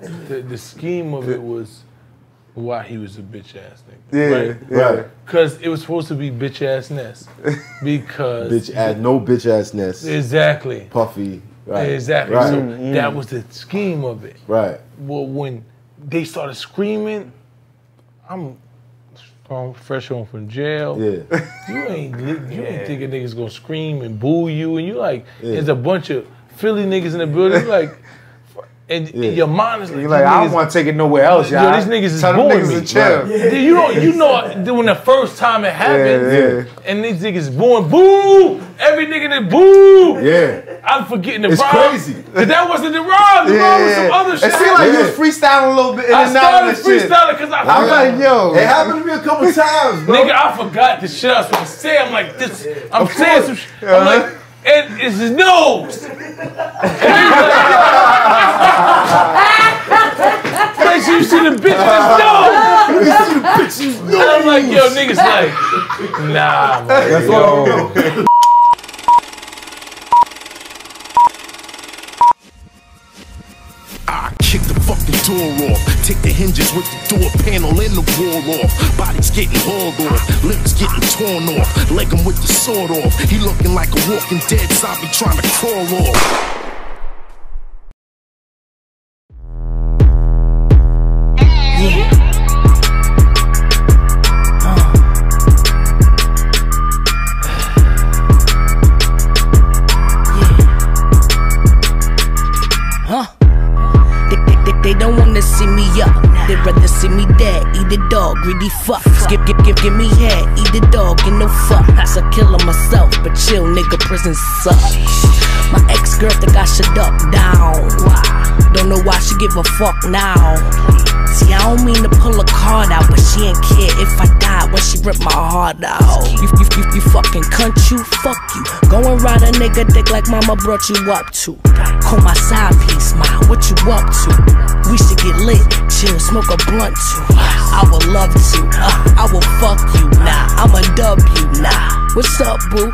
The scheme of it was why he was a bitch ass nigga. Yeah, right. Because it was supposed to be bitch ass ness. Because bitch ass, no bitch ass ness. Exactly. Puffy. Right. Exactly. Right. So that was the scheme of it. Right. Well, when they started screaming, I'm fresh home from jail. Yeah. You ain't thinking niggas gonna scream and boo you, and you like there's a bunch of Philly niggas in the building. You like. And your mind is like, you're like, I don't want to take it nowhere else, y'all. Yo, these niggas is booing me. Chill. Yeah. You know, when the first time it happened, and these niggas booing, boo! Every nigga that boo! Yeah. I'm forgetting the rhyme. It's crazy. But that wasn't the rhyme. The rhyme was some other shit. It seemed like you was freestyling a little bit. I started freestyling because I forgot. I'm like, yo. It happened to me a couple times, bro. Nigga, I forgot the shit I was supposed to say. I'm like, this. I'm saying some shit. I'm like, and it's his nose. Like, you see the bitch in his nose. You see the bitch in his nose. And I'm like, yo, niggas like, nah, man. That's all I know. Kick the fucking door off. Take the hinges with the door panel and the wall off. Body's getting hauled off. Limbs getting torn off. Leg him with the sword off. He looking like a walking dead zombie trying to crawl off. Greedy fuck, give me head, eat the dog, and no fuck. I should kill him myself, but chill, nigga, prison sucks. My ex-girl think I should duck down. Don't know why she give a fuck now. See, I don't mean to pull a card out, but she ain't care if I die when she ripped my heart out. You fucking cunt, you, fuck you. Go and ride a nigga dick like mama brought you up to. Call my side piece, ma, what you up to? We should get lit, chill, smoke a blunt too. I would love to, I will fuck you, nah, I'ma dub you, nah. What's up, boo?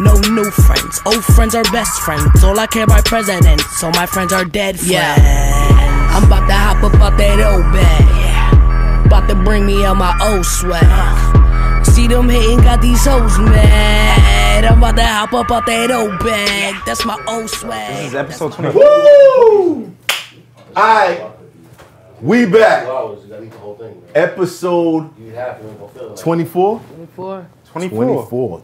No new friends, old friends are best friends. All I care about presidents, so my friends are dead friends. Yeah. I'm about to hop up out that old bag. Yeah. About to bring me out my old swag. See them hatin' got these hoes mad. I'm about to hop up out that old bag. Yeah. That's my old swag. This is episode 24. Woo! Alright, we back. Episode 24? 24. 24.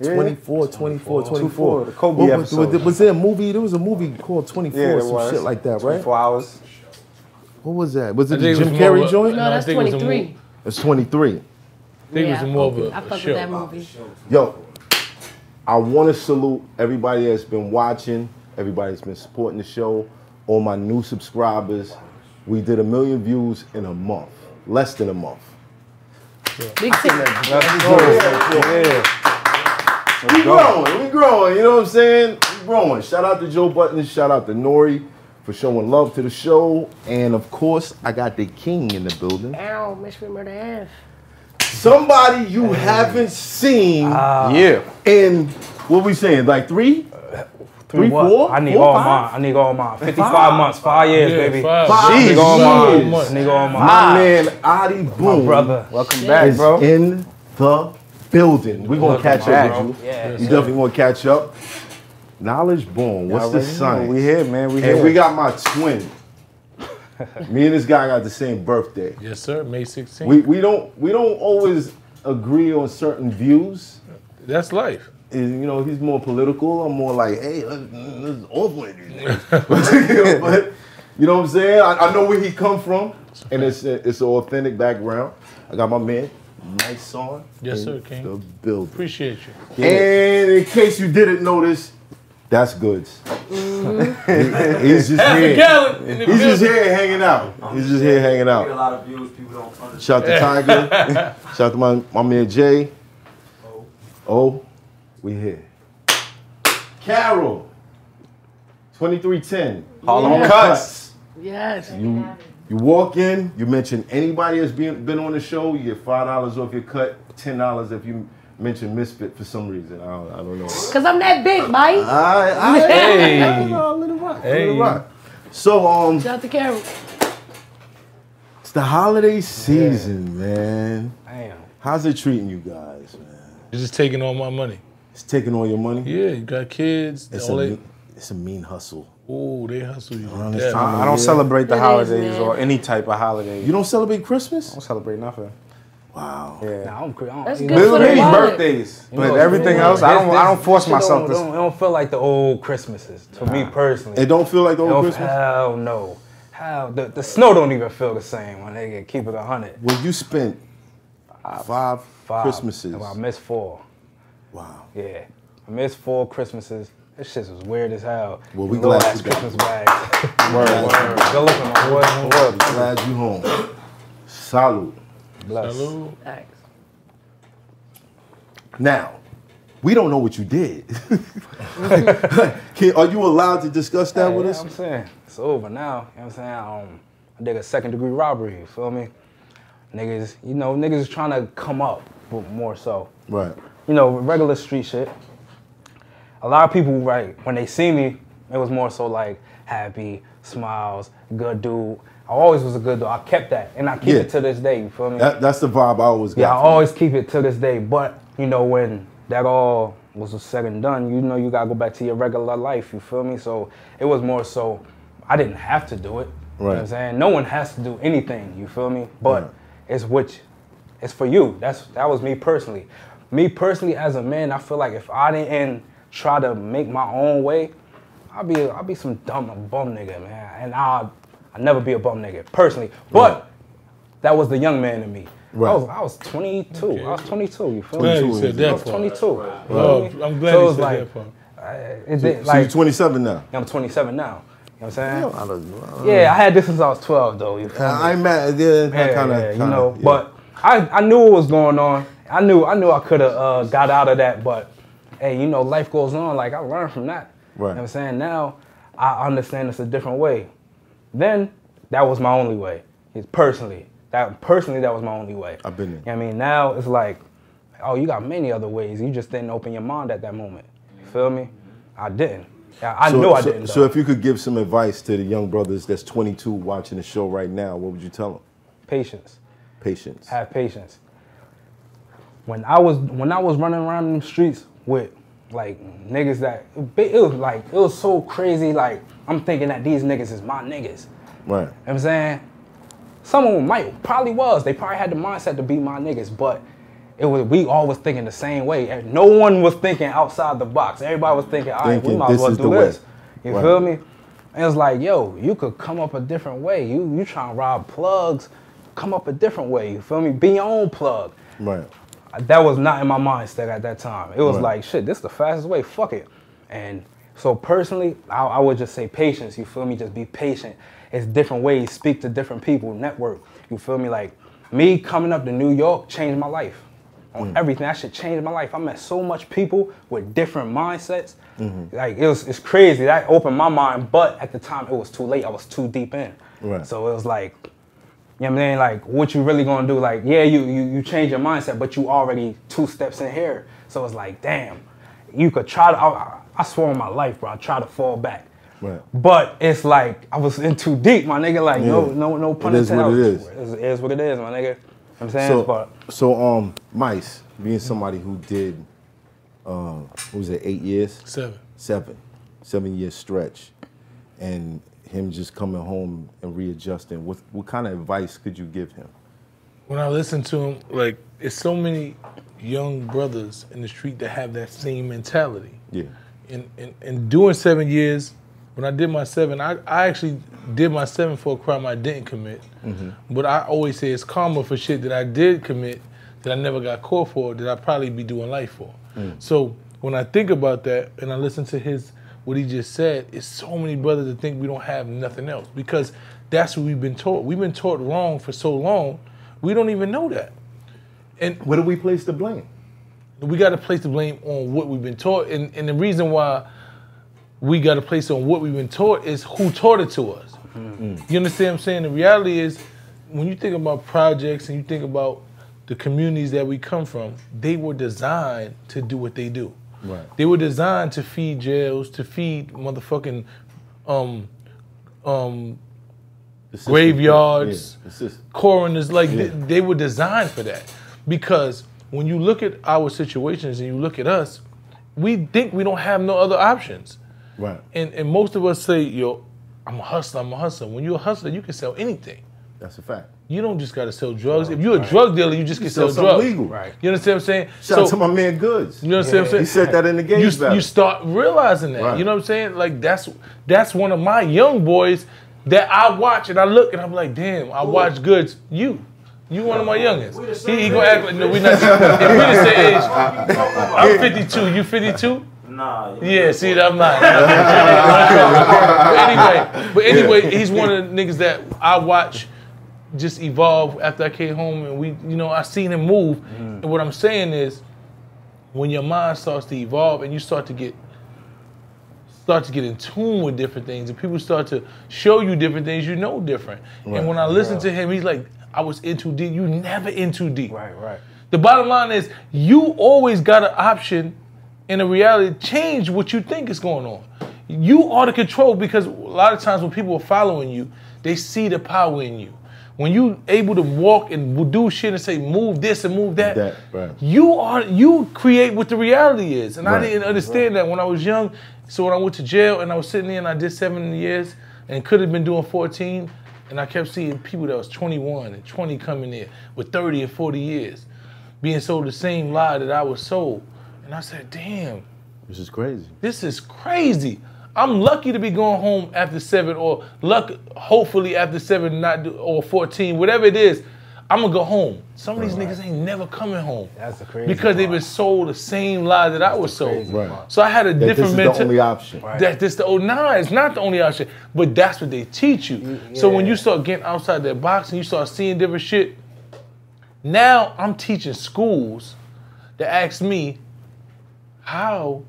24. The Kobe episode. Was there a movie? There was a movie called 24 or some shit like that, right? 24 Hours. What was that? Was it the Jim Carrey joint? No, that's 23. It's 23. I think it was more of a show. I fucked with that movie. Yo, I want to salute everybody that's been watching, everybody that's been supporting the show, all my new subscribers. We did 1 million views in a month. Less than a month. Yeah. Big thing. Let's go. Yeah. We growing, you know what I'm saying? We growing. Shout out to Joe Button, shout out to Nori for showing love to the show. And of course, I got the king in the building. Ow, Mr. Murder F. Somebody you haven't seen in, what we saying, like three? Three, four? I need all mine. I need all mine. 55 months, 5 years, baby. 5 years. I need all mine. My man, AHDI Boom. My brother. Welcome back, bro. In the building. We're going to catch up with you. You definitely want to catch up. Knowledge Boom. What's the sign? We here, man. We here. And we got my twin. Me and this guy got the same birthday. Yes, sir. May 16th. We don't always agree on certain views. That's life. You know, he's more political. I'm more like, hey, let's off with it. But you know what I'm saying? I know where he come from, and it's an authentic background. I got my man, MYSONNE. Yes, sir, King. The building. Appreciate you. And in case you didn't notice, that's Goods. He's just here. He's just here hanging out. He's just here hanging out. A lot of views, people don't understand. Shout out to Tiger. Shout out to my man Jay. Oh. We here. Carol, 2310. Harlem Cuts. Yes. You walk in, you mention anybody that's been on the show, you get $5 off your cut, $10 if you mention Misfit for some reason. I don't know. Because I'm that big, Mike. Hey. Little rock. So, shout out to Carol. It's the holiday season, man. Damn. How's it treating you guys, man? It's just taking all my money. It's taking all your money? Yeah, you got kids. It's a mean hustle. Oh, they hustle you. I don't celebrate the holidays or any type of holiday. You don't celebrate Christmas? I don't celebrate nothing. Wow. Yeah. Nah, I don't that's good for the birthdays, but everything else, I don't force myself. It don't feel like the old Christmases to me personally. It don't feel like the old Christmas. Hell no. The snow don't even feel the same when they get keep it 100. Well, you spent five Christmases. I missed 4. Wow. Yeah, I missed 4 Christmases. This shit was weird as hell. Well, we glad you Christmas bags. Word. Good looking, my boy. Word. Glad you home. Salud. Bless. Salud. Thanks. Now, we don't know what you did. Are you allowed to discuss that with us? You know what I'm saying? It's over now. You know what I'm saying? I did a second-degree robbery, you feel me? Niggas, you know, niggas is trying to come up more so. Right. You know, regular street shit. A lot of people, right, when they see me, it was more so like happy, smiles, good dude. I always was a good dude. I kept that, and I keep it to this day, you feel me? That's the vibe I always got. Yeah, I always keep it to this day, but, you know, when that all was said and done, you know you gotta go back to your regular life, you feel me? So it was more so, I didn't have to do it, you know what I'm saying? No one has to do anything, you feel me? But it's for you. That was me personally. Me personally as a man, I feel like if I didn't try to make my own way, I'll be some dumb bum nigga, man. And I'll never be a bum nigga, personally. But that was the young man in me. Right. I was 22. Okay. I was 22, you feel me? You said that I was 22. Right. Well, I'm glad you said like, that part. So you're 27 now? I'm 27 now. You know what I'm saying? Yeah, I had this since I was 12, though. You feel me? I'm mad. You know, but I knew what was going on. I knew I could have got out of that, but hey, you know, life goes on. Like, I learned from that. Right. You know what I'm saying? Now, I understand it's a different way. Then, that was my only way. Personally. That was my only way. I've been there. You know what I mean? Now, it's like, oh, you got many other ways. You just didn't open your mind at that moment. You feel me? I didn't. I knew I didn't. So if you could give some advice to the young brothers that's 22 watching the show right now, what would you tell them? Patience. Patience. Have patience. When I was running around the streets with like niggas that it was so crazy, like I'm thinking that these niggas is my niggas. Right. You know what I'm saying? Some of them probably had the mindset to be my niggas, but we all was thinking the same way. No one was thinking outside the box. Everybody was thinking, all right, we might as well do this. You feel me? And it's like, yo, you could come up a different way. You trying to rob plugs, come up a different way, you feel me? Be your own plug. Right. That was not in my mindset at that time. It was like, shit, this is the fastest way, fuck it. And so personally, I would just say patience, you feel me? Just be patient. It's different ways, speak to different people, network, you feel me? Like, me coming up to New York changed my life. On everything, that shit changed my life. I met so much people with different mindsets. Like, it's crazy, that opened my mind, but at the time, it was too late, I was too deep in. Right. So it was like, you know what I mean? Like, what you really gonna do? Like, yeah, you change your mindset, but you already 2 steps in here. So it's like, damn, you could try to, I swore on my life, bro, I try to fall back. Right. But it's like, I was in too deep, my nigga. Like, no pun intended. It is what it is, my nigga. I'm saying, so Mice, being somebody who did, what was it, 8 years? 7. 7-year stretch. And him just coming home and readjusting. What kind of advice could you give him? When I listen to him, like, it's so many young brothers in the street that have that same mentality. Yeah. And doing 7 years, when I did my 7, I actually did my 7 for a crime I didn't commit. But I always say it's karma for shit that I did commit that I never got caught for, that I'd probably be doing life for. So when I think about that and I listen to his what he just said, is so many brothers that think we don't have nothing else because that's what we've been taught. We've been taught wrong for so long, we don't even know that. And where do we place the blame? We got to place the blame on what we've been taught. And the reason why we got to place on what we've been taught is who taught it to us. You understand what I'm saying? The reality is, when you think about projects and you think about the communities that we come from, they were designed to do what they do. Right. They were designed to feed jails, to feed motherfucking graveyards, coroners, like they were designed for that. Because when you look at our situations and you look at us, we think we don't have no other options. Right. And most of us say, yo, I'm a hustler, I'm a hustler. When you're a hustler, you can sell anything. That's a fact. You don't just got to sell drugs. If you're a drug dealer, you just can sell drugs. Legal. Right. You understand what I'm saying? Shout out to my man Goods. You know what I'm saying? He said that in the game. You start realizing that. Right. You know what I'm saying? Like that's one of my young boys that I watch and I look and I'm like, damn, I watch Goods. You one of my youngins. He gonna act like no, we not. If we the same age, I'm 52. You 52? Nah. Yeah, see, I'm not. But anyway, he's one of the niggas that I watch just evolve after I came home, and we, you know, I seen him move. And what I'm saying is, when your mind starts to evolve and you start to get in tune with different things, and people start to show you different things, you know different. Right. And when I listen to him, he's like, I was in too deep. You never in too deep. Right, right. The bottom line is, you always got an option in a reality. Change what you think is going on. You are the control, because a lot of times when people are following you, they see the power in you. When you able to walk and do shit and say move this and move that, you create what the reality is. And I didn't understand that when I was young. So when I went to jail and I was sitting there and I did 7 years and could have been doing 14, and I kept seeing people that was 21 and 20 coming in with 30 and 40 years being sold the same lie that I was sold. And I said, damn. This is crazy. This is crazy. I'm lucky to be going home after 7 or hopefully after 7 or 14, whatever it is, I'm going to go home. Some of these niggas ain't never coming home. That's the crazy Because they've been sold the same lie that I was sold. Right. So I had a different mentality. This is the only option. That this the nah, it's not the only option, but that's what they teach you. So when you start getting outside that box and you start seeing different shit, now I'm teaching schools that ask me, how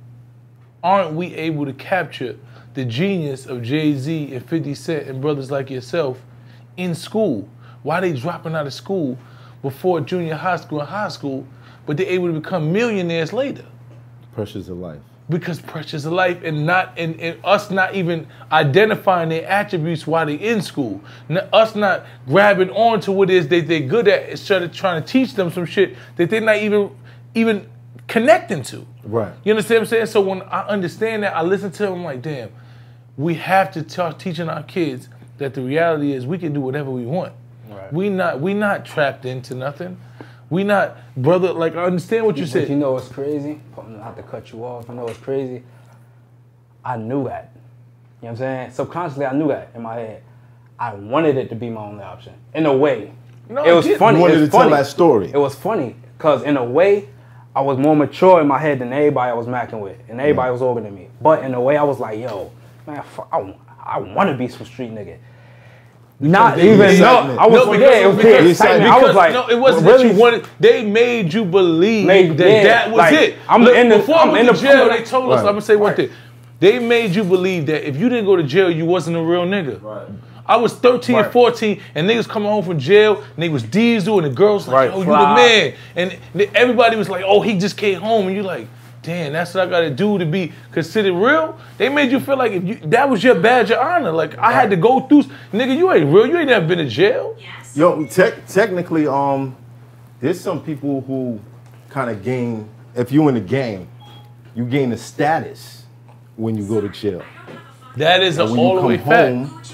aren't we able to capture the genius of Jay-Z and 50 Cent and brothers like yourself in school? Why they dropping out of school before junior high school and high school, but they're able to become millionaires later? Pressures of life. Because pressures of life, and us not even identifying their attributes while they in school. Us not grabbing on to what it is that they're good at instead of trying to teach them some shit that they're not even connecting to. Right. You understand what I'm saying? So when I understand that, I listen to him, I'm like, damn, we have to start teaching our kids that the reality is we can do whatever we want. Right. We not trapped into nothing. We not, brother, like, I understand what you said. You know what's crazy? Not to cut you off. You know what's crazy? I knew that. You know what I'm saying? Subconsciously, I knew that in my head. I wanted it to be my only option. In a way. No, it was funny. You wanted to tell that story. It was funny, because in a way, I was more mature in my head than everybody I was macking with, and everybody was older than me. But in a way, I was like, yo, man, fuck, I want to be some street nigga. Not even, no, I was like, no, it wasn't really, that you wanted, they made you believe that was like, it. I'm look, in the, before I'm we in the jail, they told us, I'm going to say one thing. They made you believe that if you didn't go to jail, you wasn't a real nigga. Right. I was 13 and 14, and niggas coming home from jail, and they was diesel, and the girls like, oh, you the man. And everybody was like, oh, he just came home. And you like, damn, that's what I got to do to be considered real? They made you feel like if you, that was your badge of honor. Like, I had to go through, nigga, you ain't real. You ain't never been to jail. Yes. Yo, technically, there's some people who kind of gain, if you in the game, you gain the status when you go to jail. That is an all-the-way fact.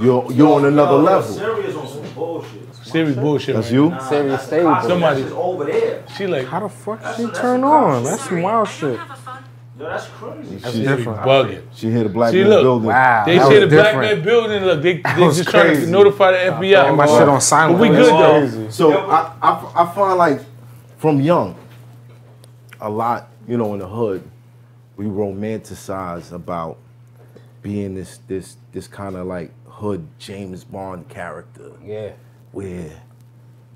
You're on another level. Serious on some bullshit. Serious bullshit. That's you? Nah, serious stable. Somebody over there. She like, how the fuck did she turn on? That's some wild shit. Yo, that's crazy. That's different. Bugging. She hit a black man building. Wow. They hit a black man building. Look, they just trying to notify the FBI. My shit on silent. But we good though. So I find like from young, a lot, you know, in the hood, we romanticize about being this kind of like hood James Bond character. Yeah. Where,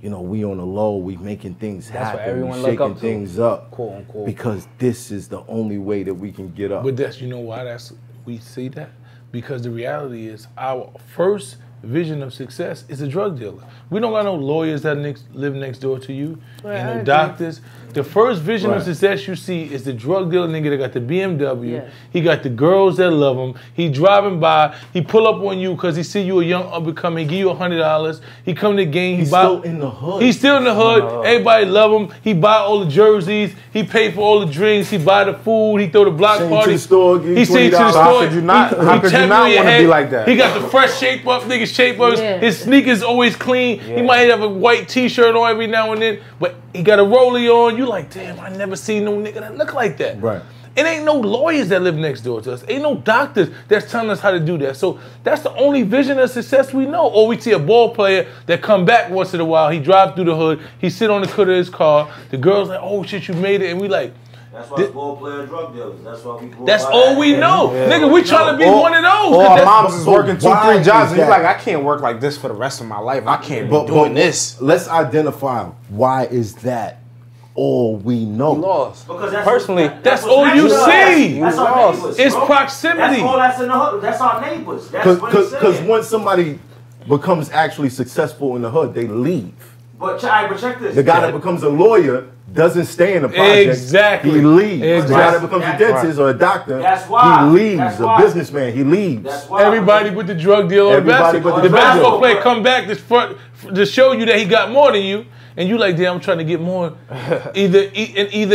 you know, we on the low, we making things happen, we shaking things up. Quote unquote. Because this is the only way that we can get up. But that's, you know why we see that? Because the reality is our first vision of success is a drug dealer. We don't got no lawyers that live next door to you, right, and no doctors. The first vision of success you see is the drug dealer nigga that got the BMW. Yeah. He got the girls that love him. He driving by. He pull up on you because he see you a young up and coming. Give you $100. He come to the game. He's still in the hood. He's still in the hood. No. Everybody love him. He buy all the jerseys. He pay for all the drinks. He buy the food. He throw the block party. He send you to the store. How could you not? How could you not want to be like that? He got the fresh shape up nigga shape ups. Yeah. His sneakers always clean. Yeah. He might have a white T-shirt on every now and then, but he got a rollie on. You like, damn, I never seen no nigga that look like that. Right. It ain't no lawyers that live next door to us. Ain't no doctors that's telling us how to do that. So that's the only vision of success we know. Or we see a ball player that come back once in a while. He drive through the hood. He sit on the hood of his car. The girls like, oh shit, you made it. And we like, that's why ball players drug dealers. That's why we. That's all we know, yeah. Nigga. We trying to be one of those. Or our moms is working 2-3 jobs, and you're like, I can't work like this for the rest of my life. I can't be doing this. Let's identify why is that all we know. Lost. Because that's personally, that's all you see. That's our neighbors. It's proximity. That's all that's in the hood. That's our neighbors. That's what it's saying. Because once somebody becomes actually successful in the hood, they leave. But check this. The guy that becomes a lawyer doesn't stay in the project. Exactly. He leaves. Exactly. The guy that becomes a dentist or a doctor, he leaves. A businessman, he leaves. Everybody with the drug deal or the basketball player come back to show you that he got more than you, and you like, damn, I'm trying to get more. Either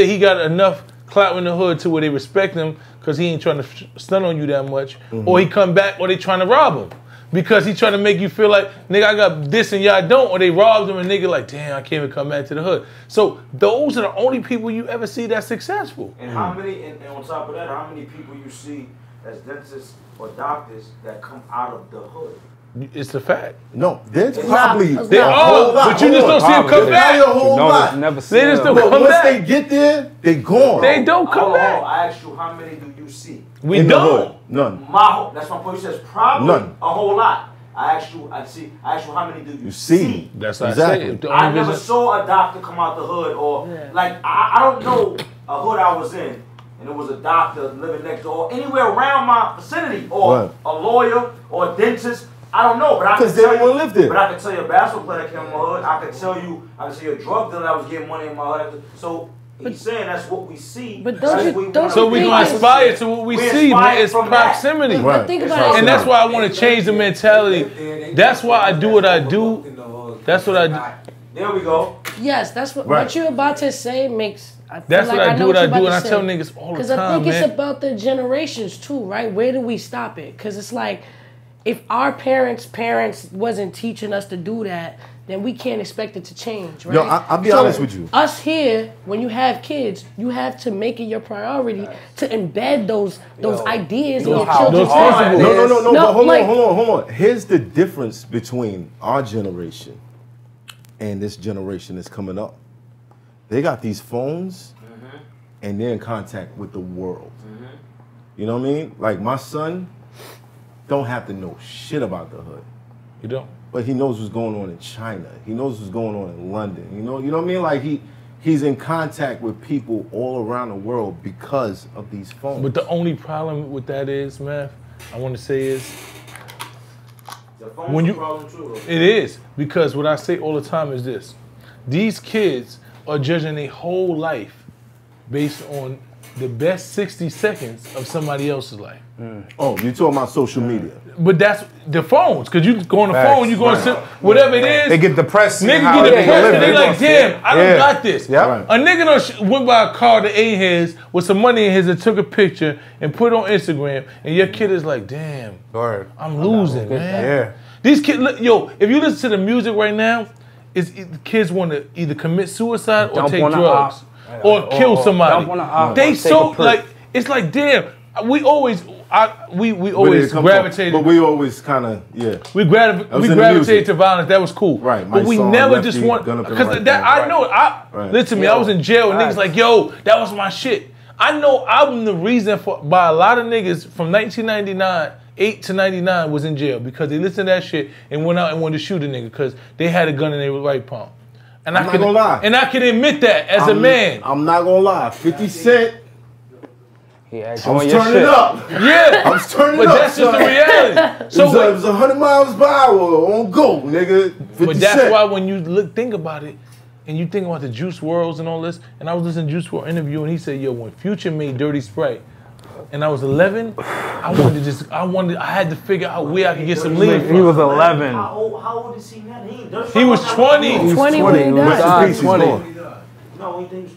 he got enough clout in the hood to where they respect him because he ain't trying to stun on you that much, or he come back or they trying to rob him. Because he trying to make you feel like, nigga, I got this and y'all don't. Or they robbed him and nigga like, damn, I can't even come back to the hood. So those are the only people you ever see that's successful. And how many, and on top of that, how many people you see as dentists or doctors that come out of the hood? It's a fact. No, there's probably but you just don't see them come back. They just don't come back. Once they get there, they gone. They don't come back. I asked you, how many do you see? We don't. None. That's my point. You says probably a whole lot. I asked you, how many do you see? That's exactly. I never saw a doctor come out the hood, or like I don't know a hood I was in, and it was a doctor living next door, anywhere around my vicinity, or a lawyer or a dentist. I don't know, but I can tell you. Live there. But I can tell you a basketball player that came in my hood. I can tell you a drug dealer that was getting money in my hood. So he's saying that's what we see. But so we gonna aspire to what we see, man. It's proximity, right. Think about it. And that's why I want to change the mentality. That's why I do what I do. That's what I do. There we go. Yes, that's what you're about to say makes. That's like what I do, and I tell niggas all the time, man. Because I think it's about the generations too, right? Where do we stop it? Because it's like, if our parents wasn't teaching us to do that, then we can't expect it to change, right? Yo, I'll be honest with you. Us here, when you have kids, you have to make it your priority to embed those ideas in your children's heads. No, but hold on. Here's the difference between our generation and this generation that's coming up. They got these phones, and they're in contact with the world. You know what I mean? Like my son don't have to know shit about the hood. You don't. But he knows what's going on in China. He knows what's going on in London. You know what I mean? Like he's in contact with people all around the world because of these phones. But the only problem with that is, man, I want to say is the phone's a problem too. It is, because what I say all the time is this: these kids are judging their whole life based on the best 60 seconds of somebody else's life. Oh, you're talking about social media. But that's the phones, because you go on the phone, you go on whatever it is. They get depressed. Niggas get depressed and they like, damn, I don't got this. A nigga went by a car to A-Heads with some money in his and took a picture and put it on Instagram, and your kid is like, damn, I'm losing, man. These kids, yo, if you listen to the music right now, kids want to either commit suicide or take drugs. Or kill somebody. They so like, it's like, damn. We always gravitated. But we always kind of we gravitated to violence. That was cool. Right. But we never just want, because that I know. Listen to me. I was in jail and niggas like, yo, that was my shit. I know I'm the reason for by a lot of niggas from 1999. 8 to 99 was in jail because they listened to that shit and went out and wanted to shoot a nigga because they had a gun in their right palm. And I'm not gonna lie. And I can admit that as a man. I'm not gonna lie. 50 Cent He actually I was turning it up. Yeah. I was turning it up. But that's just the reality. So it was 100 miles per hour on go, nigga. 50 but that's cent. Why when you look, think about it, and you think about the Juice WRLDs and all this, and I was listening to Juice WRLD interview, and he said, yo, when Future made Dirty Sprite, and I was 11, I wanted to just, I had to figure out where I could get some lean from. He was 11. How old is he now? He was 20. He was 20 when he died. 20. No, he was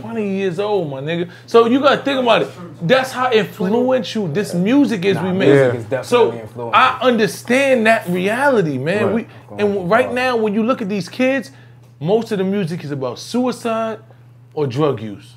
20 years old, my nigga. So you gotta think about it. That's how influential this music is we make. Yeah. So I understand that reality, man. Right. Right now, when you look at these kids, most of the music is about suicide or drug use.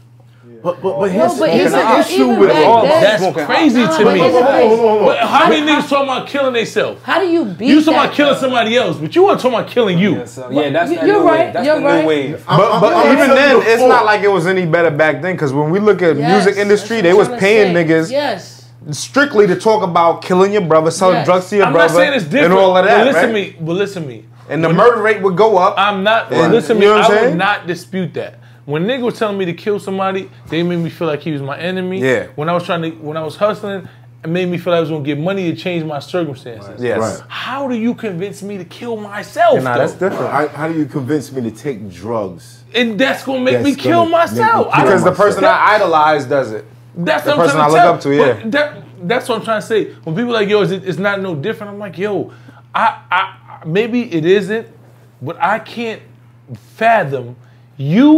But here's the issue with all that's crazy to me. But how many niggas talking about killing themselves? How do you beat that? You talking about killing somebody else, but you weren't talking about killing you. Yeah, that's you're right. You're right. But even then, it's not like it was any better back then. Because when we look at music industry, they was paying niggas. Yes. Strictly to talk about killing your brother, selling drugs to your brother, and all of that. But listen to me. And the murder rate would go up. I'm not. Listen to me. I would not dispute that. When nigga was telling me to kill somebody, they made me feel like he was my enemy. Yeah. When I was hustling, it made me feel like I was gonna get money to change my circumstances. Right. Yes. Right. How do you convince me to kill myself? Nah, that's different. How do you convince me to take drugs? And that's gonna make me kill myself. Because the person I idolize does it. That's what I'm trying to tell. The person I look up to, yeah. That's what I'm trying to say. When people are like, yo, it's not no different. I'm like, yo, maybe it isn't, but I can't fathom you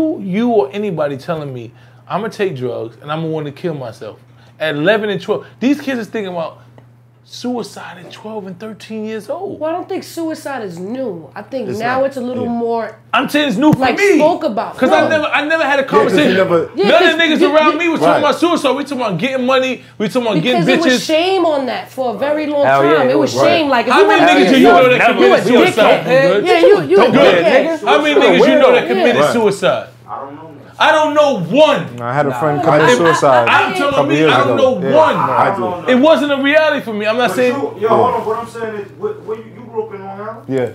or anybody telling me I'm gonna take drugs and I'm gonna want to kill myself at 11 and 12. These kids is thinking about suicide at 12 and 13 years old. Well, I don't think suicide is new. I think it's now it's a little more. I'm saying it's new for like me. Spoke about because I never had a conversation. None of the niggas around me was talking about suicide. We talking about getting money. We talking about getting bitches. Because it was shame on that for a very long time. It was shame. Like how many niggas do you know that committed suicide? Yeah, you a dickhead. How many niggas you know that committed suicide? I don't know. I don't know one. I had a friend commit suicide. I don't know one. No, I do. It wasn't a reality for me. I'm not saying. Yo, hold on. What I'm saying is, you grew up in Long Island? Yeah.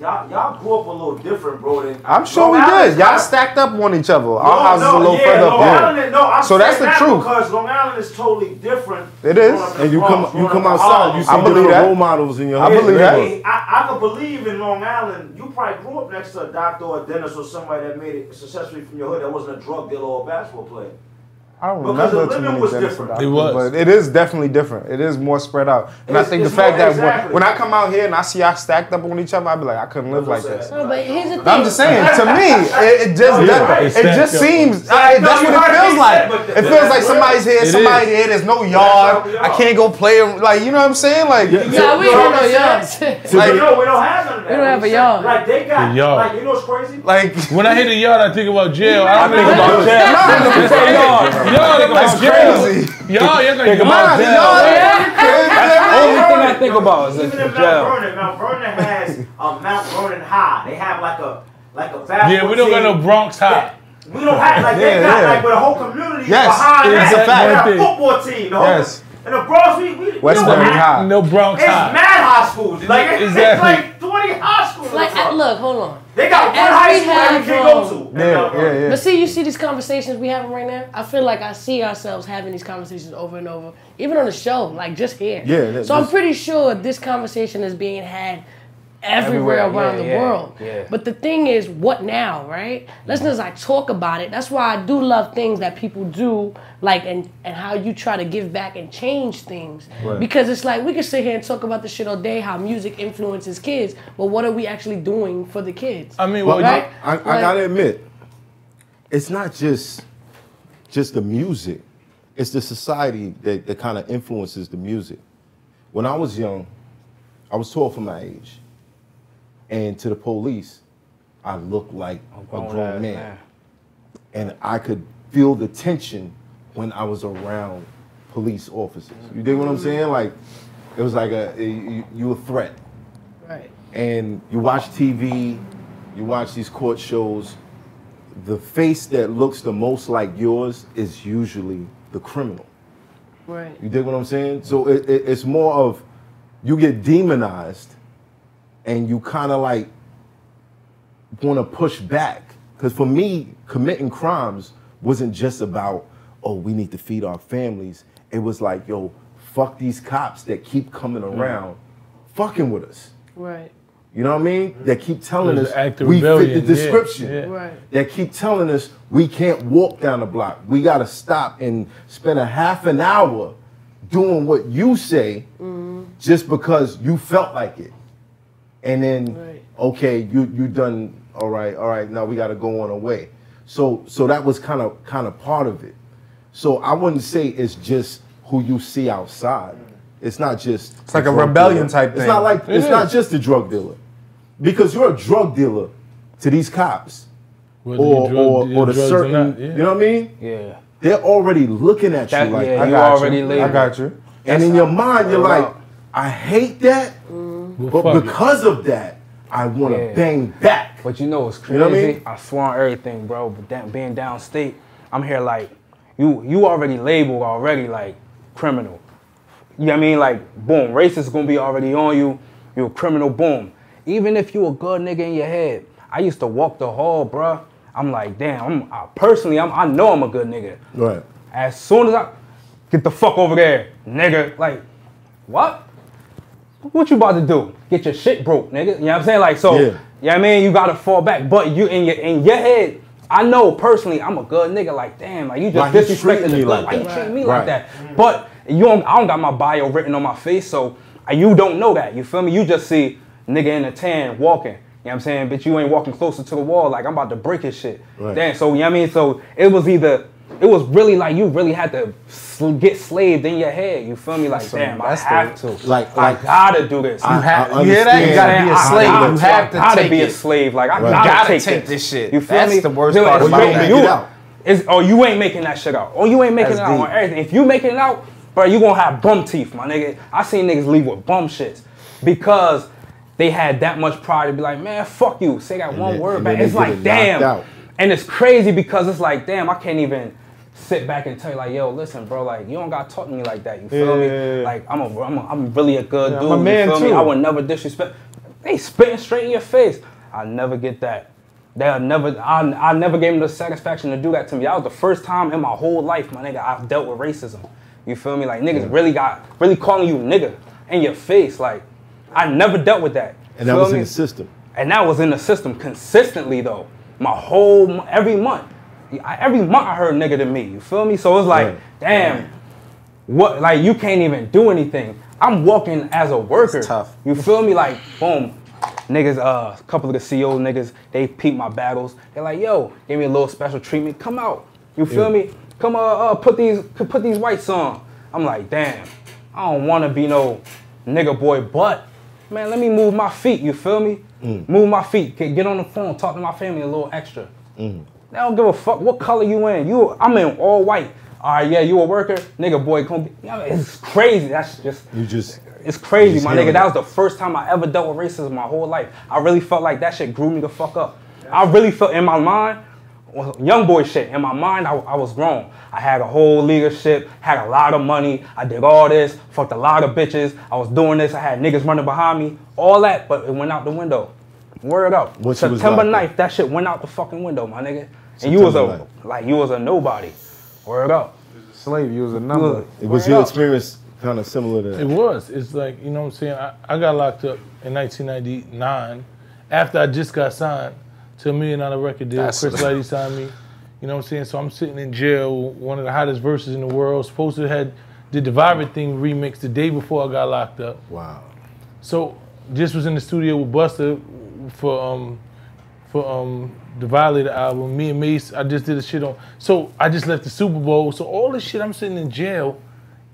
Y'all grew up a little different, bro. I'm sure we did. Y'all stacked up on each other. Our houses a little further up. So that's the truth. Because Long Island is totally different. It is. And you come outside, you see different role models in your house. I believe that. I could believe in Long Island, you probably grew up next to a doctor or a dentist or somebody that made it successfully from your hood that wasn't a drug dealer or a basketball player. I don't remember too many dentists and doctors, but it is definitely different. It is more spread out. And I think the fact that when I come out here and I see y'all stacked up on each other, I be like, I couldn't live like this. No, but here's the thing. I'm just saying, to me, it just seems, that's what it feels like. It feels like somebody's here, somebody's here, there's no yard. I can't go play, like, you know what I'm saying? Like, no, we don't have no yards. Like, no, we don't have none of that. We don't have a yard. Like, they got, like, you know what's crazy? Like, when I hit the yard, I think about jail. I don't think about jail. Y'all think about crazy. Y'all think about jail. That's the only thing I think about is even in Mount Vernon has a Mount Vernon High. They have like a basketball team. Yeah, we don't got no Bronx High. We don't have like they got like where the whole community behind that. We got a football team. And the Bronx, we don't have no Bronx High. It's mad high schools. Like it's like 20 high schools. Like look, hold on. They got one high school that you can't go to. Yeah. But see, you see these conversations we having right now? I feel like I see ourselves having these conversations over and over, even on the show, like just here. Yeah. So I'm pretty sure this conversation is being had everywhere around the world. Yeah. But the thing is, what now, right? Listen, as I talk about it, that's why I do love things that people do, like and how you try to give back and change things. Right. Because it's like, we can sit here and talk about this shit all day, how music influences kids, but what are we actually doing for the kids? I mean, right? I gotta admit, it's not just the music, it's the society that kind of influences the music. When I was young, I was 12 for my age. And to the police, I looked like a grown man. And I could feel the tension when I was around police officers. You dig what I'm saying? Like, it was like you a threat. Right. And you watch TV, you watch these court shows, the face that looks the most like yours is usually the criminal. Right. You dig what I'm saying? So it's more of, you get demonized and you kind of like want to push back. Because for me, committing crimes wasn't just about, oh, we need to feed our families. It was like, yo, fuck these cops that keep coming around fucking with us. Right. You know what I mean? Mm-hmm. They keep telling us we fit the description. Yeah. Yeah. Right. They keep telling us we can't walk down the block. We got to stop and spend a half an hour doing what you say just because you felt like it. And then, okay, you done, all right, now we got to go on our way. So that was kind of part of it. So I wouldn't say it's just who you see outside. It's not just... It's like a rebellion type thing. It's not like it's not just a drug dealer. Because you're a drug dealer to these cops. Or the certain... You know what I mean? Yeah. They're already looking at you like, I got you. I got you. And in your mind, you're like, I hate that, but because of that, I want to bang back. But you know what's crazy? You know what I mean? I swear on everything, bro. But that, being downstate, I'm here like, you already labeled already like criminal. You know what I mean? Like, boom, racist gonna be already on you. You're a criminal, boom. Even if you a good nigga in your head, I used to walk the hall, bruh. I'm like, damn, I know I'm a good nigga. Right. As soon as I get the fuck over there, nigga, like, what? What you about to do? Get your shit broke, nigga. You know what I'm saying? Like, so, you know what I mean? You gotta fall back. But you in your head, I know personally I'm a good nigga. Like, damn, like, you just disrespecting me like that. Why you treating me like that? But I don't got my bio written on my face, so you don't know that. You feel me? You just see nigga in a tan walking. You know what I'm saying? But you ain't walking closer to the wall. Like, I'm about to break his shit. Right. Damn, so, you know what I mean? So, it was really like, you really had to get slaved in your head. You feel me? Like, so, damn, I have to. Like, I gotta do this. You hear that? You gotta be a slave. You have to gotta be a slave. Like, I gotta take this shit. You feel me? That's the worst part of my life. Or you ain't making that shit out. Or you ain't making it out on everything. If you making it out, bro, you gonna have bum teeth, my nigga. I seen niggas leave with bum shits because they had that much pride to be like, man, fuck you. Say that one word back. It's like, damn. And it's crazy because it's like, damn, I can't even sit back and tell you, like, yo, listen, bro, like, you don't got to talk to me like that. You feel me? Like, I'm really a good dude. I'm a man, you feel me? I would never disrespect. They spitting straight in your face. I never get that. I never gave them the satisfaction to do that to me. That was the first time in my whole life, my nigga, I've dealt with racism. You feel me? Like, niggas really calling you nigga in your face. Like, I never dealt with that. And that was in the system. And that was in the system consistently, though. Every month. Every month I heard nigga to me. You feel me? So it's like, damn, what? Like, you can't even do anything. I'm walking as a worker. It's tough. You feel me? Like, boom. Niggas, a couple of the CO niggas, they peeped my battles. They're like, yo, give me a little special treatment. Come out. You feel me? Come put these whites on. I'm like, damn, I don't want to be no nigga boy, but man, let me move my feet. You feel me? Move my feet. Get on the phone. Talk to my family a little extra. They don't give a fuck what color you in. I'm in all white. All right, yeah, you a worker, nigga boy. It's crazy. That's just it's crazy, my nigga. That was the first time I ever dealt with racism my whole life. I really felt like that shit grew me the fuck up. I really felt in my mind. Young boy shit. In my mind, I was grown. I had a whole leadership, had a lot of money. I did all this, fucked a lot of bitches. I was doing this. I had niggas running behind me. All that, but it went out the window. Word up. What September 9th, that shit went out the fucking window, my nigga. And you was a, like, you was a nobody. Word up. You was a slave. You was a number. It was your experience kind of similar to that? It was. It's like, you know what I'm saying? I got locked up in 1999 after I just got signed to $1 million record deal. Chris Lighty signed me. You know what I'm saying? So I'm sitting in jail, one of the hottest verses in the world. Supposed to have did the Vibrant Thing remix the day before I got locked up. Wow. So just was in the studio with Buster for the Violator album. Me and Mace, I just did a shit on. So I just left the Super Bowl. So all this shit, I'm sitting in jail.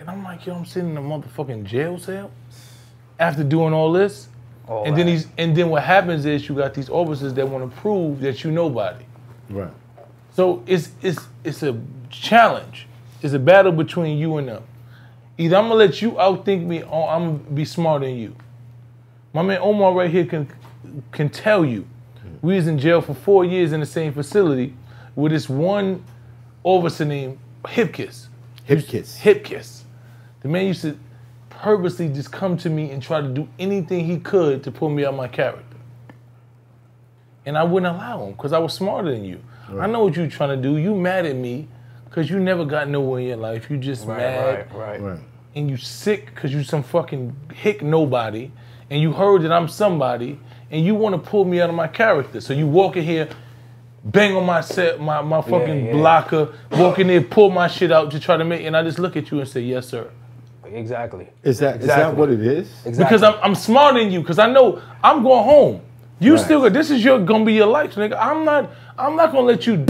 And I'm like, yo, I'm sitting in a motherfucking jail cell after doing all this. All and right. then what happens is you got these officers that want to prove that you nobody. Right. So it's a challenge. It's a battle between you and them. Either I'm gonna let you outthink me, or I'm gonna be smarter than you. My man Omar right here can tell you. We was in jail for 4 years in the same facility with this one officer named Hipkiss. Hipkiss. Hipkiss. The man used to purposely just come to me and try to do anything he could to pull me out of my character. And I wouldn't allow him because I was smarter than you. Right. I know what you're trying to do. You mad at me Because you never got nowhere in your life. You just mad. Right. And you sick because you some fucking hick nobody. And you heard that I'm somebody. And you want to pull me out of my character. So you walk in here, bang on my set, my fucking blocker, walk in there, pull my shit out to try to make, and I just look at you and say, yes, sir. Exactly. Is that what it is? Exactly. Because I'm smarter than you, because I know I'm going home. You still, this is gonna be your life, nigga. I'm not gonna let you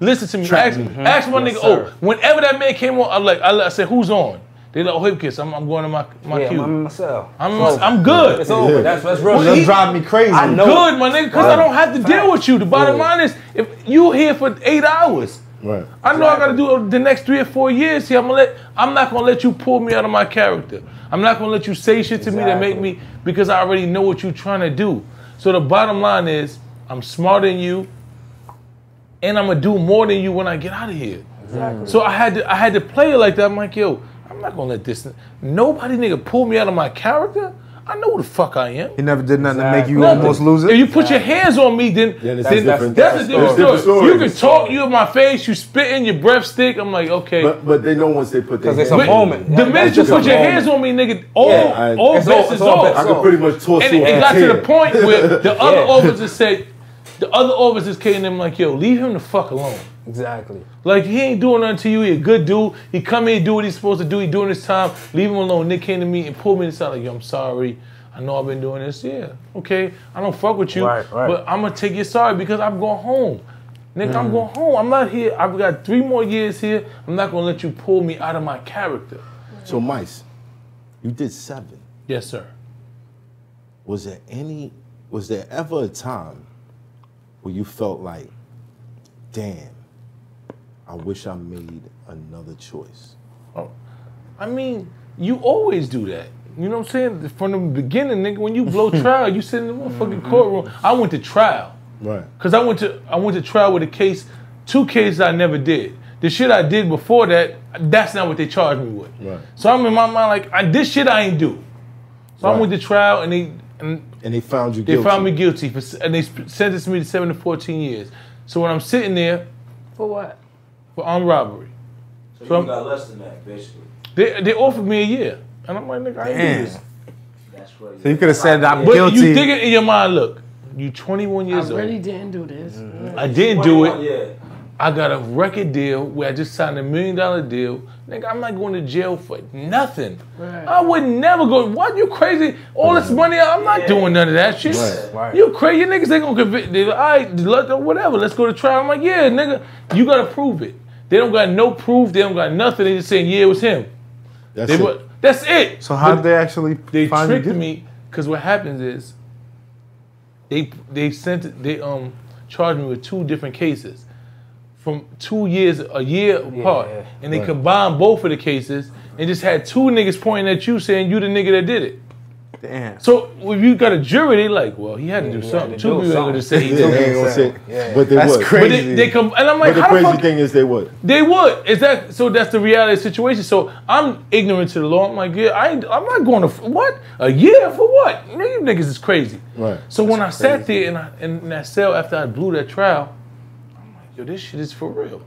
listen to me. Ask my nigga, sir. Oh, whenever that man came on, I said, who's on? They like, oh, Hipkiss, I'm going to my cube. I'm myself. I'm good. It's over. That's real. That's driving me crazy. I'm good, my nigga, because I don't have to deal with you. The bottom line is, if you here for 8 hours, I know I got to do it the next 3 or 4 years here. I'm not going to let you pull me out of my character. I'm not going to let you say shit to me that make me, because I already know what you're trying to do. So the bottom line is, I'm smarter than you, and I'm going to do more than you when I get out of here. Exactly. So I had to play it like that. I'm like, yo, I'm not gonna let this nobody nigga pull me out of my character. I know who the fuck I am. He never did nothing to make you almost lose it. If you put your hands on me, then that's a different story. You can talk, you in my face, you spitting, your breath stick. I'm like, okay. But they know once they put their hands on me. Because it's a moment. The minute you put your hands on me, nigga, all bets is off. I could pretty much toss you. And it got to the point where the other officers said, the other officers came and I'm like, yo, leave him the fuck alone. Exactly. Like, he ain't doing nothing to you. He a good dude. He come here, do what he's supposed to do. He doing his time. Leave him alone. Nick came to me and pulled me aside like, yo, I'm sorry. I know I've been doing this. Yeah, okay. I don't fuck with you. Right. But I'm going to take your sorry because I'm going home. Nick, I'm going home. I'm not here. I've got 3 more years here. I'm not going to let you pull me out of my character. So, Mice, you did 7. Yes, sir. Was there ever a time where you felt like, damn, I wish I made another choice? Oh, I mean, you always do that. You know what I'm saying? From the beginning, nigga, when you blow trial, you sit in the motherfucking courtroom. I went to trial. Right. Because I went to trial with a case, 2 cases I never did. The shit I did before that, that's not what they charged me with. Right. So I'm in my mind like, this shit I ain't do. So I went to trial and they found you guilty. They found me guilty. And they sentenced me to 7 to 14 years. So when I'm sitting there, for what? For armed robbery. So you got less than that, basically. They offered me a year. And I'm like, nigga, I ain't do this. That's crazy. So you could have said I'm guilty. But you think it in your mind, look, you 21 years old. I really didn't do this. Mm-hmm. I didn't do it. I got a record deal where I just signed $1 million deal. Nigga, I'm not going to jail for nothing. Right. I would never go, what, you crazy? All this money, I'm not doing none of that shit. Right. You crazy, you niggas ain't going to convict. They're like, all right, whatever, let's go to trial. I'm like, yeah, nigga, you got to prove it. They don't got no proof. They don't got nothing. They just saying, yeah, it was him. That's it. So how did they actually find you? They tricked me because what happens is they charged me with 2 different cases from 2 years, a year apart, and they combined both of the cases and just had 2 niggas pointing at you saying you the nigga that did it. Damn. So when you got a jury, they like, well, he had to do something. 2 people going to say he did it. But they that's would. Crazy. But they come, and I'm like, but the crazy thing is, they would. They would. Is that so? That's the reality of the situation. So I'm ignorant to the law. I'm like, yeah, I'm not going to what a year for what? You niggas is crazy. Right. So that's when I sat there in that cell after I blew that trial, I'm like, yo, this shit is for real.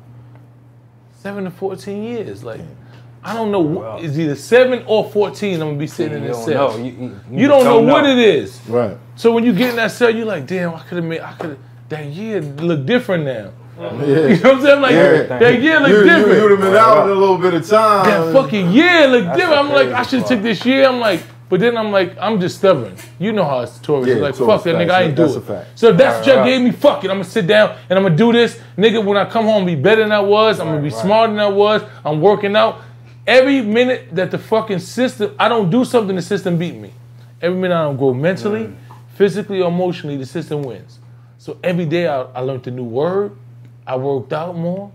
7 to 14 years, like. Damn. I don't know. Wow. It's either 7 or 14. I'm gonna be sitting in this cell. You don't know what it is. Right. So when you get in that cell, you're like, damn, I could have. That year looked different now. Yeah. You know what I'm saying? Like that year looked different. You would have been out in a little bit of time. That fucking year looked different. I'm like, I should have took this year. I'm like, but then I'm like, I'm just stubborn. You know how it's Tories. Yeah, like, fuck that nigga, I ain't do it. So if that's what you gave me, fuck it. I'm gonna sit down and I'm gonna do this, nigga. When I come home, be better than I was. I'm gonna be smarter than I was. I'm working out. Every minute that the fucking system, I don't do something, the system beat me. Every minute I don't grow mentally, physically, or emotionally, the system wins. So every day I learned a new word. I worked out more.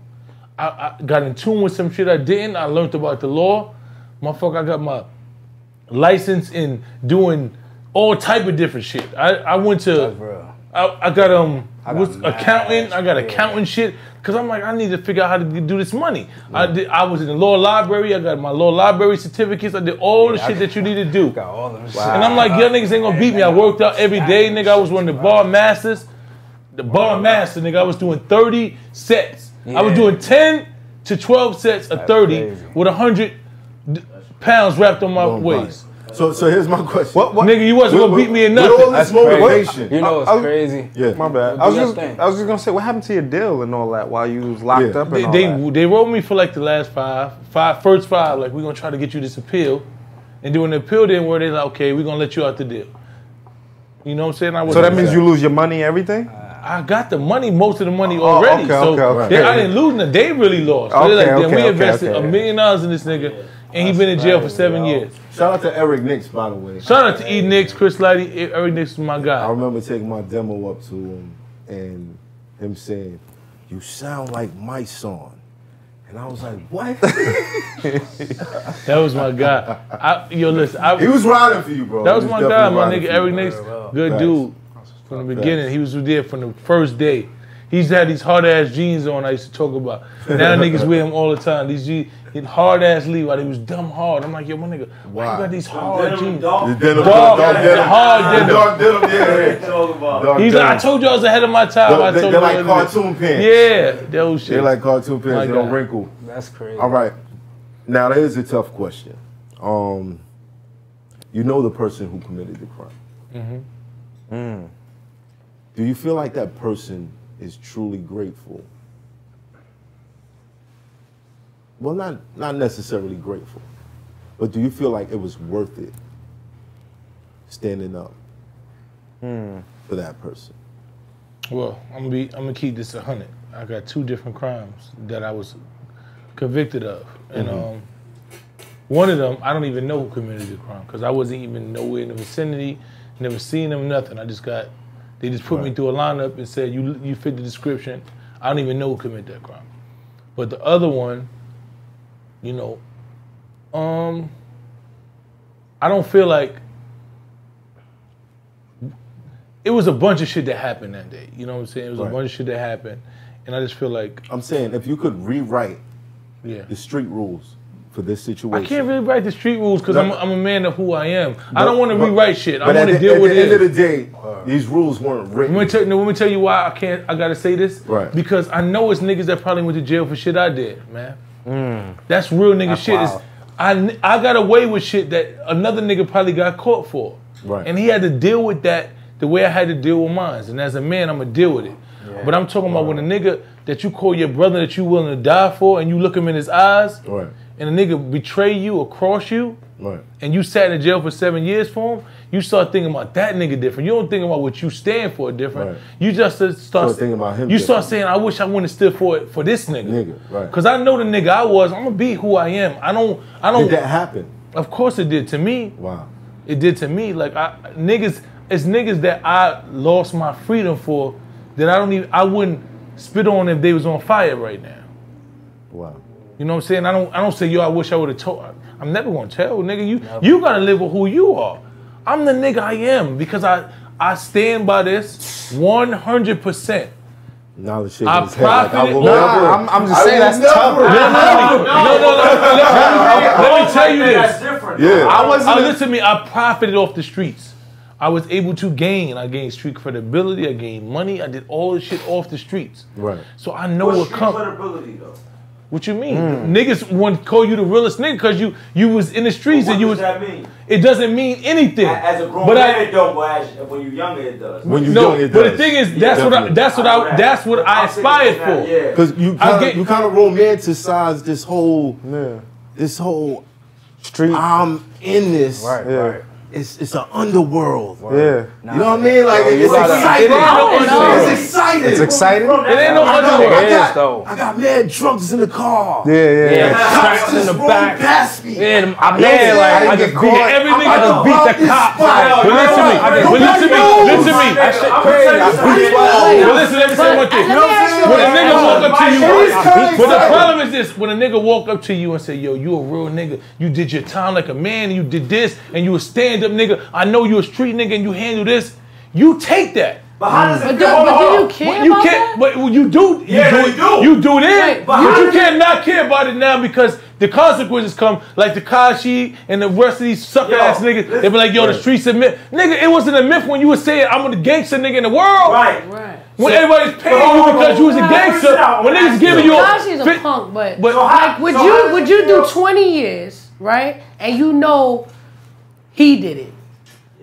I got in tune with some shit I didn't. I learned about the law. Motherfucker, I got my license in doing all type of different shit. I went to, I got accounting. I got accounting shit. Cause I'm like, I need to figure out how to do this money. Yeah. I was in the law library. I got my law library certificates. I did all the shit that you need to do. Got all them shit. And I'm like, y'all niggas ain't gonna beat me. I worked out every day, nigga. I was one of the bar masters. The bar master, nigga. I was doing 30 sets. Yeah. I was doing 10, to 12 sets of 30 with 100 pounds wrapped on my waist. So here's my question. What? Nigga, you wasn't gonna beat me in nothing. All this motivation. You know, it's crazy. Yeah, my bad. I was just gonna say, what happened to your deal and all that while you was locked up? And they wrote me for like the last first five, like we're gonna try to get you this appeal, and doing the appeal didn't work. They like, okay, we're gonna let you out the deal. You know what I'm saying? So that means you lose your money, everything. I got the money, most of the money already. Okay, so I didn't lose nothing. They really lost. So like, then we invested $1 million in this nigga. And he's been in jail for 7 years. Shout out to Eric Nix, by the way. Shout out to E. Nix, Chris Lighty. Eric Nix is my guy. I remember taking my demo up to him and him saying, "You sound like MYSONNE." And I was like, "What?" That was my guy. Yo, listen. He was riding for you, bro. That was my guy, my nigga. Eric Nix, good dude. From the beginning, he was there from the first day. He's had these hard ass jeans on I used to talk about. Now niggas wear them all the time. These jeans, hard ass Levi, they was dumb hard. I'm like, yo, my nigga, why you got these hard jeans? The denim, dark denim, yeah. He's like, I told you I was ahead of my time. They're like cartoon pants. Yeah, those shit. They're like cartoon pants. They don't wrinkle. That's crazy. All right, now that is a tough question. You know the person who committed the crime. Mm-hmm. Mm. Do you feel like that person is truly grateful? Well, not necessarily grateful, but do you feel like it was worth it standing up for that person? Well, I'm gonna keep this 100. I got 2 different crimes that I was convicted of, and one of them I don't even know who committed the crime because I wasn't even nowhere in the vicinity, never seen them, nothing. I just got. They just put me through a lineup and said, you fit the description. I don't even know who committed that crime. But the other one, you know, I don't feel like, it was a bunch of shit that happened that day. You know what I'm saying? It was a bunch of shit that happened. And I just feel like. I'm saying if you could rewrite the street rules for this situation. I can't rewrite the street rules because I'm a man of who I am. I don't want to rewrite shit. I want to deal with it. At the end of the day, these rules weren't written. Let me tell you why I can't. I gotta say this because I know it's niggas that probably went to jail for shit I did, man. That's real nigga shit. Wow. I got away with shit that another nigga probably got caught for, and he had to deal with that the way I had to deal with mine. And as a man, I'm gonna deal with it. Yeah. But I'm talking about when a nigga that you call your brother that you willing to die for, and you look him in his eyes. And a nigga betray you or cross you, and you sat in jail for 7 years for him, you start thinking about that nigga different. You don't think about what you stand for different. You just start thinking about him. You start saying, I wish I wouldn't have stood for it for this nigga. Because I know the nigga I was, I'm gonna be who I am. I don't Did that happen? Of course it did to me. Wow. It did to me. Like it's niggas that I lost my freedom for that I wouldn't spit on if they was on fire right now. Wow. You know what I'm saying? I don't say, yo, I wish I would have told. I'm never gonna tell, nigga. You gotta live with who you are. I'm the nigga I am because I stand by this 100%. Now the shit is like, I will never. I'm just saying that's tough. No. Let me tell you this. Yeah. Listen to me. I profited off the streets. I was able to gain. I gained street credibility. I gained money. I did all this shit off the streets. Right. So I know what comes. Street credibility though. What you mean? Niggas want to call you the realest nigga because you was in the streets and you was. What does that mean? It doesn't mean anything. As a grown man, it don't. But when you're younger, it does. When you're young, it does. But the thing is, that's what I aspired for. Because you kind of romanticized this whole street. I'm in this. Right. It's an underworld. You know what I mean? Like it's exciting. It's exciting. It's exciting. It ain't no underworld. I got mad drunks in the car. Cops in the back. Past me. I just beat every nigga. I just beat the cops. Listen, let me say one thing. When a nigga walk up to you, but the problem is this: when a nigga walk up to you and say, "Yo, you a real nigga. You did your time like a man. And you did this, and you was stand." Up nigga, I know you're a street nigga and you handle this. You take that. But how does it do you care about that? But you do. You do it. But you can't not care about it now because the consequences come, like the Kashi and the rest of these sucker ass niggas. They be like, yo, the streets a myth. Nigga, it wasn't a myth when you were saying I'm the gangster nigga in the world. Right. When everybody's paying you because you was a gangster, when they was giving you a... Kazi's a punk, but so like, would you do 20 years, right? And you know he did it.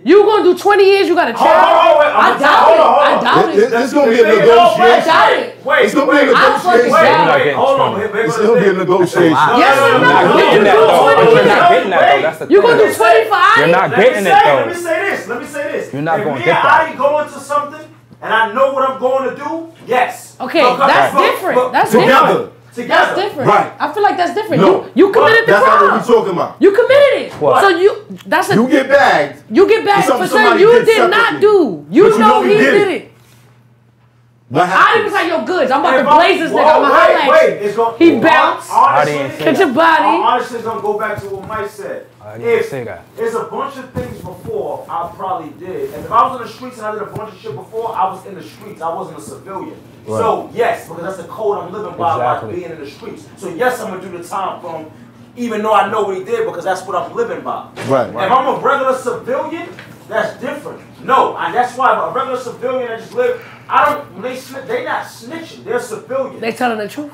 You gonna do 20 years, you got a child? I doubt it. I doubt it. It's gonna be a negotiation. I doubt it. Wait, it's gonna be a negotiation. Wait, hold on. It's gonna be a negotiation. Yes or no? You're not getting that though. You're gonna do 20 for AHDI? You're not getting it though. Let me say this. You're not gonna get that. If me and AHDI go into something and I know what I'm going to do, yes. Okay, that's different. That's different. That's different. Right. I feel like that's different. No. You committed the crime. That's not what we're talking about. You committed it. What? So you get bagged. You get bagged for something you did not do. You know he did it. I didn't say your goods. I'm about to blaze this nigga. I'm highlight. He bounced. Hit your body. I honestly gonna go back to what Mike said. There's a bunch of things before I probably did. And if I was in the streets and I did a bunch of shit before, I was in the streets. I wasn't a civilian. Right. So yes, because that's the code I'm living by being in the streets. So yes, I'm gonna do the time from, even though I know what he did, because that's what I'm living by. Right. If I'm a regular civilian, that's different. No, that's why a regular civilian that just live, they not snitching. They're civilian. They telling the truth.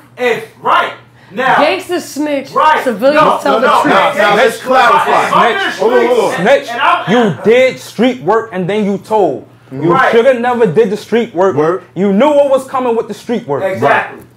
Right. Now, gangsters snitch, civilians tell the truth. Now let's clarify. Snitch. You did street work and then you told. You should have never did the street work. You knew what was coming with the street work. Exactly. Right.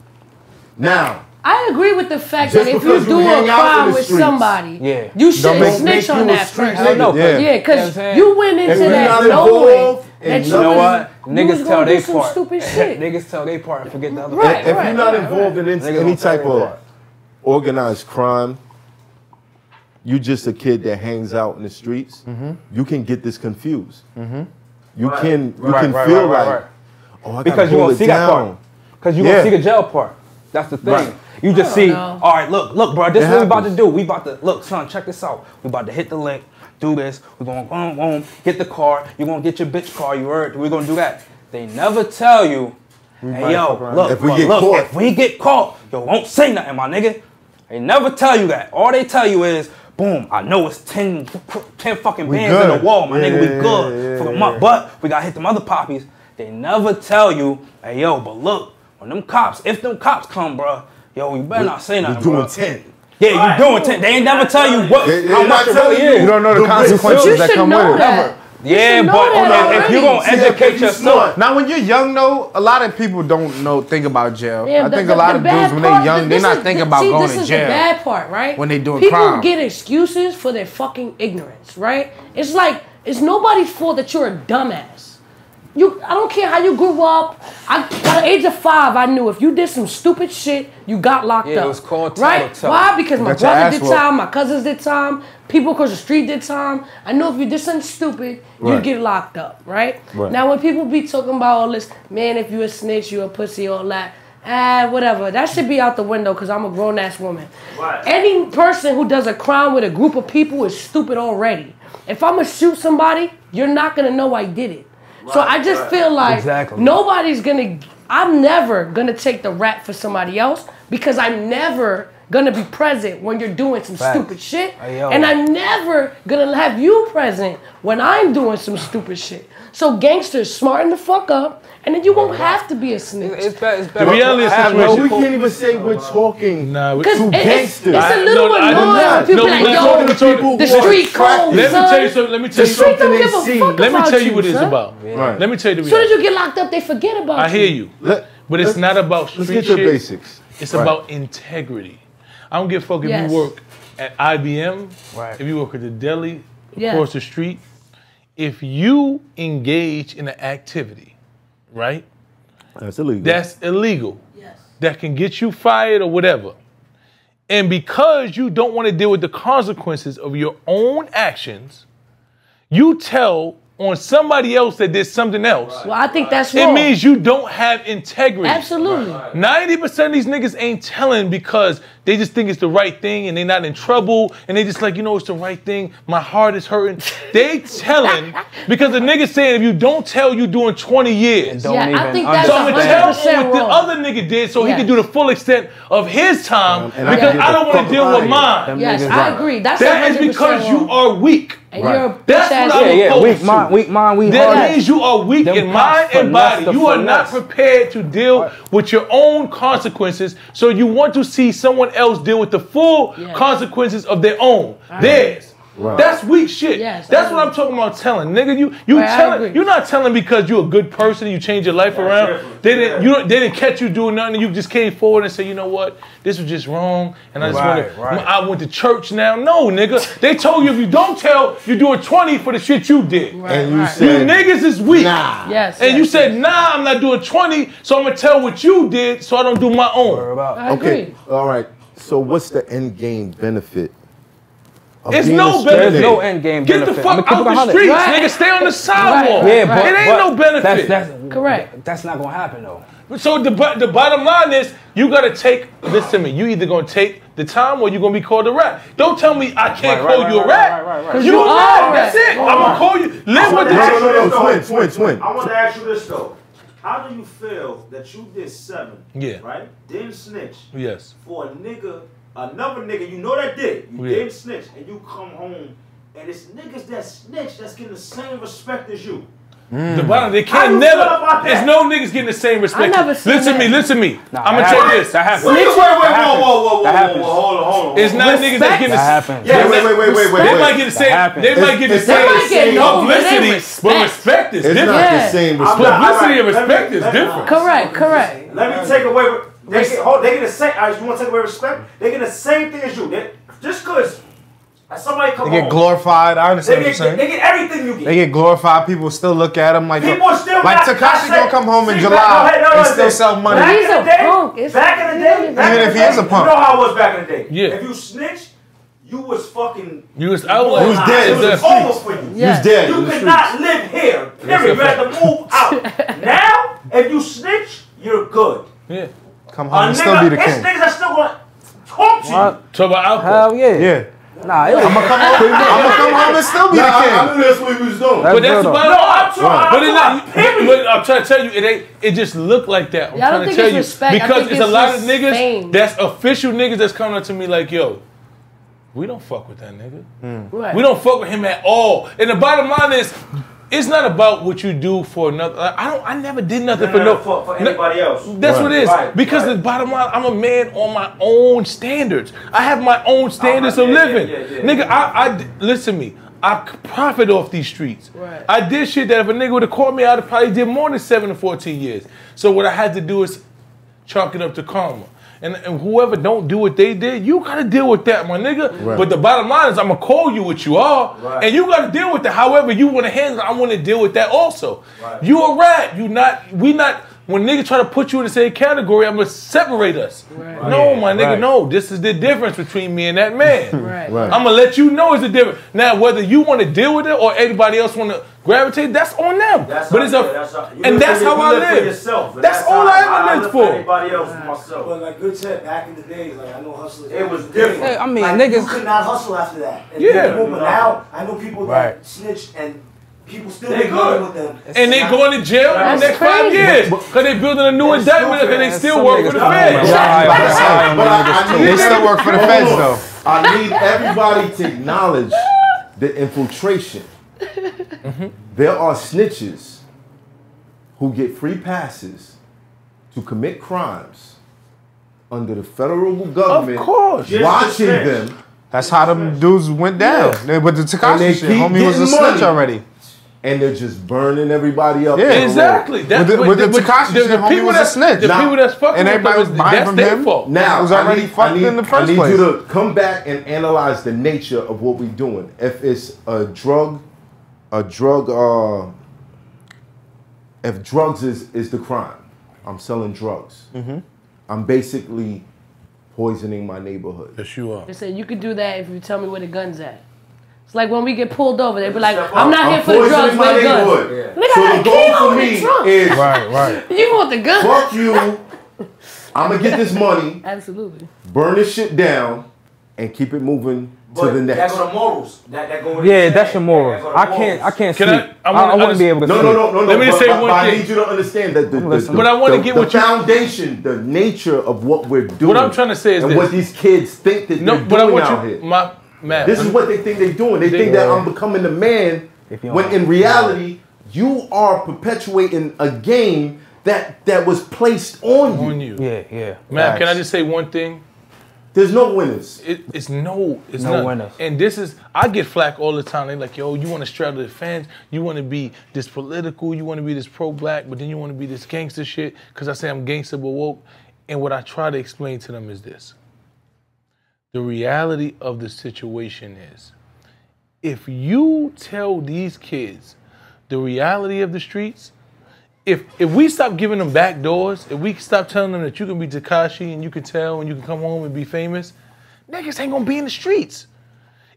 Now, I agree with the fact that if you do a crime with somebody, you shouldn't snitch on that person. Yeah, because you went into that knowing that you know niggas tell their part. Stupid shit. Niggas tell their part and forget the other part. If you're not involved in any type of organized crime, you just a kid that hangs out in the streets. You can get this confused. You can feel like, oh, I because you won't see that part. Because you won't see the jail part. That's the thing. Right. You just see, all right, look, bro, this is what we about to do. We about to, look, son, check this out. We about to hit the link, do this. We're going to go home, get the car. You're going to get your bitch car. You heard? We're going to do that. They never tell you, hey, yo, look, if we get caught, yo, won't say nothing, my nigga. They never tell you that. All they tell you is, boom, I know it's 10 fucking bands in the wall, my nigga, we good for the month. But we got to hit them other poppies. They never tell you, hey, yo, but look, when them cops, if them cops come, bro, yo, you better not say nothing, bro. You're doing 10. Yeah, you're doing 10. They ain't never tell you what, how much it really is. You don't know the consequences that come with it. Yeah, but if you're going to educate yourself. Now, when you're young, though, a lot of people don't think about jail. I think a lot of dudes, when they're young, they're not thinking about going to jail. This is the bad part, right? When they're doing crime. People get excuses for their fucking ignorance, right? It's like, it's nobody's fault that you're a dumbass. I don't care how you grew up. By the age of 5, I knew if you did some stupid shit, you got locked up. Yeah, it was called time. Why? Because my brother did time, my cousins did time, people across the street did time. I know if you did something stupid, you get locked up, right? Now, when people be talking about all this, man, if you a snitch, you a pussy, all that, whatever. That should be out the window because I'm a grown-ass woman. Right. Any person who does a crime with a group of people is stupid already. If I'm going to shoot somebody, you're not going to know I did it. So I just feel like nobody's going to, I'm never going to take the rap for somebody else because I'm never going to be present when you're doing some stupid shit. And I'm never going to have you present when I'm doing some stupid shit. So gangsters, smarten the fuck up and then you won't have to be a snitch. It's better. The reality is we can't even say we're talking to gangsters. It's a little annoying. People like, yo, the street cold, son. Let me tell you something they see. Let me tell you what it's about. Let me tell you the reality. As soon as you get locked up, they forget about you. I hear you. But it's not about street shit. Let's get your basics. It's about integrity. I don't give a fuck if you work at IBM, if you work at the deli, across the street. If you engage in an activity, right? That's illegal. That's illegal. Yes. That can get you fired or whatever. And because you don't want to deal with the consequences of your own actions, you tell on somebody else that did something else. Well, I think that's wrong. It means you don't have integrity. Absolutely. 90% of these niggas ain't telling because they just think it's the right thing and they're not in trouble and they just like, you know, it's the right thing. My heart is hurting. They telling because the nigga saying if you don't tell, you doing 20 years. Don't even. I think that's 100% tell what the other nigga did so he can do the full extent of his time because I don't want to deal with mine. Yes, I agree. That's 100% wrong. That is because you are weak. And right. You're a bitch ass. Yeah, weak mind, that means you are weak in mind and body. You are not prepared to deal with your own consequences, so you want to see someone else deal with the full consequences of their own. Theirs. Right. That's weak shit. Yes, that's what I'm talking about telling. Nigga, you're not telling because you're a good person, you change your life around. They didn't catch you doing nothing, and you just came forward and said, you know what, this was just wrong, and I just I went to church now. No, nigga. They told you if you don't tell, you're doing 20 for the shit you did. Right, and you said, you niggas is weak. Nah. Yes. And you said, nah, I'm not doing 20, so I'm gonna tell what you did so I don't do my own. Okay. All right. So what's the end game benefit? It's no benefit. There's no end game benefit. Get the fuck out the streets, nigga. Stay on the sidewalk. Yeah, but it ain't no benefit. That's correct. That's not gonna happen though. So the bottom line is, you gotta take. Listen to me. You either gonna take the time or you are gonna be called a rat. Don't tell me I can't call you a rat. You a rat. That's it. I'm gonna call you. Live with the twin. I want to ask you this though. How do you feel that you did 7? Yeah. Right. Didn't snitch. Yes. For a nigga. Another nigga, you know that dick. You didn't snitch, and you come home, and it's niggas that snitch that's getting the same respect as you. Mm. The bottom, they can't never. There's no niggas getting the same respect. Listen to me. Nah, I'm gonna tell you this. That happens. Wait, whoa, hold on. It's not niggas that getting the same. Wait. They might get the same. They might get the same publicity, but respect is different. It's not the same respect. Publicity and respect is different. Correct. Let me take away. They get the same. You want to take away respect? They get the same thing as you. Just because somebody come home, they get glorified. I understand what you're saying. They get everything you get. They get glorified. People still look at them like Tekashi gonna come home in July and still sell money. Back in the day, even if he is a punk, you know how it was back in the day. Yeah. If you snitched, you was fucking. You was out. You was dead. It was over for you. You was dead. You could not live here. Period. You had to move out. Now, if you snitch, you're good. Yeah. Come home and still be the king. It's niggas that still want to talk to you. Talk about alcohol. Hell yeah. Nah, I'm gonna come home. I'm gonna come home and still be the king. I knew that's what he was doing. But that's about I'm trying to tell you, it just looked like that. I'm trying to tell you because it's a lot of niggas that's official niggas that's coming up to me like, yo, we don't fuck with that nigga. We don't fuck with him at all. And the bottom line is, it's not about what you do for another. I never did nothing for anybody else. That's what it is. Because the bottom line, I'm a man on my own standards. I have my own standards of living. Nigga, listen to me. I profit off these streets. Right. I did shit that if a nigga would have caught me, I'd have probably did more than 7 to 14 years. So what I had to do is chalk it up to karma. And whoever don't do what they did, you gotta deal with that, my nigga. Right. But the bottom line is, I'm gonna call you what you are, and you gotta deal with it. However you wanna handle it, I wanna deal with that also. Right. You a rat. You not. We not. When niggas try to put you in the same category, I'm gonna separate us. Right. No, my nigga, no. This is the difference between me and that man. I'm gonna let you know it's the difference. Now, whether you wanna deal with it or anybody else wanna gravitate, that's on them. That's that's how I live. Yourself, that's all I ever lived for. Anybody else but myself. But like good shit, back in the days, like I know hustlers. It was different. Hey, I mean, like, niggas could not hustle after that. And but now I know people that snitch and people still they good with them. And they going to jail in the next 5 years because they building a new indictment and they still work for the feds. They still work for the feds though. I need everybody to acknowledge the infiltration. There are snitches who get free passes to commit crimes under the federal government watching them. That's how them dudes went down. Yeah. But the Tekashi shit, homie was a snitch already. And they're just burning everybody up. Yeah, exactly. That's with the Tekashi shit, homie was a snitch. The people that's fucking and everybody was buying from him. Now, it was already fucked in the first place. I need you to come back and analyze the nature of what we're doing. If it's if drugs is the crime, I'm selling drugs. I'm basically poisoning my neighborhood. Yes, you are. They said you could do that if you tell me where the gun's at. It's like when we get pulled over, they be like, "I'm not here for the drugs, but the guns." Yeah. Look, so the goal for me is you want the gun? Fuck you! I'm gonna get this money. Absolutely. Burn this shit down and keep it moving to the next. That's the morals. That's your morals. I can't sleep. I wouldn't be able to. No. Let me just say one thing. I need you to understand that the foundation, the nature of what we're doing. What I'm trying to say is what these kids think that they're doing out here. Man. This is what they think they're doing. They think that I'm becoming the man, when in reality, you are perpetuating a game that was placed on you. Yeah. Matt, can I just say one thing? There's no winners. It's no winners. And this is, I get flack all the time. They're like, yo, you want to straddle the fence. You want to be this political. You want to be this pro-black. But then you want to be this gangster shit. Because I say I'm gangster but woke. And what I try to explain to them is this. The reality of the situation is, if you tell these kids the reality of the streets, if we stop giving them back doors, if we stop telling them that you can be Tekashi and you can tell and you can come home and be famous, niggas ain't gonna be in the streets.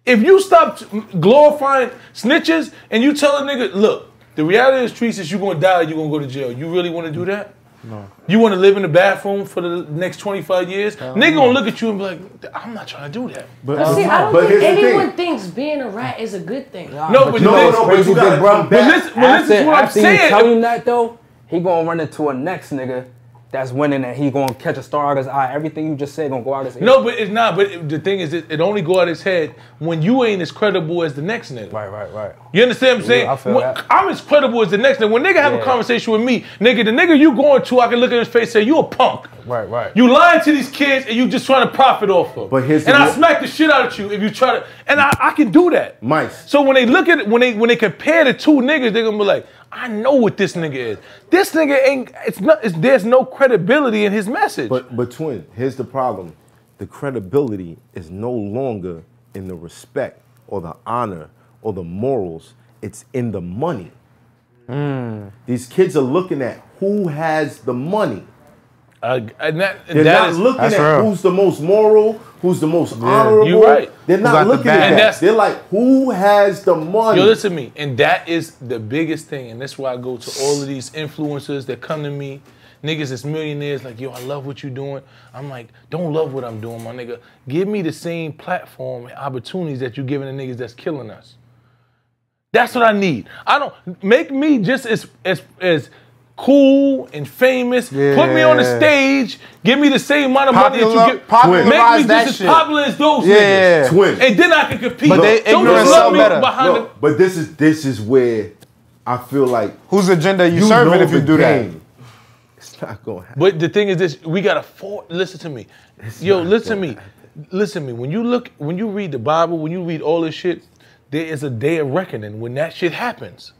If you stop glorifying snitches and you tell a nigga, look, the reality of the streets is you're gonna die, you're gonna go to jail. You really wanna do that? No. You wanna live in the bathroom for the next 25 years? Nigga gonna look at you and be like, I'm not trying to do that. But see, I don't think anyone thinks being a rat is a good thing. No, but this is what I'm saying. Tell him that though, he gonna run into a next nigga that's winning and he gonna catch a star out his eye. Everything you just said gonna go out his head. No, but it's not. But the thing is, it only go out his head when you ain't as credible as the next nigga. Right. You understand what I'm saying? Yeah, I feel that. I'm as credible as the next nigga. When nigga have a conversation with me, nigga, the nigga you going to, I can look at his face and say, you a punk. Right. You lying to these kids and you just trying to profit off of. But here's I smack the shit out of you if you try to, and I can do that. Mice. So when they look at it, when they compare the two niggas, they're gonna be like, I know what this nigga is. This nigga ain't. There's no credibility in his message. But twin, here's the problem: the credibility is no longer in the respect or the honor or the morals. It's in the money. These kids are looking at who has the money. They're not looking at who's the most moral, who's the most honorable. You're right. They're not looking at that. They're like, who has the money? Yo, listen to me. And that is the biggest thing. And that's why I go to all of these influencers that come to me. Niggas that's millionaires, like, yo, I love what you're doing. I'm like, don't love what I'm doing, my nigga. Give me the same platform and opportunities that you're giving the niggas that's killing us. That's what I need. I don't make me just as cool and famous. Yeah. Put me on the stage. Give me the same amount of money that you give. Make me just as popular as those niggas. Twin. And then I can compete. But they But this is where I feel like whose agenda you serving if you do that. It's not gonna happen. But the thing is this: we gotta listen to me. Yo, listen to me. Listen to me. When you read the Bible, when you read all this shit, there is a day of reckoning when that shit happens.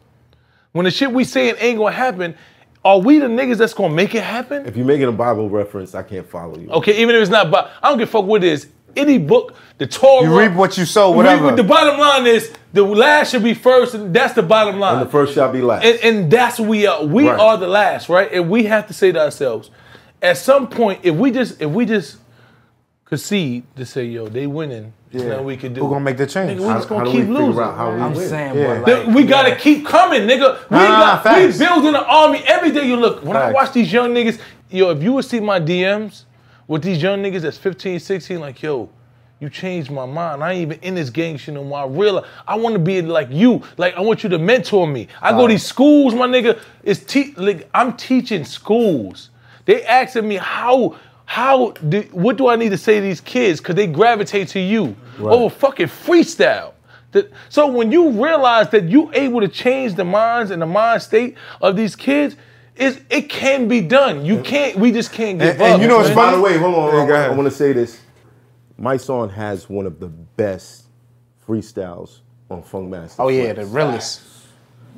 When the shit we saying ain't gonna happen. Are we the niggas that's gonna make it happen? If you're making a Bible reference, I can't follow you. Okay, even if it's not Bible, I don't give a fuck what it is. Any book, the Torah. You reap what you sow, whatever. The bottom line is, the last should be first, and that's the bottom line. And the first shall be last. And that's we are. We are the last, right? And we have to say to ourselves, at some point, if we just concede to say, yo, they winning. There's nothing we can do. Who's gonna make the change? We're just gonna keep losing. I'm saying, we gotta keep coming, nigga. We building an army every day. You look, when I watch these young niggas, yo, if you would see my DMs with these young niggas that's 15, 16, like, yo, you changed my mind. I ain't even in this gang shit no more. I realize I want to be like you. Like, I want you to mentor me. I go to these schools, my nigga. I'm teaching schools. They asking me what do I need to say to these kids? Because they gravitate to you over fucking freestyle. So when you realize that you able to change the minds and the mind state of these kids, it can be done. You can't. We just can't give up. And you know, it's by the way, hold on. I want to say this. MYSONNE has one of the best freestyles on Funk Master. Oh yeah, the realest.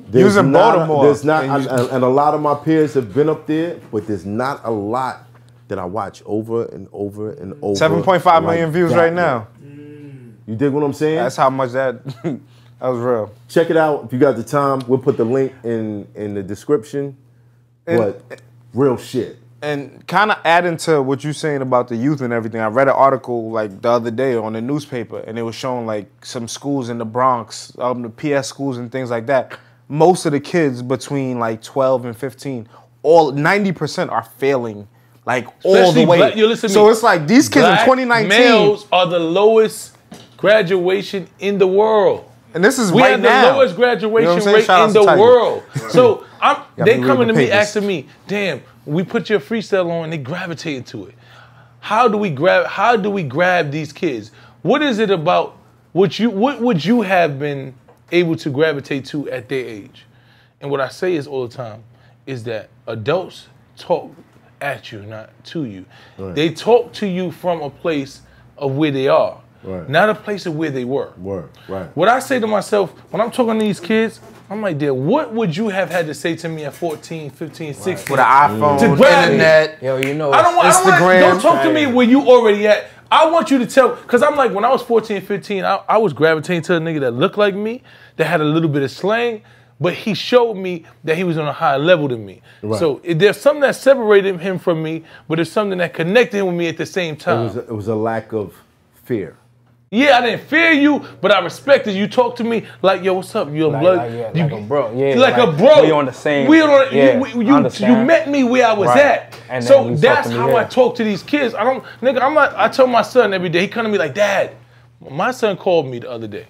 There's in Baltimore. There's not, and a lot of my peers have been up there, but there's not a lot that I watch over and over and over. 7.5 like million views right now. You dig what I'm saying? That's how much that was real. Check it out if you got the time. We'll put the link in the description. But real shit. And kind of adding to what you're saying about the youth and everything, I read an article like the other day on the newspaper, and it was showing like some schools in the Bronx, the PS schools and things like that. Most of the kids between like 12 and 15, all 90% are failing. Like all the way. So it's like these kids in 2019. Males are the lowest graduation in the world. And this is right now. We have the lowest graduation rate in the world. So they coming to me asking me, damn, we put your freestyle on and they gravitated to it. How do we grab these kids? What is it about What would you have been able to gravitate to at their age? And what I say is all the time is that adults talk at you, not to you. Right. They talk to you from a place of where they are, right, not a place of where they were. Right. What I say to myself when I'm talking to these kids, I'm like, dear, what would you have had to say to me at 14, 15, 16? Right. With an iPhone, internet, yo, you know, Instagram. Don't talk to me where you already at. I want you to tell, because I'm like, when I was 14, 15, I was gravitating to a nigga that looked like me, that had a little bit of slang, but he showed me that he was on a higher level than me. Right. So there's something that separated him from me, but there's something that connected him with me at the same time. It was a lack of fear. Yeah, I didn't fear you, but I respected you. You talked to me like, yo, what's up? You're like, blood. Like a bro. Yeah, like a bro. We on the same. We on the, yeah, you met me where I was at. And so that's how I talk to these kids. I don't, nigga, I'm not, I tell my son every day, he come to me like, Dad, my son called me the other day. He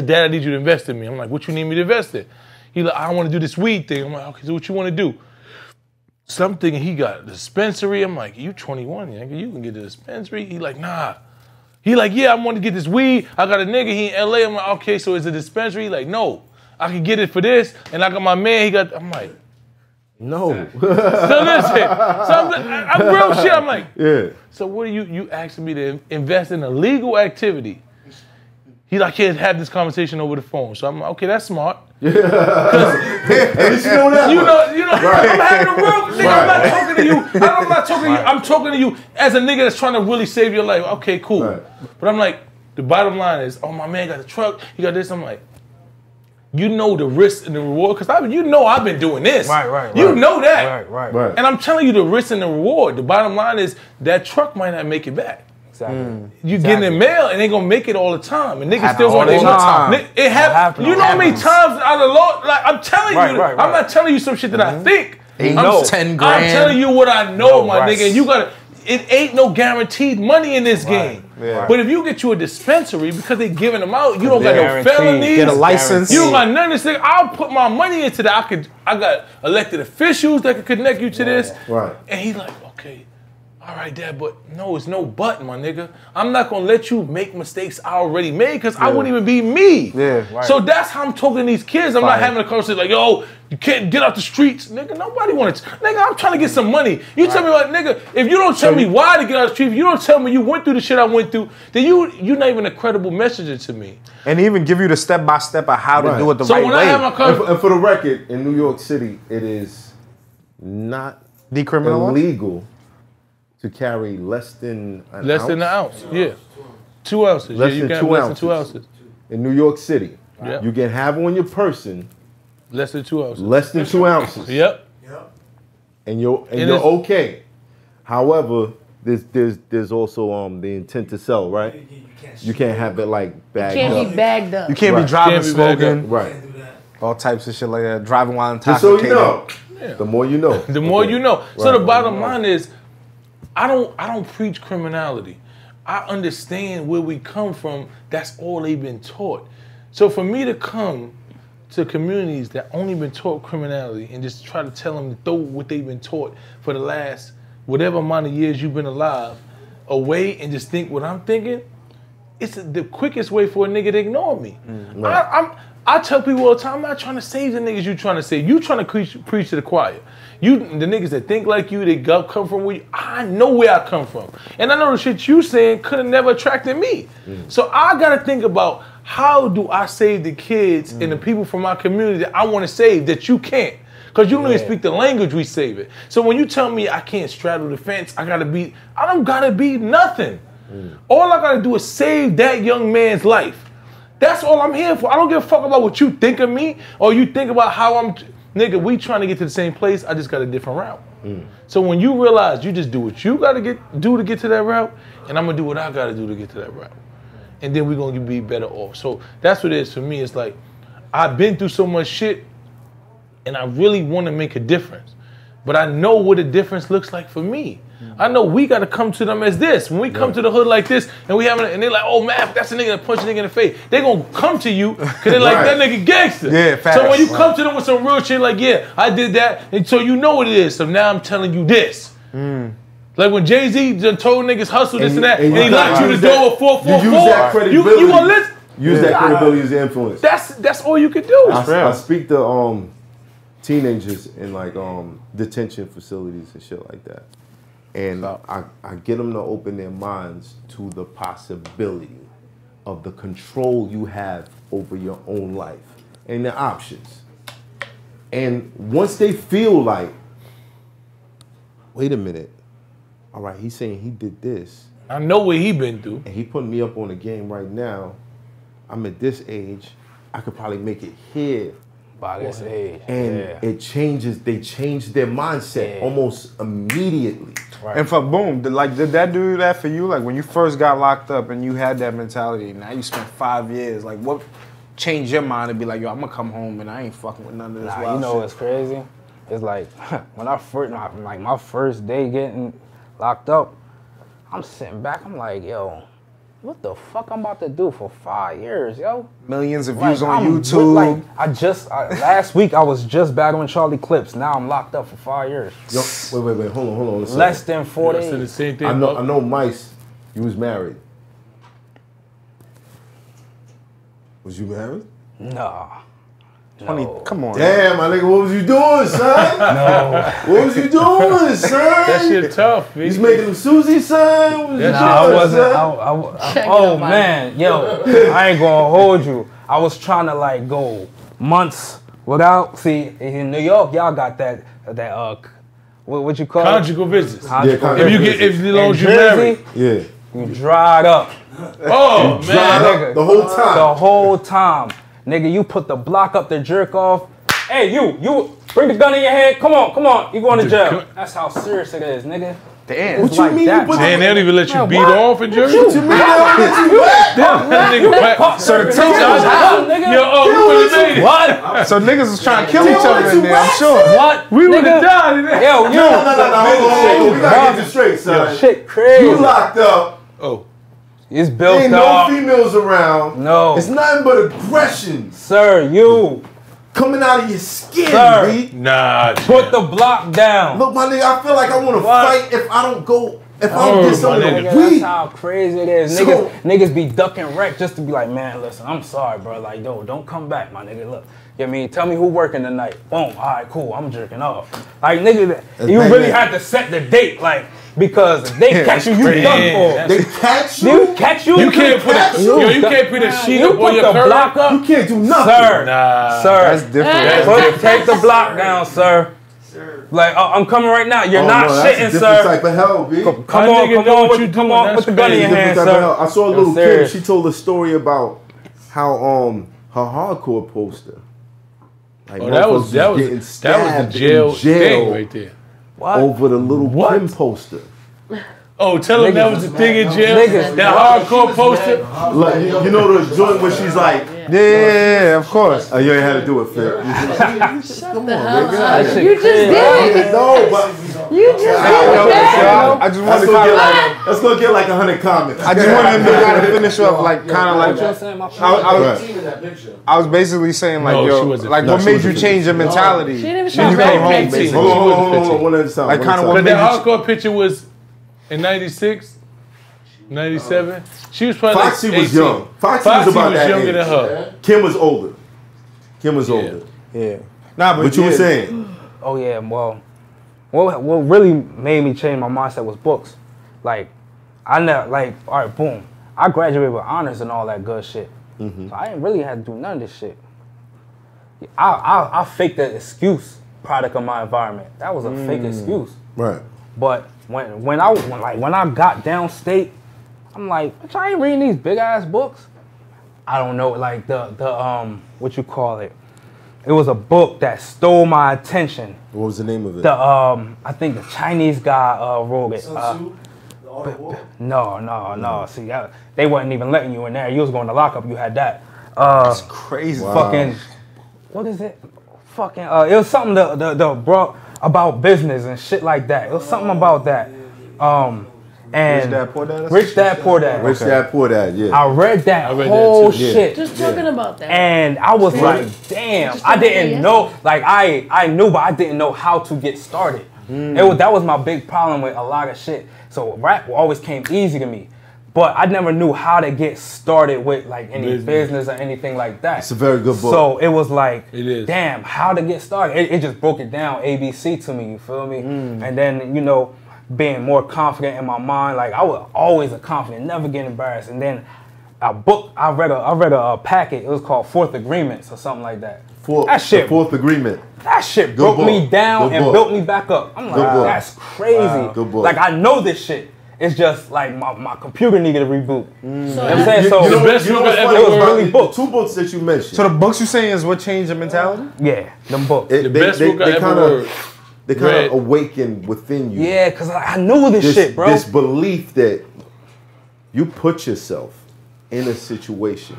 said, Dad, I need you to invest in me. I'm like, what you need me to invest in? He like, I want to do this weed thing. I'm like, okay, so what you want to do? Something, he got a dispensary. I'm like, you 21, nigga, you can get a dispensary. He like, nah. He like, yeah, I want to get this weed. I got a nigga, he in LA. I'm like, okay, so is it a dispensary? He like, no. I can get it for this, and I got my man, he got, I'm like, no. So listen, I'm real shit, I'm like, yeah. So what are you asking me to invest in a legal activity? He like, can't have this conversation over the phone. So I'm like, okay, that's smart. Yeah. You know, right. I'm having a real nigga. Right. I'm not talking to you. I'm not talking to you. I'm talking to you as a nigga that's trying to really save your life. Okay, cool. Right. But I'm like, the bottom line is, oh, my man got a truck. He got this. I'm like, you know the risk and the reward, because you know I've been doing this. Right. You know that. Right. And I'm telling you the risk and the reward. The bottom line is that truck might not make it back. Exactly. You getting in mail and they gonna make it all the time, and niggas still want all the time. It happens. You know how many times out of law? Like I'm telling you, I'm not telling you some shit that I think. I'm 10 grand. I'm telling you what I know, my nigga. And you gotta. It ain't no guaranteed money in this game. Yeah. But if you get you a dispensary because they giving them out, you don't got no felonies. Get a license. You don't got none of this. I'll put my money into that. I got elected officials that could connect you to this. Right. And he like, okay. All right, Dad, but no, it's no but, my nigga. I'm not going to let you make mistakes I already made because I wouldn't even be me. Yeah, right. So that's how I'm talking to these kids. I'm not having a conversation like, yo, you can't get out the streets. Nigga, nobody wants to. Nigga, I'm trying to get some money. You tell me, like, nigga, if you don't tell me why to get out of the street, if you don't tell me you went through the shit I went through, then you're not even a credible messenger to me. And even give you the step-by-step of how to do it the right way. I have my conversation. And for the record, in New York City, it is not illegal to carry less than an ounce. Yeah. 2 ounces. Less than 2 ounces. In New York City. Wow. You can have on your person. Less than 2 ounces. Less than 2 ounces. Yep. And you're okay. However, there's also the intent to sell, right? You can't have it like bagged up. You can't be bagged up. You can't be driving smoking. Right. All types of shit like that. Driving while intoxicated. So you know. Yeah. The more you know. The more you know. So the bottom line is I don't preach criminality. I understand where we come from. That's all they've been taught. So for me to come to communities that only been taught criminality and just try to tell them to throw what they've been taught for the last whatever amount of years you've been alive away and just think what I'm thinking, it's the quickest way for a nigga to ignore me. Right. I tell people all the time, I'm not trying to save the niggas you trying to save. You trying to preach to the choir. The niggas that think like you, they come from where you, I know where I come from. And I know the shit you saying could have never attracted me. So I got to think about how do I save the kids and the people from my community that I want to save that you can't. Because you don't even speak the language we save it. So when you tell me I can't straddle the fence, I don't got to be nothing. All I got to do is save that young man's life. That's all I'm here for. I don't give a fuck about what you think of me or you think about how I'm... Nigga, we trying to get to the same place. I just got a different route. So when you realize you just do what you got to do to get to that route, and I'm going to do what I got to do to get to that route. And then we're going to be better off. So that's what it is for me. It's like I've been through so much shit, and I really want to make a difference. But I know what a difference looks like for me. I know we got to come to them as this. When we come to the hood like this, and they're like, oh, man, that's a nigga that punched a nigga in the face. They going to come to you because they're like, that nigga gangster. Yeah, facts. So when you come to them with some real shit, like, yeah, I did that. And so you know what it is. So now I'm telling you this. Like when Jay-Z just told niggas hustle this and that, and he locked you the door 444. You gonna listen? Use that credibility as influence. That's all you can do. I speak to teenagers in like detention facilities and shit like that, and I get them to open their minds to the possibility of the control you have over your own life and the options. And once they feel like, wait a minute, all right, he's saying he did this. I know what he been through. And he putting me up on the game right now. I'm at this age. I could probably make it here by this age. And it changes, they change their mindset almost immediately. Right. And for boom, like did that do that for you? Like when you first got locked up and you had that mentality, now you spent 5 years, like what changed your mind to be like, yo, I'm gonna come home and I ain't fucking with none of this wild you know shit. What's crazy? It's like when I first, like my first day getting locked up, I'm sitting back, I'm like, yo, what the fuck I'm about to do for 5 years, yo? Millions of views on YouTube. Like, last week I was just battling Charlie Clips. Now I'm locked up for 5 years. Yo, wait, hold on. Less than 40. Yeah, the same thing. I know, Mice, you was married. Was you married? Nah. No. Come on. Damn, my nigga, what was you doing, son? What was you doing, son? That shit tough, man. He's making them Susie, son? Nah, I wasn't. Oh, man. Yo, I ain't gonna hold you. I was trying to, like, go months without. See, in New York, y'all got that what you call it? Conjugal visits. If you married. Yeah. You dried up. Oh, man. The whole time. The whole time. Nigga, you put the block up, the jerk off. Hey, you bring the gun in your head. Come on. You going to jail. That's how serious it is, nigga. Damn, what you like mean? That. Man, they don't even let you beat off in Jersey. What you mean? What? So niggas was trying to kill each other in there, I'm sure. What? We would have died in there. Yo, no. We gotta get this straight, son. Shit crazy. You locked up. Oh. It's built up. Ain't no females around. No. It's nothing but aggression. Sir, you. Coming out of your skin, sir. Nah. Put the block down. Look, my nigga, I feel like I want to fight if I don't go, if I don't get something to weed. That's how crazy it is. So, niggas be ducking wreck just to be like, man, listen, I'm sorry, bro. Like, yo, don't come back, my nigga. Look. You know what I mean? Tell me who working tonight. Boom. All right, cool. I'm jerking off. Like, nigga, you really had to set the date. Like, because they catch you, you done for. They catch you? You can't put a sheet up on your block up. You can't do nothing. Sir. Nah. Sir. That's different. Take the block down, sir. Like, I'm coming right now. You're not shitting, sir. That's a different type of hell, B. Come on, put the gun in your hand, sir. I saw a little kid. She told a story about how her hardcore poster. Like, that was the jail thing right there. What? Over the little Kim poster. Oh, tell him that was the thing in jail? Niggas. That hardcore poster? Like, you know the joint where she's like, yeah, of course. Oh, you ain't had to do it, Phil. Come on, nigga. You just did it. No, but. You just did it. I just want to get like, let's go get like 100 comments. I just wanted to know how to finish up, like, kind of like. I was basically saying, like, yo, like, what made you change your mentality? She didn't even change. Hold on, one at a time. Like, kind of what made you. But that hardcore picture was. In 96, 97, she was probably Foxy like 18. Was young. Foxy was about that younger age. Than her. Kim was older. Kim was older. Yeah. Nah, but you were saying. Oh yeah. Well, what really made me change my mindset was books. Like, I never all right, boom. I graduated with honors and all that good shit. Mm-hmm. So I didn't really have to do none of this shit. I faked that excuse. Product of my environment. That was a fake excuse. Right. But. When I got downstate, I'm like, bitch, I ain't reading these big ass books. I don't know, like the what you call it? It was a book that stole my attention. What was the name of it? The I think the Chinese guy wrote it. No. See, they wasn't even letting you in there. You was going to lock up. You had that. That's crazy. Fucking, what is it? Fucking, it was something the bro. About business and shit like that. It was something about that. And Rich Dad Poor Dad, yeah. I read that whole shit. Just talking about that. And I was like, damn, I didn't know. Like I knew, but I didn't know how to get started. That was my big problem with a lot of shit. So rap always came easy to me, but I never knew how to get started with like any business or anything like that. It's a very good book. So it was like, damn, how to get started. It just broke it down ABC to me, you feel me? And then, you know, being more confident in my mind, like I was always a confident, never get embarrassed. And then a book, I read a packet, it was called Fourth Agreements or something like that. That shit broke me down and built me back up. I'm like, that's crazy. Like, I know this shit. It's just like my computer needed a reboot. So, you know what I'm saying? So you know, the two books that you mentioned. So the books you're saying is what changed your mentality? Yeah, them books. They kind of awakened within you. Yeah, because I know this shit, bro. This belief that you put yourself in a situation.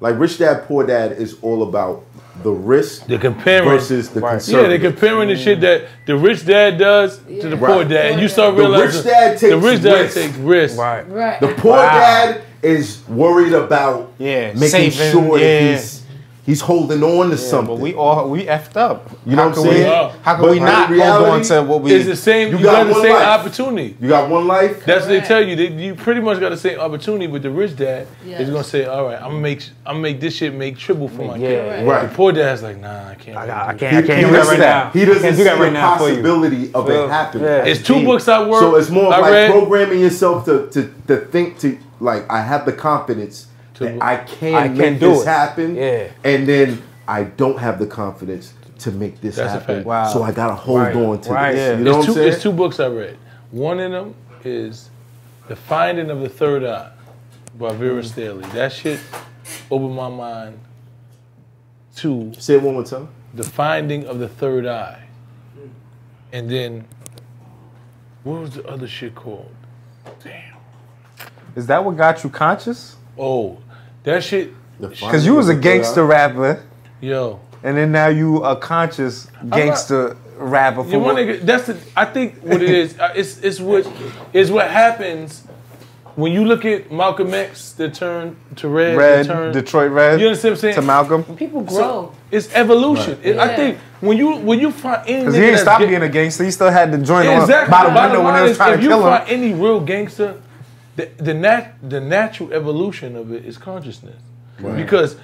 Like Rich Dad Poor Dad is all about the risk versus the concern. Yeah, they're comparing the shit that the rich dad does to the poor dad. And you start realizing the rich dad takes risks. Right. The poor dad is worried about making sure that he's holding on to something. But we effed up. You know what I'm saying? How can we not hold on to what we? It's the same. You got the same opportunity. You got one life. That's what they tell you. You pretty much got the same opportunity. But the rich dad is gonna say, "All right, I'm gonna make this shit make triple for my kid." Right. The poor dad's like, "Nah, I can't. I can't do that right now. He doesn't see the possibility of it happening." It's two books I work. So it's more like programming yourself to think to like, I have the confidence. I can make this happen, and then I don't have the confidence to make this happen. Wow. So I gotta hold on to this. Yeah. You know what I'm saying? There's two books I read. One of them is The Finding of the Third Eye by Vera Staley. That shit opened my mind to... Say it one more time. The Finding of the Third Eye. And then, what was the other shit called? Damn. Is that what got you conscious? Oh, that shit. Because you was a gangster rapper. Yo. And then now you a conscious gangster rapper. For what? I think what it is, it's what happens when you look at Malcolm X that turned to Red. Detroit Red. You understand what I'm saying? To Malcolm. People grow. So it's evolution. Right. I think when you find any... Because he didn't stop being a gangster. He still had the joint by the window when they was trying to kill him. If you find any real gangster... The natural evolution of it is consciousness, because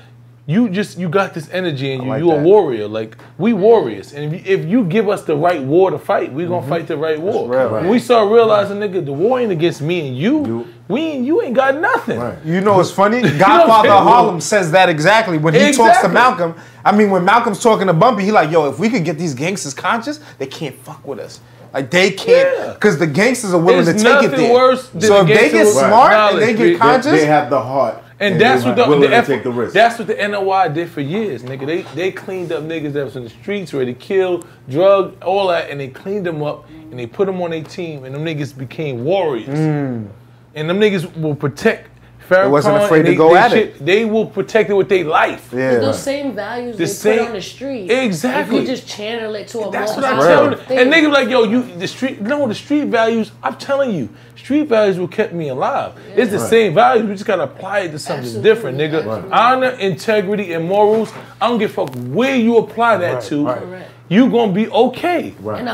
you got this energy in you. Like you're a warrior, like we warriors. And if you give us the right war to fight, we are gonna fight the right war. When we start realizing, nigga, the war ain't against me and you. You ain't got nothing. You know what's funny? Godfather of Harlem says that exactly when he talks to Malcolm. I mean, when Malcolm's talking to Bumpy, he like, yo, if we could get these gangsters conscious, they can't fuck with us. Like they can't, because the gangsters are willing to take it there. Worse than so if they get smart and they get conscious, they have the heart. And that's what the risk. That's what the NOI did for years, nigga. They cleaned up niggas that was in the streets, ready to kill, drug, all that, and they cleaned them up and they put them on their team, and them niggas became warriors. And them niggas will protect. They wasn't afraid to go at it. They will protect it with their life. Yeah, those same values they put on the street. Exactly. If you just channel it to a... That's what I'm telling them. And niggas like, yo, the street values. I'm telling you, street values will keep me alive. Yeah. It's the same values. We just gotta apply it to something different, nigga. Honor, integrity, and morals. I don't give a fuck where you apply that to. You gonna be okay. And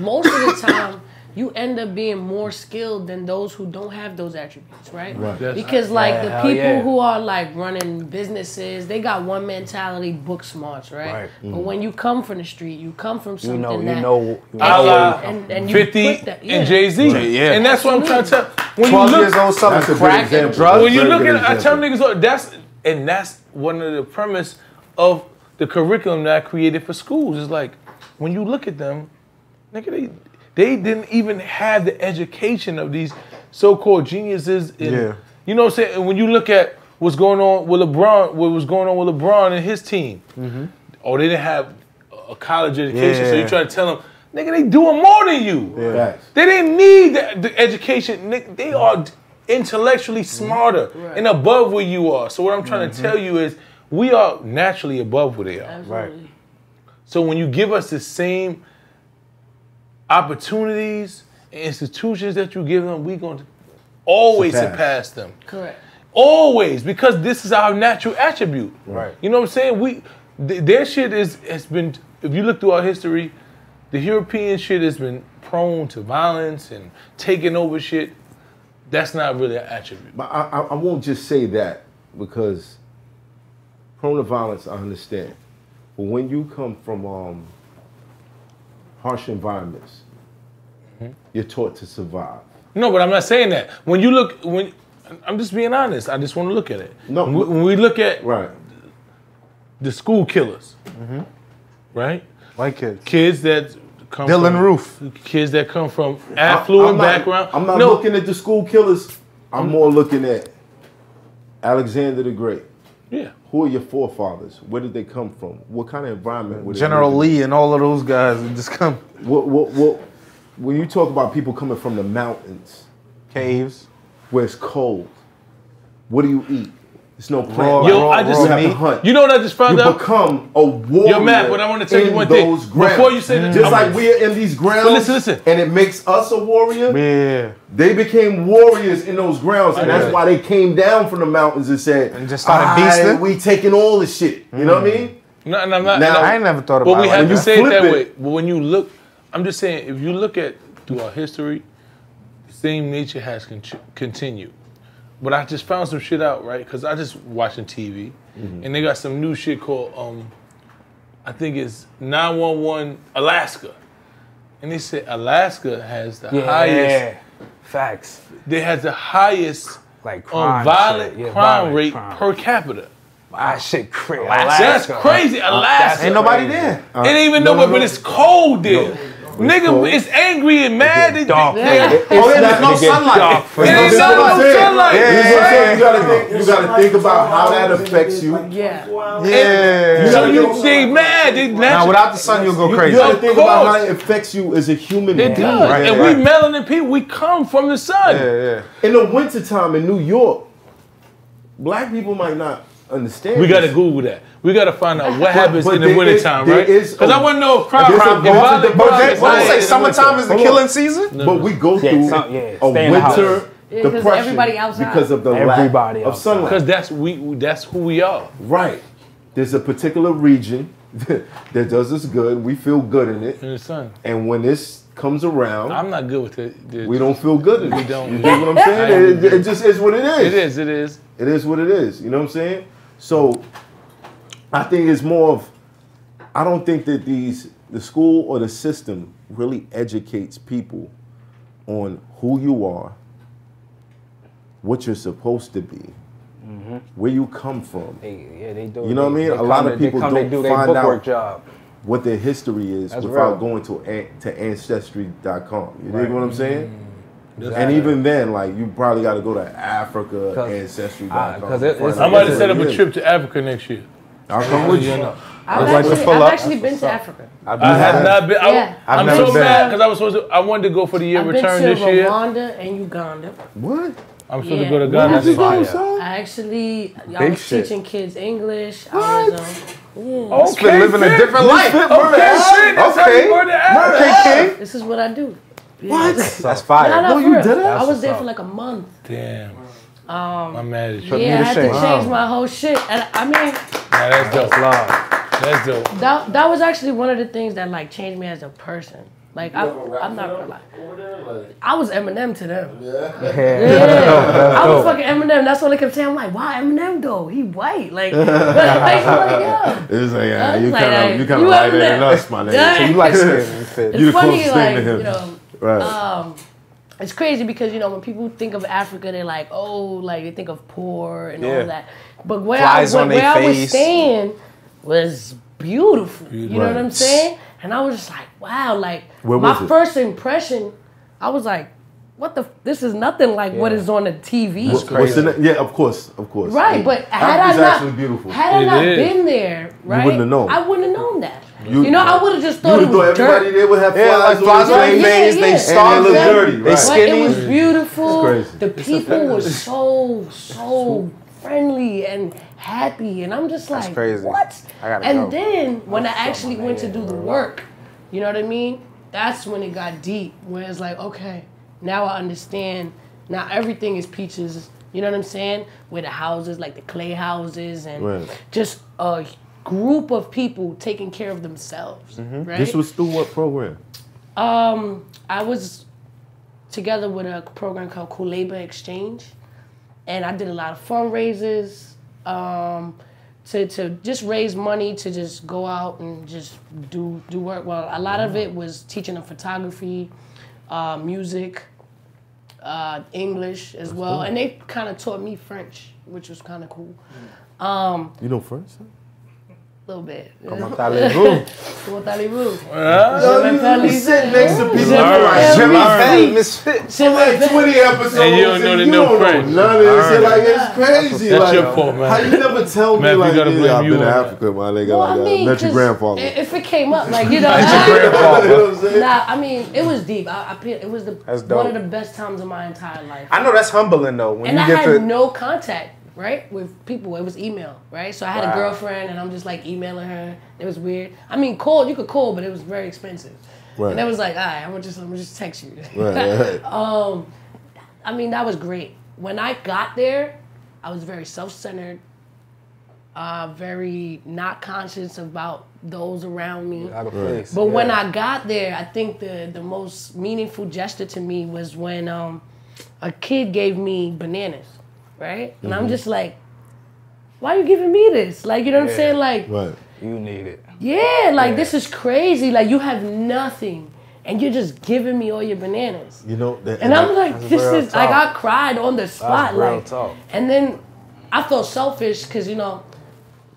most of the time, you end up being more skilled than those who don't have those attributes, right? Because like the people who are like running businesses, they got one mentality, book smarts, right? But when you come from the street, you come from something and 50 and Jay-Z. And that's what I'm trying to tell. When you look at, I tell niggas, that's one of the premise of the curriculum that I created for schools. Is like, when you look at them, nigga, they didn't even have the education of these so-called geniuses. You know what I'm saying? And when you look at what's going on with LeBron, what was going on with LeBron and his team, oh, they didn't have a college education, so you try to tell them, nigga, they doing more than you. They didn't need the education. They are intellectually smarter and above where you are. So what I'm trying to tell you is we are naturally above where they are. So when you give us the same opportunities and institutions that you give them, we're going to always surpass them. Correct. Always, because this is our natural attribute. You know what I'm saying? Their shit has been, if you look through our history, The European shit has been prone to violence and taking over shit. That's not really an attribute. But I won't just say that, because prone to violence, I understand. But when you come from harsh environments, you're taught to survive. No, but I'm not saying that. When you look, when I'm just being honest, I just want to look at it. No, when we look at the school killers, right? White kids, that come Dylan from, Roof, kids that come from affluent background. I'm not looking at the school killers. I'm more looking at Alexander the Great. Yeah. Who are your forefathers? Where did they come from? What kind of environment? Were General Lee and all of those guys just come. What? When you talk about people coming from the mountains, caves, where it's cold, what do you eat? There's no plan. Yo, I just have to hunt. You know what I just found out? You become a warrior. Yo, Matt, but I want to tell you one thing. Before you say that, just like we're in these grounds, and it makes us a warrior. Yeah. They became warriors in those grounds, and that's why they came down from the mountains and said, and just started beasting. We taking all this shit. You know what I mean? No, and I'm not. Now, I ain't never thought about it. But we have to say it that way. But when you look, I'm just saying, if you look at through our history, the same nature has continued. But I just found some shit out, right? Because I just watching TV, and they got some new shit called, I think it's 911 Alaska. And they said Alaska has the highest... Facts. They has the highest violent crime rate per capita. Wow, shit crazy. That's crazy. Alaska. Ain't nobody there. It ain't even nowhere, but it's cold there. No. Nigga is angry and mad. It's dark. There's no sunlight. There's no sunlight. You gotta think about how that affects you. Yeah. So you stay mad. Now without the sun, you'll go crazy. You gotta think about how it affects you as a human being. It does. And we melanin people. We come from the sun. Yeah. In the wintertime in New York, black people might not understand. We gotta Google that. We gotta find out what happens in the wintertime, right? Because I want to know if crime, summertime is the killing season. But we go through a winter depression because of the lack of sunlight. Because that's who we are. Right. There's a particular region that does us good. We feel good in it. In the sun. And when this comes around, I'm not good with it. We don't feel good in it. We don't. You know what I'm saying? It just is what it is. It is. It is. It is what it is. You know what I'm saying? So I think it's more of, I don't think that the school or the system really educates people on who you are, what you're supposed to be, where you come from. They do. You know what I mean? A lot of people don't find out what their history is without going to Ancestry.com. You know what I'm saying? Exactly. And even then, like, you probably got to go to Africa, Ancestry.com. I'm about to set up a trip to Africa next year. I'll come with you. I've actually been to Africa. I have not been. I'm so mad because I was supposed to. I wanted to go for the year return this year. I've been to Rwanda and Uganda. What? I'm supposed to go to Ghana. I actually, I was teaching kids English. I was okay, living a different life. Okay, this is what I do. Yeah. What? That's fire. No, you did it? I was there for like a month. Damn. I'm mad at you. Yeah, I had to change my whole shit. And I mean, that's dope. That's dope. That was actually one of the things that like changed me as a person. Like, I'm not gonna lie. I was Eminem to them. Yeah. I was fucking Eminem. That's what they kept saying. I'm like, why Eminem though? He white. Like, yeah. It's like, yeah, you kind of lighter than us, my nigga. So you like spitting. You the closest thing to him. Right. It's crazy because, you know, when people think of Africa, they're like, oh, like they think of poor and all that. But where I was staying was beautiful. You know what I'm saying? And I was just like, wow, like my first impression, I was like, what the? This is nothing like what is on the TV. That's crazy. Yeah, of course. Right, but had I not been there, right, you wouldn't have known. I wouldn't have known that. You know, I would have just thought it was everybody there would have flies on their face. They starved, they look dirty, they skinny. It was beautiful. It's crazy. The people were so friendly and happy, and I'm just like, what? And then when I actually went to do the work, you know what I mean? That's when it got deep, where it's like, okay, now I understand. Now everything is peaches. You know what I'm saying? Where the houses, like the clay houses, and just group of people taking care of themselves. Mm-hmm. Right? This was through what program? I was together with a program called Kuleba Exchange, and I did a lot of fundraisers to just raise money to just go out and just do work. Well, a lot of it was teaching them photography, music, English as well, and they kind of taught me French, which was kind of cool. You know French, huh? A little bit. Comment allez-vous? Comment allez-vous? You sit next to people like Jimmy Fallon. 20 episodes and you don't know the new French. None of this. Like, it's crazy. That's like, your fault, man. How you never tell me like this? I've been to Africa, my nigga. Like, met your grandfather. If it came up, like, you know. Nah, I mean, it was deep. It was one of the best times of my entire life. I know that's humbling though. And I had no contact. Right? With people. It was email, right? So I had a girlfriend and I'm just like emailing her. It was weird. I mean, you could call, but it was very expensive. Right. And it was like, all right, I'm gonna just text you. Right. I mean, that was great. When I got there, I was very self-centered, very not conscious about those around me. Out of place. But when I got there, I think the most meaningful gesture to me was when a kid gave me bananas. Right? And I'm just like, why are you giving me this? Like, you know what I'm saying? Like, you need it. Yeah, like, this is crazy. Like, you have nothing, and you're just giving me all your bananas. You know? And I'm like, this is, like, I cried on the spot. Like, and then I felt selfish because, you know,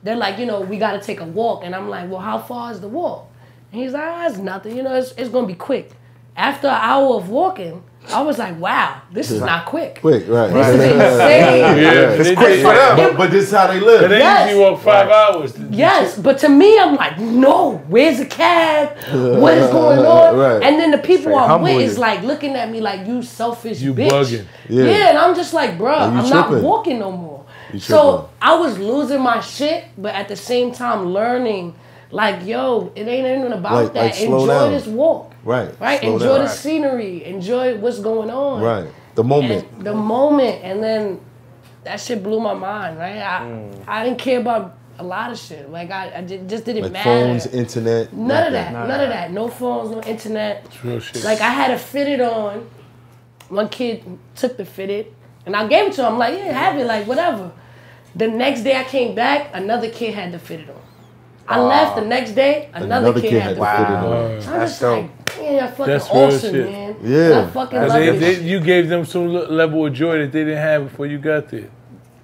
they're like, you know, we got to take a walk. And I'm like, well, how far is the walk? And he's like, ah, it's nothing. You know, it's going to be quick. After an hour of walking, I was like, wow, this is not quick. This is insane. It's quick for them, but this is how they live. They usually walk 5 hours. Yes, but to me, I'm like, no, where's the cab? What is going on? And then the people I'm with is like looking at me like, you selfish bitch. Bugging. Yeah. And I'm just like, bro, I'm not walking no more. So I was losing my shit, but at the same time learning, like, yo, it ain't even about that. Enjoy this walk. Right. Slow enjoy the scenery. Enjoy what's going on. The moment. And the moment. And then that shit blew my mind, right? I didn't care about a lot of shit. Like, I just didn't matter. Phones, internet. None of that. None of that. No phones, no internet. Real shit. Like, I had a fitted on. One kid took the fitted, and I gave it to him. I'm like, yeah, have it. Like, whatever. The next day I came back, another kid had the fitted on. I left the next day, another kid had to fit it on. So I'm just like, yeah, fucking that's awesome, man. Yeah. I fucking love it. You gave them some level of joy that they didn't have before you got there.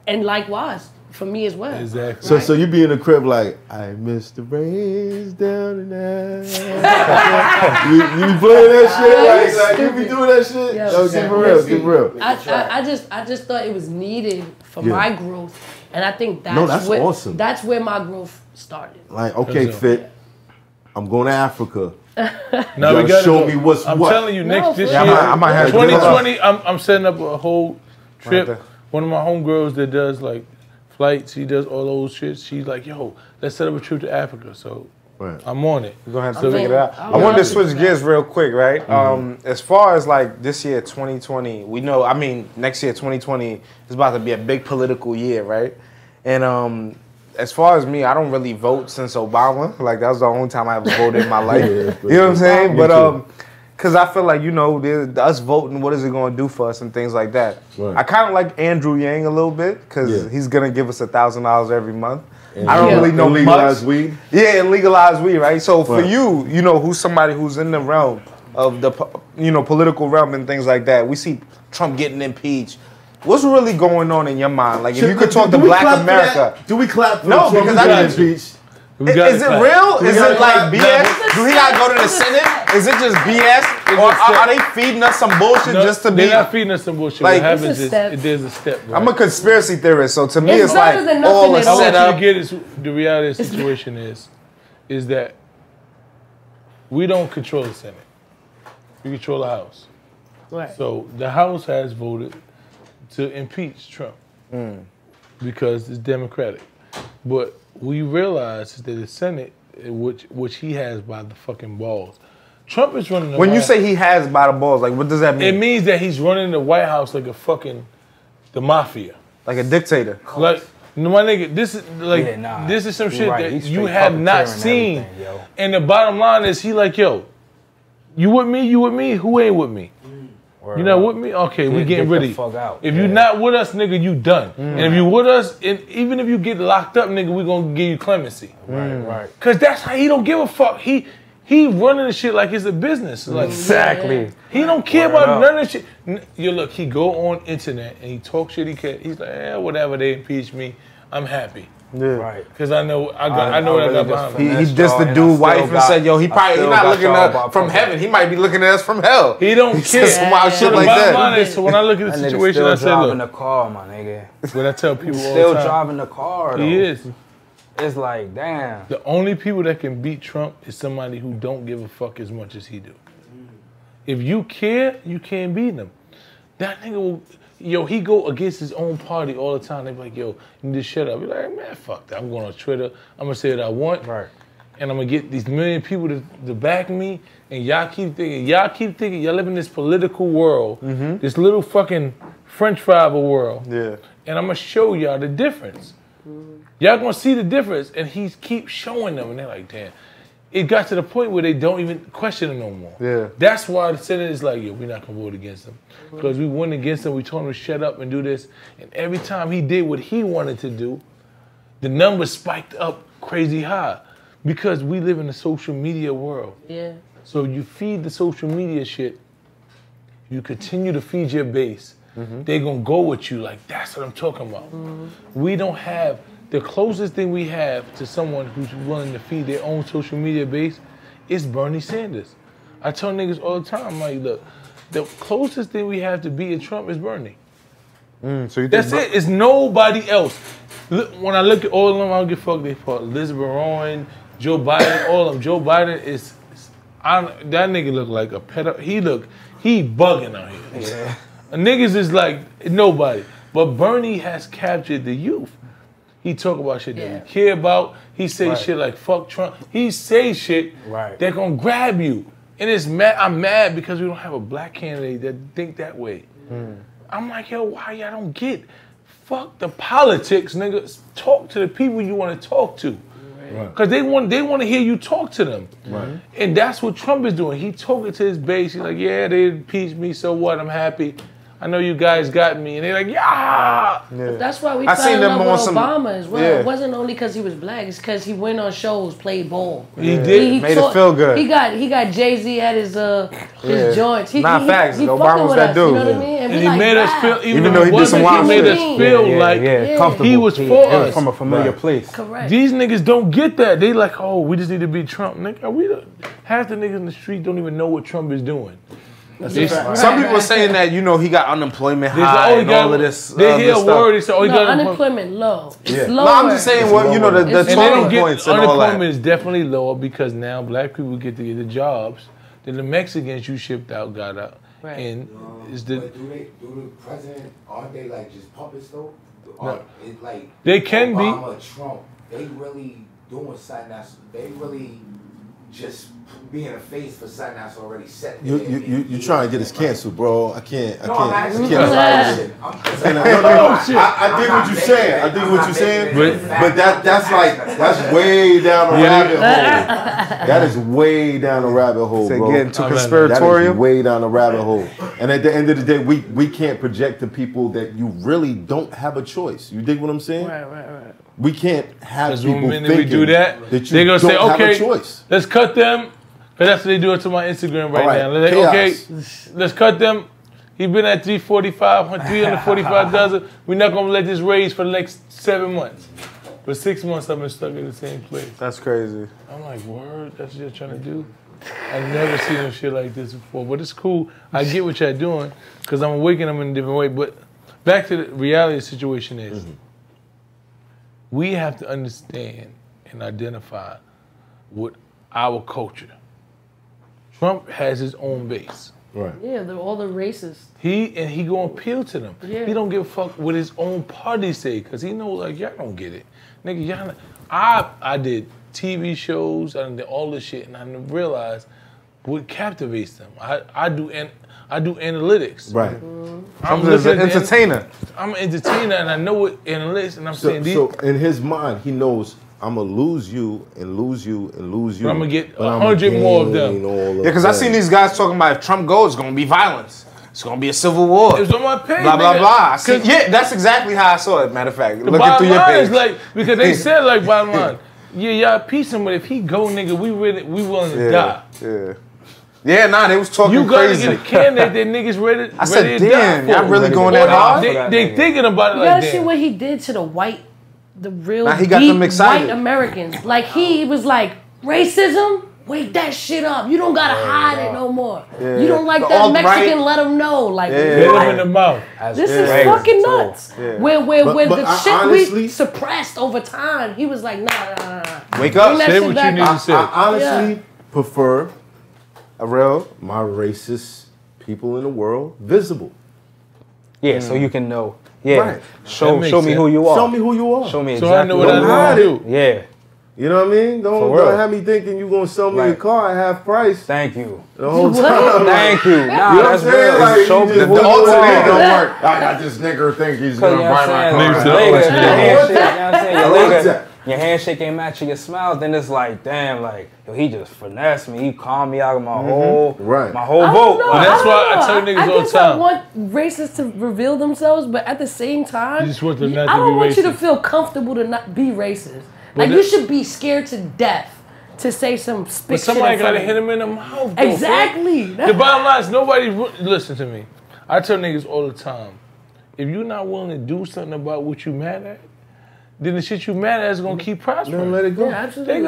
And likewise, for me as well. Exactly. So you be in the crib like, I miss the rains down in there. You playing that shit? Like, you be doing that shit? Yeah, no, give real, give real. I just thought it was needed for my growth. And I think that's where my growth started. Like, okay, Fit, I'm going to Africa. Now we gotta show me what's what. I'm telling you, next year, 2020, I'm setting up a whole trip. Right, one of my homegirls that does, like, flights, she does all those shit. She's like, yo, let's set up a trip to Africa. So I'm on it. We're going to have to figure it out. I wanted to switch gears real quick, right? As far as, like, this year, 2020, we know, I mean, next year, 2020, is about to be a big political year, right? And as far as me, I don't really vote since Obama. Like, that was the only time I ever voted in my life. You know what I'm saying? But because I feel like, you know, us voting, what is it going to do for us and things like that. Right. I kind of like Andrew Yang a little bit because he's going to give us $1,000 every month. And I don't really know much. Legalize weed? Yeah, and legalize weed, right? So for you, you know, who's somebody who's in the realm of the, you know, political realm and things like that. We see Trump getting impeached. What's really going on in your mind? Like, if you could talk to Black America. Do we clap for Trump? No, because I got impeached. Is it real? Is it like BS? Do he got to go to the Senate? Is it just BS? Or are they feeding us some bullshit just to be? They're not feeding us some bullshit. What happens is there's a step. I'm a conspiracy theorist, so to me it's like all a setup. What you get is the reality of the situation is that we don't control the Senate. We control the House. Right. So the House has voted to impeach Trump because it's Democratic. But we realize that the Senate, which he has by the fucking balls. Trump is running the White House. When you say he has by the balls, like, what does that mean? It means that he's running the White House like a fucking, the mafia. Like a dictator. Like, No, my nigga, this is like this is some shit that you have not seen. And the bottom line is, he like, yo, you with me? You with me? Who ain't with me? You not with me? Okay, we getting rid of you. If you not with us, nigga, you done. And if you with us, and even if you get locked up, nigga, we gonna give you clemency. Right. Cause that's how he don't give a fuck. He running the shit like it's a business. Like, exactly. He don't care about none of shit. You look, he go on internet and he talk shit he can. He's like, eh, whatever, they impeach me, I'm happy. Yeah. Right. Because I know I know what I got behind me. He dissed the dude's wife and said, yo, he probably he's not looking at us from heaven. He might be looking at us from hell. He don't care. Some wild shit like that. So when I look at the situation, I say, look. Still driving the car, my nigga. What I tell people all the time. Still driving the car, though. He is. It's like, damn. The only people that can beat Trump is somebody who don't give a fuck as much as he do. If you care, you can't beat them. That nigga will, yo, he go against his own party all the time. They be like, yo, you need to shut up. Be like, man, fuck that. I'm going on Twitter. I'm gonna say what I want. Right. And I'm gonna get these million people to back me. And y'all keep thinking, y'all live in this political world, this little fucking French fry of a world. Yeah. And I'm gonna show y'all the difference. Y'all gonna see the difference, and he keeps showing them, and they're like, damn. It got to the point where they don't even question him no more. Yeah. That's why the Senate is like, yeah, we're not gonna vote against him. Because we went against him, we told him to shut up and do this. And every time he did what he wanted to do, the numbers spiked up crazy high. Because we live in a social media world. Yeah. So you feed the social media shit, you continue to feed your base. They're gonna go with you like, that's what I'm talking about. We don't have, the closest thing we have to someone who's willing to feed their own social media base is Bernie Sanders. I tell niggas all the time, like, look, the closest thing we have to beating Trump is Bernie. So you think that's it, it's nobody else. Look, when I look at all of them, I don't give a fuck they fought. Liz Barron, Joe Biden, all of them. Joe Biden is, that nigga look like a pedo, he bugging out here. Yeah. Niggas is like nobody. But Bernie has captured the youth. He talk about shit that we care about. He say shit like fuck Trump. He say shit that gonna grab you. And it's mad. I'm mad because we don't have a black candidate that think that way. I'm like, yo, why y'all don't get? Fuck the politics, nigga. Talk to the people you want to talk to. Because they want to hear you talk to them. And that's what Trump is doing. He talking to his base. He's like, yeah, they impeached me, so what? I'm happy. I know you guys got me. And they're like, yeah. That's why we fell in love with Obama as well. Yeah. It wasn't only because he was black. It's because he went on shows, played ball. He did. He made it feel good. He got Jay-Z at his joints. Not facts. Obama was that dude. You know what I mean? And he like, made us feel, even though he did some wild shit. He made us feel like he was for us. From a familiar place. Correct. These niggas don't get that. They like, oh, we just need to beat Trump. Nigga, half the niggas in the street don't even know what Trump is doing. Some people are saying that, you know, he got unemployment high and all of this. They hear a word, they say, oh, he got unemployment low. It's lower. No, I'm just saying, well, you know, the total points and all that. Unemployment is definitely lower because now black people get to get the jobs that the Mexicans you shipped out got out. Right. And is the do the president, aren't they like just puppets though? No. Like they can Obama, be. Trump, they really doing something that's, they really just being a face for something that's already set. You trying to get us canceled, bro. I can't. I dig what you're saying. But that's way down a rabbit hole. That is way down a rabbit hole, bro. Getting too conspiratorial. That is way down a rabbit hole. And at the end of the day, we can't project to people that you really don't have a choice. You dig what I'm saying? Right. We can't have people thinking we do that you don't say, have a choice. Let's cut them. Because that's what they doing to my Instagram right now. Like, okay, let's cut them. He been at 345,000. We're not going to let this raise for the next 7 months. For 6 months, I've been stuck in the same place. That's crazy. I'm like, word, that's what you're trying to do? I've never seen no shit like this before. But it's cool. I get what y'all doing because I'm waking them in a different way. But back to the reality of the situation is, we have to understand and identify with our culture. Trump has his own base. Right. Yeah, they're all the racists. He gonna appeal to them. Yeah. He don't give a fuck what his own party say, cause he know like y'all don't get it, nigga. Y'all, I did TV shows, I did all this shit, and I realized what captivates them. I do, and I do analytics. Right. I'm just an entertainer. I'm an entertainer, and I know what analytics, and I'm saying these. So in his mind, he knows I'm gonna lose you and lose you and lose you. But I'm gonna get 100 more of them. Yeah, because I seen these guys talking about if Trump goes, it's gonna be violence. It's gonna be a civil war. It's on my page. Blah blah blah. See, yeah, that's exactly how I saw it. Matter of fact, looking through your page, like because they said like bottom line, yeah, y'all peace him, but if he go, nigga, we willing to die. Yeah. Yeah, nah, they was talking crazy. You gotta get a candidate that niggas ready to die. I said, damn, y'all really going that hard? They thinking about it like that. You gotta see what he did to the white, the real deep white Americans. Like, he was like, racism? Wake that shit up. You don't gotta hide it no more. Yeah. You don't like that Mexican, let them know. Like, hit him in the mouth. This is fucking nuts. Yeah. Where the shit we suppressed over time, he was like, nah. Wake up. Say what you need to say. I honestly prefer my racist people in the world visible. Yeah, so you can know. Yeah, right. Show me who you are. Show me who you are. Show me exactly. So I know what I do. Yeah. You know what I mean? Don't have me thinking you're going to sell me a car at half price. Thank you. The whole time. Thank you. Nah, that's real. Like, show me who you are. Don't work. I got this nigga think he's going to buy my car. Your handshake ain't matching your smiles. Then it's like, damn, like, yo, he just finessed me. He calmed me out of my whole vote. That's why I tell niggas all the time. I want racists to reveal themselves, but at the same time, I don't want you to feel comfortable to not be racist. Like, you should be scared to death to say some spit shit. But somebody gotta hit him in the mouth. Exactly. The bottom line is nobody listen to me. I tell niggas all the time, if you're not willing to do something about what you mad at, then the shit you mad at is gonna keep prospering. Don't let it go. Yeah, absolutely.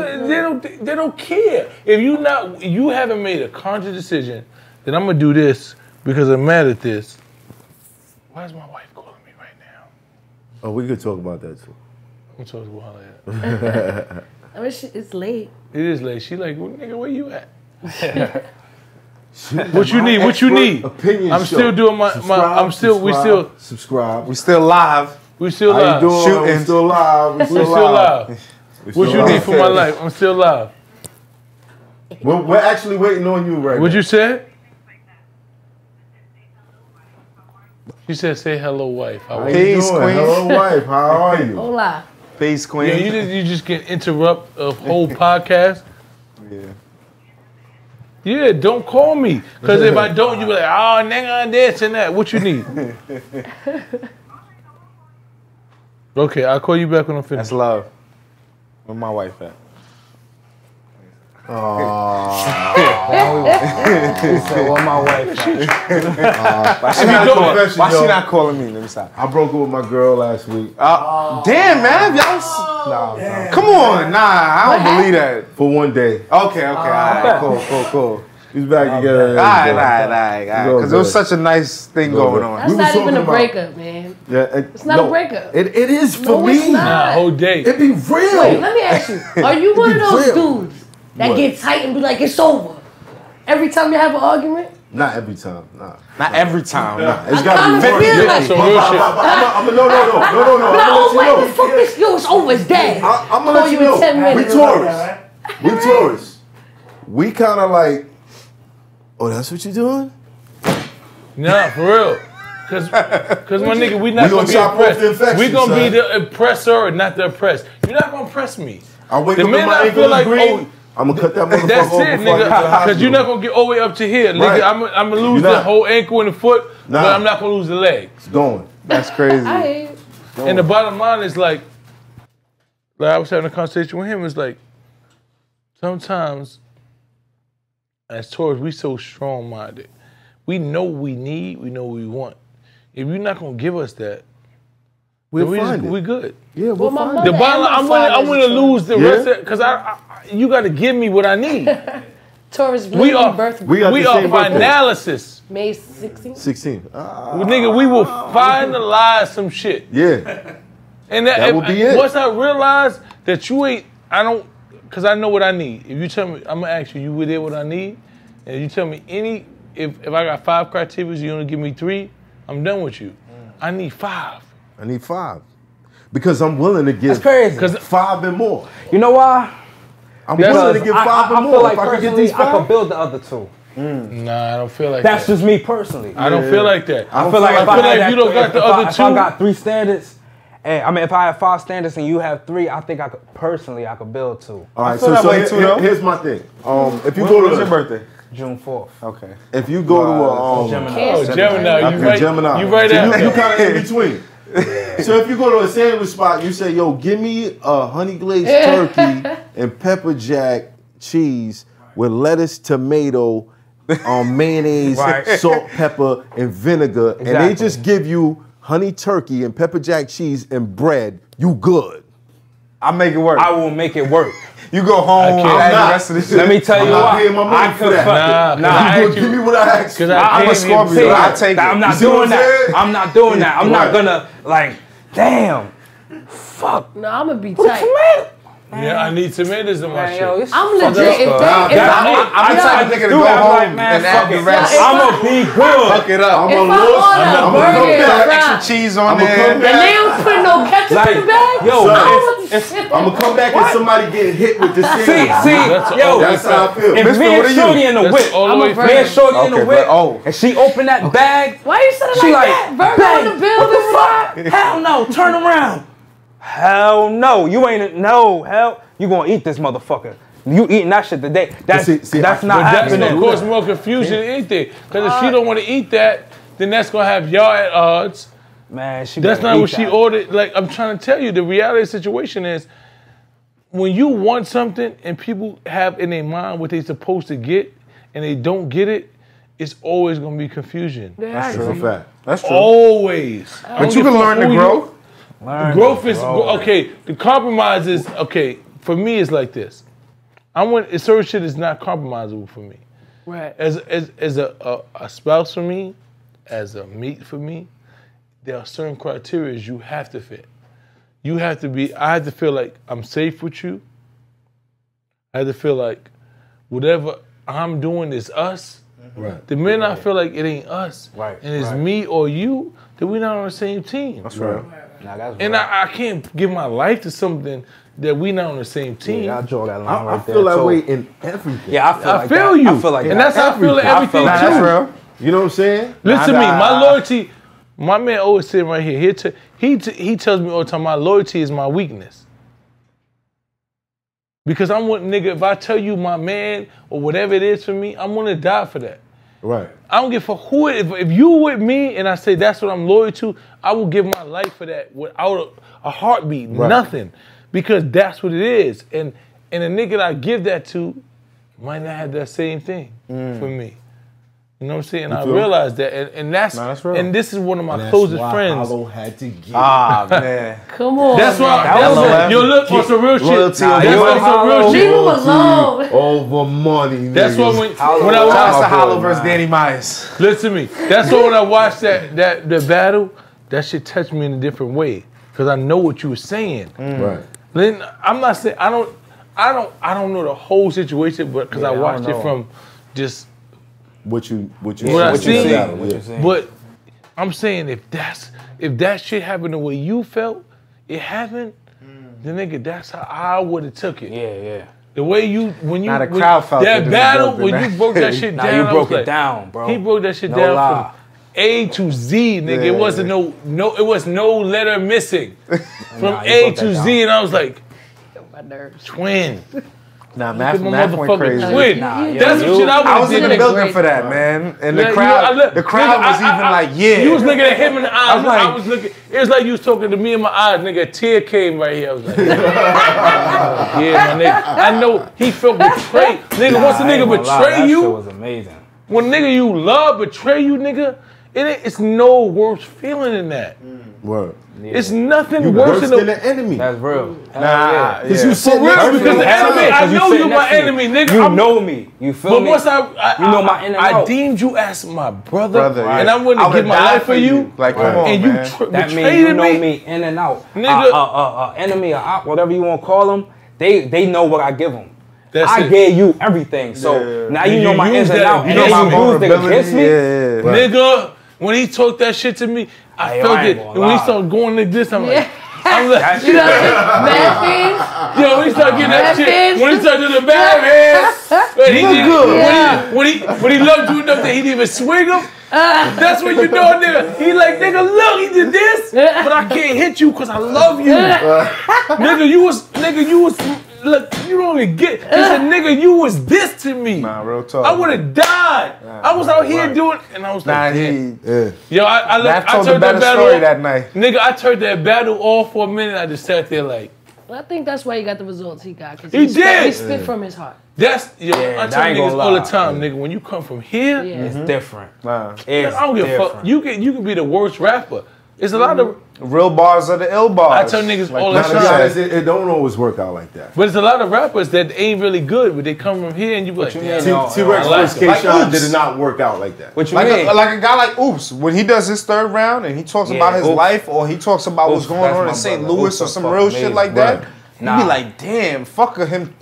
They don't care. If you haven't made a conscious decision that I'm gonna do this because I'm mad at this. Why is my wife calling me right now? Oh, we could talk about that too. I'm talking about that. I mean, it's late. It is late. She like, well, nigga, where you at? What you need? What you need? I'm still doing my. We still live. We still live. Shooting. Still live. We still live. What you need for my life? I'm still live. We're actually waiting on you right now. What you said? She said, "Say hello, wife." How are you doing? Hello, wife. How are you? Hola. Peace, queen. Yeah, you just can interrupt a whole podcast. Yeah. Yeah, don't call me because if I don't, you be like, "Oh, nigga, this and that." What you need? Okay, I'll call you back when I'm finished. That's love. Where my wife at? Aww. So where my wife at? Why she not calling me? Let me stop. I broke up with my girl last week. Damn, man. Y'all nah. Come on. Nah, I don't believe that. For one day. Okay, okay. All right, cool. He's back together. All right. Because it was such a nice thing going on. That's not even a breakup, man. Yeah, it's not a breakup. It is for me. Nah, whole day. It be real. Wait, let me ask you. Are you one of those dudes that get tight and be like, it's over? Every time you have an argument? Not every time. Nah. Not every time. Nah. It's gotta be real. No. I'm gonna let you know. Fuck this. Yo, it's over. It's dead. I'm gonna let you know. We Taurus. We Taurus. We kind of like. Oh, that's what you doing? Nah, for real. Cause my nigga, we not gonna be oppressed. We gonna be the oppressor, not the oppressed. You're not gonna oppress me. I wake up in my ankle like, oh, I'm gonna cut that motherfucker off. That's it, nigga. Cause you're not gonna get all the way up to here, nigga. I'm gonna lose the whole ankle and the foot, but I'm not gonna lose the leg. It's going. That's crazy. And the bottom line is like I was having a conversation with him. It's like sometimes. As Taurus, we so strong-minded. We know what we need, we know what we want. If you're not gonna give us that, we're good. Yeah, we'll find it. The bottom line, I'm gonna lose the rest of it, because you gotta give me what I need. Taurus, we are finalists. May 16th? 16. Nigga, we will finalize some shit. Yeah. And that will be it. Once I realize that you ain't, because I know what I need. If you tell me, I'm gonna ask you, you were there what I need? And if you tell me if I got 5 criteria, you only give me 3, I'm done with you. Mm. I need 5. I need 5. Because I'm willing to give 5 and more. You know why? I'm willing to give 5 and more. I feel like if I could get these 5. I could build the other 2. Nah, I don't feel like that. That's just me personally. I don't feel like that. I feel like if you don't got the other two. If I got three standards, and, I mean, if I have five standards and you have three, I think I could, personally, I could build two. All right, so here's my thing. If you go to your birthday. June 4th. Okay. If you go to a Gemini, you right there. You kind of in between. Yeah. So if you go to a sandwich spot, you say, yo, give me a honey glazed turkey and pepper jack cheese with lettuce, tomato, mayonnaise, salt, pepper, and vinegar. Exactly. And they just give you honey turkey and pepper jack cheese and bread. You good. I make it work. I will make it work. You go home. I'm not. The rest of this shit. Let me tell you why. I could fuck it. Nah, give me what I asked. I'm a Scorpio. I take it. I'm not doing that. I'm not doing that. I'm not gonna like. Damn. Fuck. No, I'm gonna be tight. Yeah, I need tomatoes in my shit. I'm legit. I'm tired of thinking to go home and add the rest. I'm gonna be good. Fuck it up. I'm gonna lose. I'm gonna put extra cheese on there. And they don't put no ketchup in the bag. Yo, I'm gonna come back and somebody getting hit with this thing. See, yo, that's how I feel. If me and Shorty in the whip, and she opened that bag. Why you sitting like that? Burger in the building? Hell no. Turn around. Hell no, you ain't you gonna eat this motherfucker. You eating that shit today. That's not happening. That's gonna cause more confusion than anything. Because if she don't want to eat that, then that's gonna have y'all at odds. Man, that's not what she ordered. Like I'm trying to tell you, the reality of the situation is when you want something and people have in their mind what they're supposed to get and they don't get it, it's always gonna be confusion. That's true. That's true. Always. But you can learn to grow. Growth is okay. The compromise is okay. For me, it's like this. I want certain shit is not compromisable for me. Right. As a spouse for me, as a mate for me, there are certain criteria you have to fit. You have to be. I have to feel like I'm safe with you. I have to feel like whatever I'm doing is us. Right. The minute I feel like it ain't us, and it's me or you, then we're not on the same team. That's right. Nah, that's and I can't give my life to something that we not on the same team. Yeah, I draw that line right there. I feel that way in everything. Yeah, I feel like that. I feel like everything too. That's real. You know what I'm saying? Listen to me. My loyalty, my man always sitting right here. He tells me all the time, my loyalty is my weakness. Because I'm one nigga, if I tell you my man or whatever it is for me, I'm gonna die for that. Right. I don't give a fuck who it is. If you with me and I say that's what I'm loyal to, I will give my life for that without a heartbeat, nothing. Because that's what it is. And a nigga that I give that to might not have that same thing for me. You know what I'm saying? I realized that. And that's, no, that's real. And this is one of my closest friends. Hollow had to get. Ah, man. Come on. That's why. That yo, look for some real shit. That's why some real shit. Over money. That's why when I watched the Hollow versus Danny Myers. Listen to me. That's why when I watched the battle, that shit touched me in a different way because I know what you were saying. Right. Then I'm not saying I don't know the whole situation, but because I watched it from just. What you see. But I'm saying if that shit happened the way you felt, it happened, then nigga, that's how I would have took it. Yeah, yeah. The way you when you broke that shit down, bro. He broke that shit down from A to Z, nigga. Yeah. It wasn't no letter missing. From A to Z, and I was like, my nerves. Twin. Nah, math went crazy. That's the shit I was in the building for that, man. And the crowd, the crowd was even like, yeah. You was looking at him in the eyes. I was looking. It was like you was talking to me in my eyes, nigga. A tear came right here. I was like, yeah, my nigga. I know he felt betrayed, nigga. Once a nigga betray you, that shit was amazing. When nigga you love betray you, nigga, it's no worse feeling than that. Word. Yeah. It's nothing worse than the enemy. That's real. Nah, because you sit next to the enemy. I know you're my enemy, nigga. You know me. You feel me? But once you know my enemy. I deemed you as my brother, right. And I'm willing to give my life for you. Like, come on, man. That means you know me in and out, nigga. Enemy or op, whatever you want to call them, they know what I give them. I gave you everything, so now you know my ins and outs. You know my vulnerability. Kiss me, nigga. When he talked that shit to me, I felt it. And when he started going like this, I'm like, You know what I mean? Yo, when he start getting that shit, when he start doing the math, man, when he loved you enough that he didn't even swing him, that's when you know, nigga. He like, nigga, look, he did this, but I can't hit you because I love you. Nigga, you was, look, you don't even get, he said, nigga, you was this to me. Nah, real talk. I would have died. Nah, I was out here doing, and I was like, damn. Yo, I turned that battle off that night. Nigga, I turned that battle off for a minute, I just sat there like. Well, I think that's why he got the results he got. He spit from his heart. That's, I tell niggas all the time, nigga, when you come from here, it's different. I don't give a fuck. You can be the worst rapper. It's a lot of real bars are the ill bars. I tell niggas all the time. It don't always work out like that. But there's a lot of rappers that ain't really good, but they come from here and you be like, T-Rex versus K-Shine did not work out like that. What you mean? Like a guy like Oops, when he does his third round and he talks about his life or he talks about what's going on in St. Louis or some real shit like that, you be like, damn, fuck him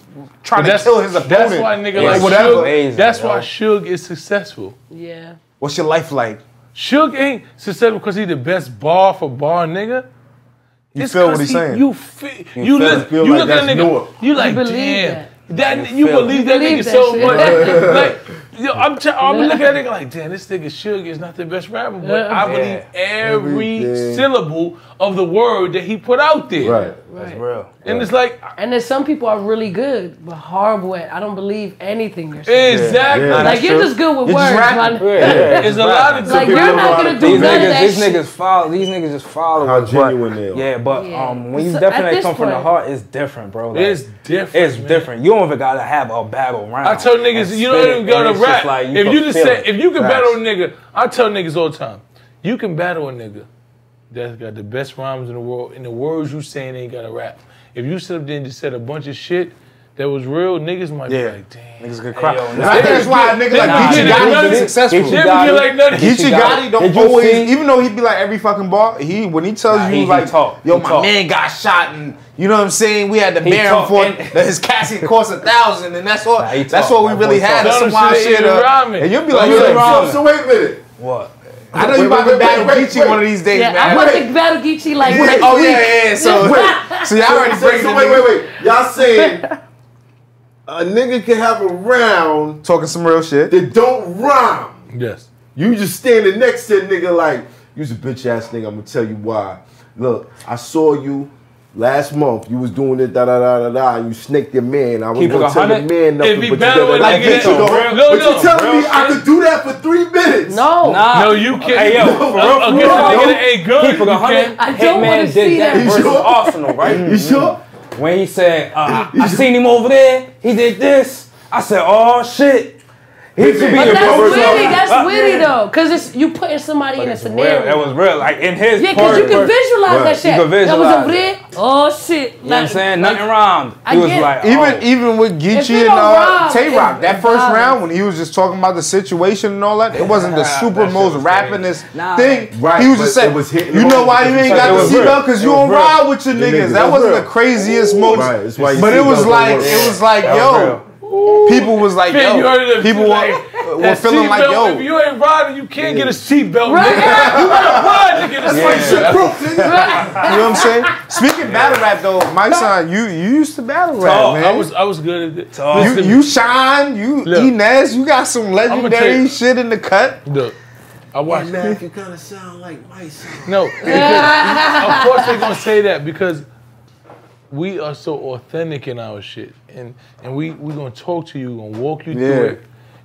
trying to kill his opponent. That's why nigga like Suge, that's why Suge is successful. Yeah. What's your life like? Suge ain't successful because he the best bar for bar nigga. You feel what he's saying. You look at that nigga, you like, damn. You believe that nigga so much. Like, yo, I'm looking at that nigga like, damn, this nigga Suge is not the best rapper, but I believe every syllable of the word that he put out there. Right. That's real. And it's like... And then some people are really good, but horrible at, I don't believe anything you're saying. Exactly. Yeah. Like, you're just good with words. There's a lot of good people. Like, you're not going to do none of that shit. These niggas just follow. How genuine they are. Yeah, but when you definitely come from the heart, it's different, bro. Like, it's different, It's different. You don't even got to have a battle round. I tell niggas, you don't even got to rap. Like you if you can battle a nigga, I tell niggas all the time, you can battle a nigga that's got the best rhymes in the world, and the words you saying ain't got a rap. If you sit up there and just said a bunch of shit that was real, niggas might be like, damn. Niggas could cry. Hey, yo, I think that's why a nigga like Geechee Gotti is successful. Geechee Gotti don't always, even though he be like every fucking bar, when he tells you like, yo, my man got shot and, you know what I'm saying? We had to bear him for his casket cost $1,000 and that's all. That's all we really had. Some wild shit. And you'll be like, so wait a minute. What? I know you about to battle Geechee one of these days, man. I'm about to battle Geechee like next week. Oh, yeah. So y'all already breaking it. So wait. Y'all saying a nigga can have a round talking some real shit that don't rhyme. Yes. You just standing next to a nigga like, you's a bitch ass nigga, I'm gonna tell you why. Look, I saw you last month. You was doing it, da-da-da-da-da, and you snaked your man. I was gonna tell your man nothing, but you did like bitch, you telling me I could do that for 3 minutes? No. No, you can't. Hey, yo, ain't good. Keep it 100. I don't want to see that. You versus Arsenal, right? You sure? When he said, I seen him over there, he did this, I said, oh shit. But that's witty though, because you putting somebody in a scenario. That was real, like in his because you can visualize that shit. That was over there, oh shit. You know what I'm saying? Nothing wrong. He was like, even with Geechee and Tay-Rock, that first round when he was just talking about the situation and all that, it wasn't the super most rappingness thing. He was just saying, you know why you ain't got the seatbelt? Because you don't ride with your niggas. That wasn't the craziest moment. But it was like, yo. People was like, yo, people were feeling like, yo. If you ain't riding, you can't get a seatbelt. Right. You gotta ride to get a seatbelt. You know what I'm saying? Speaking battle rap though, MYSONNE, you used to battle rap, man. I was good at it. You Shine, you Inez, you got some legendary shit in the cut. Look. I watched that. You kind of sound like MYSONNE. No. Of course they're gonna say that because we are so authentic in our shit. And we're gonna talk to you, we're gonna walk you through it,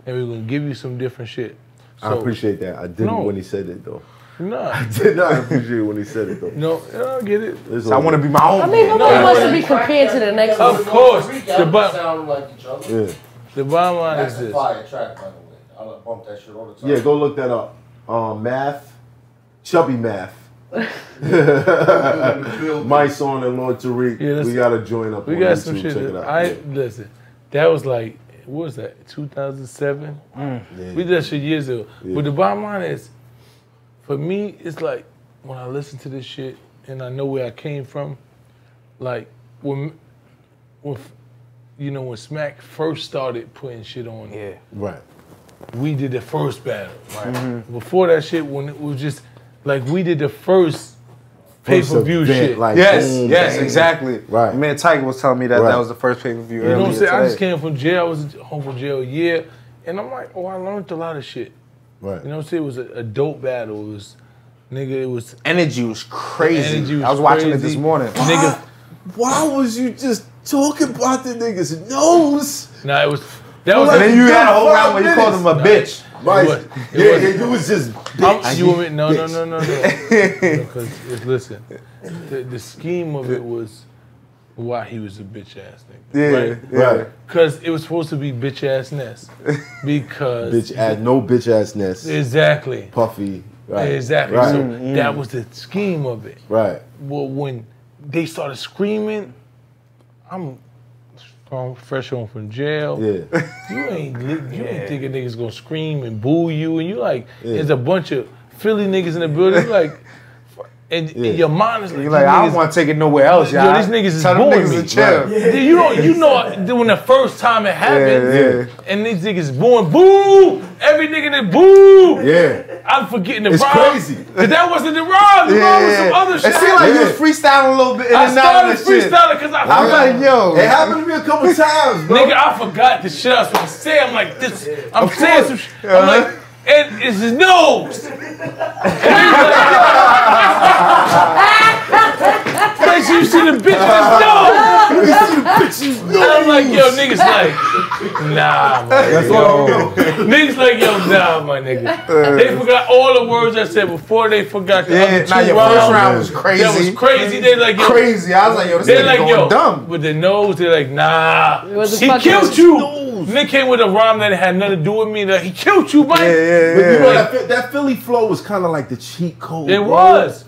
and we're gonna give you some different shit. So, I appreciate that. I didn't when he said it though. No. I did not appreciate when he said it though. No, I don't get it. So I wanna be my own. I mean, nobody wants to be compared to the next one. Of course. Sound like each other. Yeah. The bottom line is this. That's a fire track, by the way. I'll bump that shit all the time. Yeah, go look that up. Math, Chubby Math. MYSONNE and Lord Tariq, we gotta join up. We got some shit. Check it out. Listen, that was like, what was that? 2007. We did that shit years ago. But the bottom line is, for me, it's like when I listen to this shit and I know where I came from. Like when Smack first started putting shit on. Yeah, right. We did the first battle. Right? Before that shit, when it was just. Like we did the first pay-per-view shit. Like, yes, boom, yes, bang. Exactly. Right. Man, Tiger was telling me that that was the first pay-per-view. You know what I'm saying? I just came from jail. I was home from jail a year, and I'm like, oh, I learned a lot of shit. Right. You know what I'm saying? It was a dope battle. It was, nigga, it was energy was crazy. Energy was I was watching it this morning. Nigga, why was you just talking about the nigga's nose? Nah, it was. That was. And then you had a whole round where you called him a bitch. Right. It was just bitch. No. Because listen, the scheme of it was why he was a bitch ass nigga. Yeah, right. Because it was supposed to be bitch ass ness. Because bitch ass, no bitch ass ness. Exactly. Puffy. Right. Exactly. Right. So that was the scheme of it. Right. Well, when they started screaming, I'm fresh home from jail. Yeah. You ain't thinking niggas gonna scream and boo you, and you like there's a bunch of Philly niggas in the building. You like, and your mind is like, you're like, I don't want to take it nowhere else, y'all. Yo, these niggas is booing me. Chill. Yeah. You know when the first time it happened, and these niggas booing, boo. Every nigga that boo. Yeah. I'm forgetting the rhyme. It's crazy. That wasn't the rhyme. The rhyme was some other shit. It seemed like you was freestyling a little bit. I started freestyling because I'm like, yo. It happened to me a couple times, bro. Nigga, I forgot the shit I was supposed to say. I'm like, this. I'm saying some shit. I'm like, and it's his nose. Like, you see the bitch's nose. You see the bitch's nose. I'm like, yo, niggas like, nah, man. Yo. Niggas like, yo, nah, my nigga. They forgot all the words I said before. They forgot the other two rounds. Your first round was crazy. That was crazy. They like, yo. Crazy. I was like, yo, this nigga like, going dumb. With the nose, they're like, nah. He killed you. Nick came with a rhyme that had nothing to do with me. That he killed you, Mike. Yeah. You know, that Philly flow was kind of like the cheat code. It was.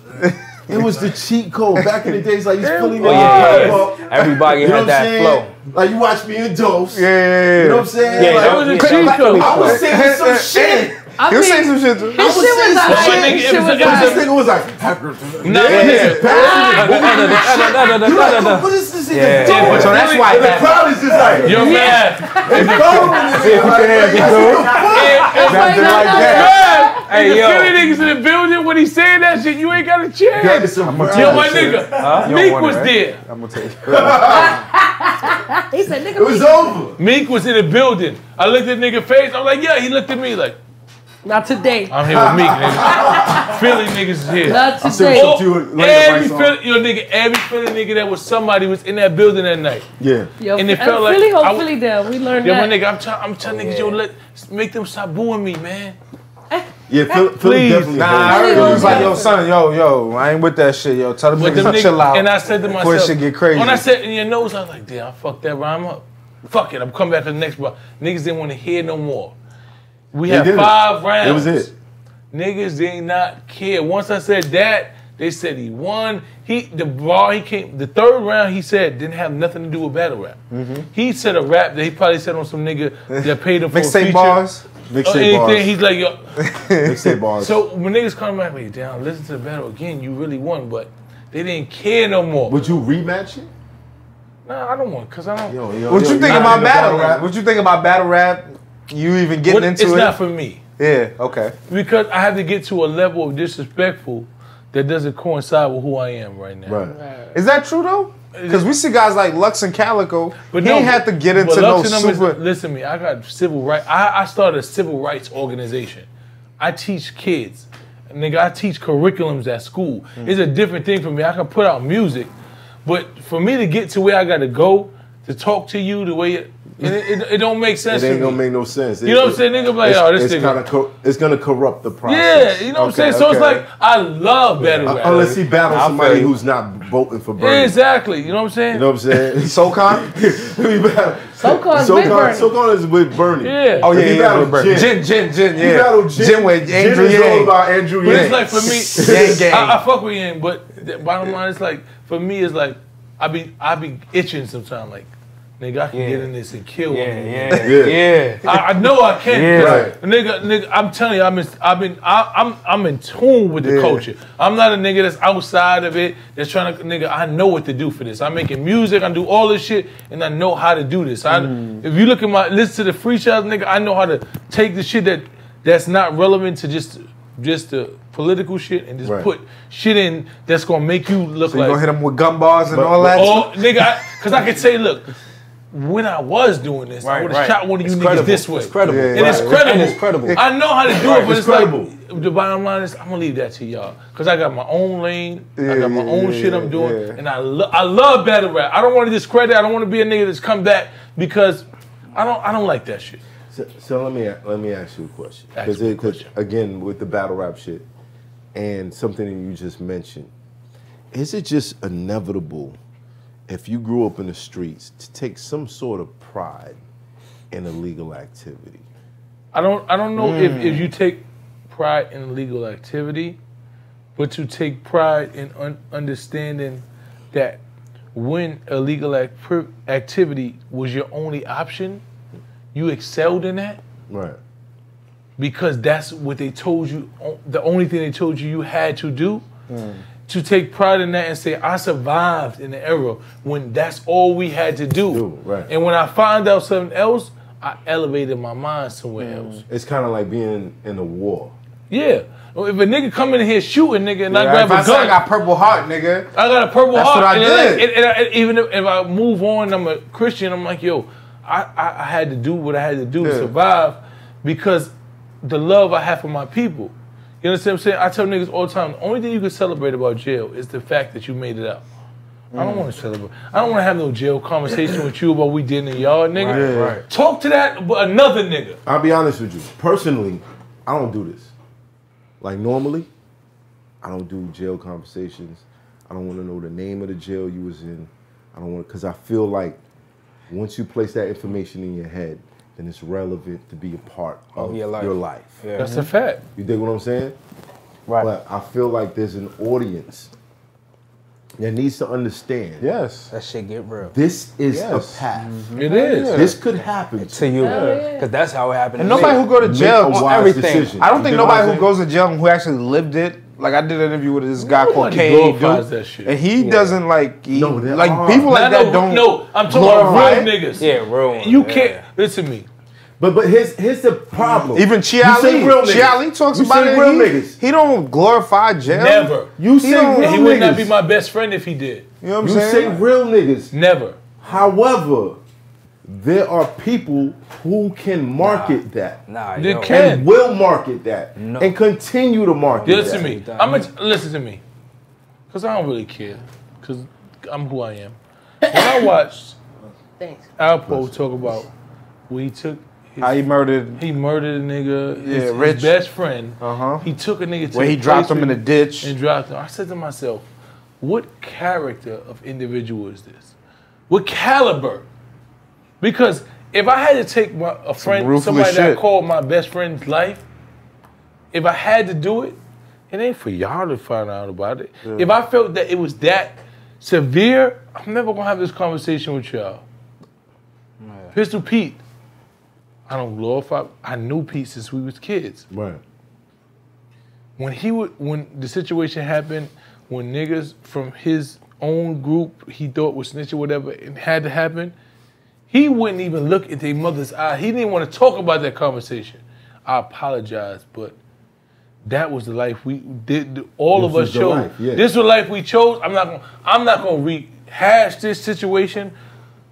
It was the cheat code back in the days. Like these Philly niggas. Everybody had that flow. Like you watch me in Dose. Yeah. You know what I'm saying? Yeah, that was the cheat code. I was saying some shit. You was saying some shit. His shit was like, this nigga was like, what is this? So that's why the crowd is just like, you're mad. Nothing like that. Hey, yo. Philly niggas in the building, when he saying that shit, you ain't got a chance. Yo, my nigga, Meek was there. I'm gonna tell you. He said, nigga, it was over. Meek was in the building. I looked at nigga face. I'm like, yeah. He looked at me like, not today. I'm here with Meek, nigga. Philly niggas is here. Not today. Every Philly nigga that was somebody was in that building that night. Yeah. Yo, and it felt like Philly hold Philly down. We learned that. Yo, my nigga, I'm telling niggas, yo, make them stop booing me, man. Yeah, Philly definitely. Nah, I heard was like, yo, son, yo, I ain't with that shit, yo. Tell them to chill out. And I said to myself, shit get crazy. When I said in your nose, I was like, damn, I fucked that rhyme up. Fuck it, I'm coming back to the next bar. Niggas didn't want to hear no more. We had 5 rounds. It was it. Niggas did not care. Once I said that, they said he won. The 3rd round, he said, didn't have nothing to do with battle rap. He said a rap that he probably said on some nigga that paid him for a feature. Mixtape bars. He's like, yo. Mixtape bars. So when niggas come back, like, down, listen to the battle again, you really won, but they didn't care no more. Would you rematch it? Nah, I don't want, because I don't. What you think about battle rap? What you think about battle rap? You even getting into it? It's not for me. Yeah, okay. Because I have to get to a level of disrespectful that doesn't coincide with who I am right now. Right. Is that true, though? Because we see guys like Lux and Calico, but he had to get into no super... Listen to me, I got civil rights. I started a civil rights organization. I teach kids. Nigga, I teach curriculums at school. It's a different thing for me. I can put out music, but for me to get to where I got to go, to talk to you the way... It don't make sense. It ain't gonna make no sense. You know what I'm saying? Nigga, like, oh, this nigga. It's gonna corrupt the process. Yeah, you know what I'm saying? So it's like, I love battle rap. Unless he battles somebody who's not voting for Bernie. Exactly. You know what I'm saying? You know what I'm saying? SoCon? SoCon is with Bernie. Yeah. Oh, yeah, he battled Bernie. Jin. He battled Jin with Andrew Yang. Jin is all about Andrew Yang. But it's like, for me, I fuck with Yang, but the bottom line is like, for me, it's like, I be itching sometimes, like, nigga, I can get in this and kill him. Yeah. I know I can. Yeah. Right. Nigga, I'm telling you, I'm in tune with the culture. I'm not a nigga that's outside of it. That's trying to, nigga, I know what to do for this. I'm making music. I do all this shit, and I know how to do this. If you look at listen to the free shots, nigga, I know how to take the shit that's not relevant to just just the political shit and just put shit in that's gonna make you look like. So you gonna hit them with gun bars and all that? Oh, nigga, because I could say, look, when I was doing this, I would have shot one of you niggas this way. It's credible. And it's credible. And it's credible. I know how to do it, but it's like, the bottom line is, I'm gonna leave that to y'all. Because I got my own lane, I got my own shit I'm doing, and I love battle rap. I don't want to discredit, I don't want to be a nigga that's come back because I don't like that shit. So let me ask you a question. Because again, with the battle rap shit and something that you just mentioned, is it just inevitable if you grew up in the streets to take some sort of pride in illegal activity? I don't know if you take pride in illegal activity, but to take pride in understanding that when illegal activity was your only option, you excelled in that, right? Because that's what they told you. The only thing they told you you had to do, to take pride in that and say, I survived in the era when that's all we had to do. And when I find out something else, I elevated my mind somewhere else. It's kind of like being in a war. Yeah. If a nigga come in here shooting, nigga, and I grab a gun. I got purple heart, nigga. I got a purple heart. That's what I did. And even if I move on, I'm a Christian, I'm like, yo, I had to do what I had to do to survive because the love I have for my people. You understand what I'm saying? I tell niggas all the time, the only thing you can celebrate about jail is the fact that you made it out. I don't want to celebrate. I don't want to have no jail conversation with you about what we did in the yard, nigga. Talk to that, but another nigga. I'll be honest with you. Personally, I don't do this. Like normally, I don't do jail conversations. I don't want to know the name of the jail you was in. I don't want to, because I feel like once you place that information in your head, then it's relevant to be a part of your life. Yeah. That's a fact. You dig what I'm saying? Right. But I feel like there's an audience that needs to understand. Yes. That shit get real. This is a path. It is. This could happen to you. Because that's how it happened. And nobody who go to jail wants everything. Decision. I don't think nobody who goes to jail and who actually lived it. Like I did an interview with this guy called K.A. Duke, and he doesn't like people like that don't. No, I'm talking about real niggas. Yeah, real. You can't listen to me. But here's the problem. Even Chi Ali talks about it. Real niggas. He don't glorify jail. Never. You say real niggas. He would not be my best friend if he did. You know what I'm saying? You say real niggas. Never. However, there are people who can market that. They can. And will market that. And continue to market that. Listen to me. Listen to me. Because I don't really care. Because I'm who I am. When I watched Alpo talk about where he took... How he murdered... He murdered a nigga. Yeah, his best friend. He took a nigga to... Where he dropped him in a ditch. And dropped him. I said to myself, what character of individual is this? What caliber? Because if I had to take a friend, somebody that I called my best friend's life, if I had to do it, it ain't for y'all to find out about it. Yeah. If I felt that it was that severe, I'm never gonna have this conversation with y'all. Yeah. Pistol Pete, I don't glorify. I knew Pete since we was kids. Right. When the situation happened, when niggas from his own group he thought was snitching, whatever, it had to happen. He wouldn't even look at their mother's eye. He didn't want to talk about that conversation. I apologize, but that was the life we did. All of us chose. This was the life we chose. I'm not gonna rehash this situation.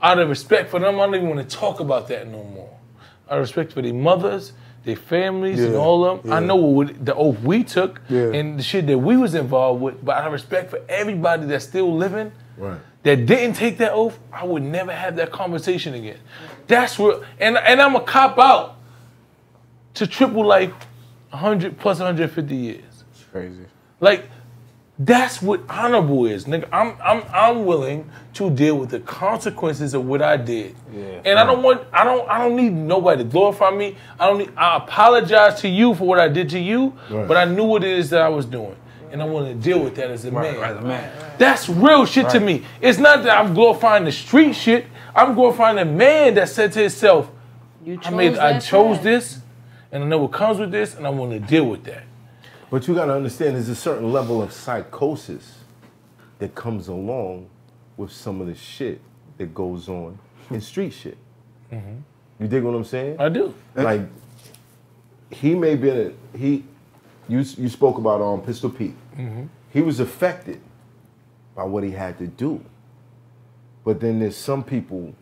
Out of respect for them, I don't even want to talk about that no more. Out of respect for their mothers, their families, and all of them. I know what the oath we took and the shit that we was involved with. But out of respect for everybody that's still living. Right. That didn't take that oath, I would never have that conversation again. That's where, and I'm a cop out to triple like 100 plus 150 years. It's crazy. Like, that's what honorable is, nigga. I'm willing to deal with the consequences of what I did. Yeah. And I don't need nobody to glorify me. I apologize to you for what I did to you, but I knew what it is that I was doing. And I want to deal with that as a man. That's real shit to me. It's not that I'm glorifying the street shit. I'm glorifying a man that said to himself, I chose this, and I know what comes with this, and I want to deal with that. But you got to understand there's a certain level of psychosis that comes along with some of the shit that goes on in street shit. You dig what I'm saying? I do. Like, he may be in a... you spoke about Pistol Pete. Mm-hmm. He was affected by what he had to do. But then there's some people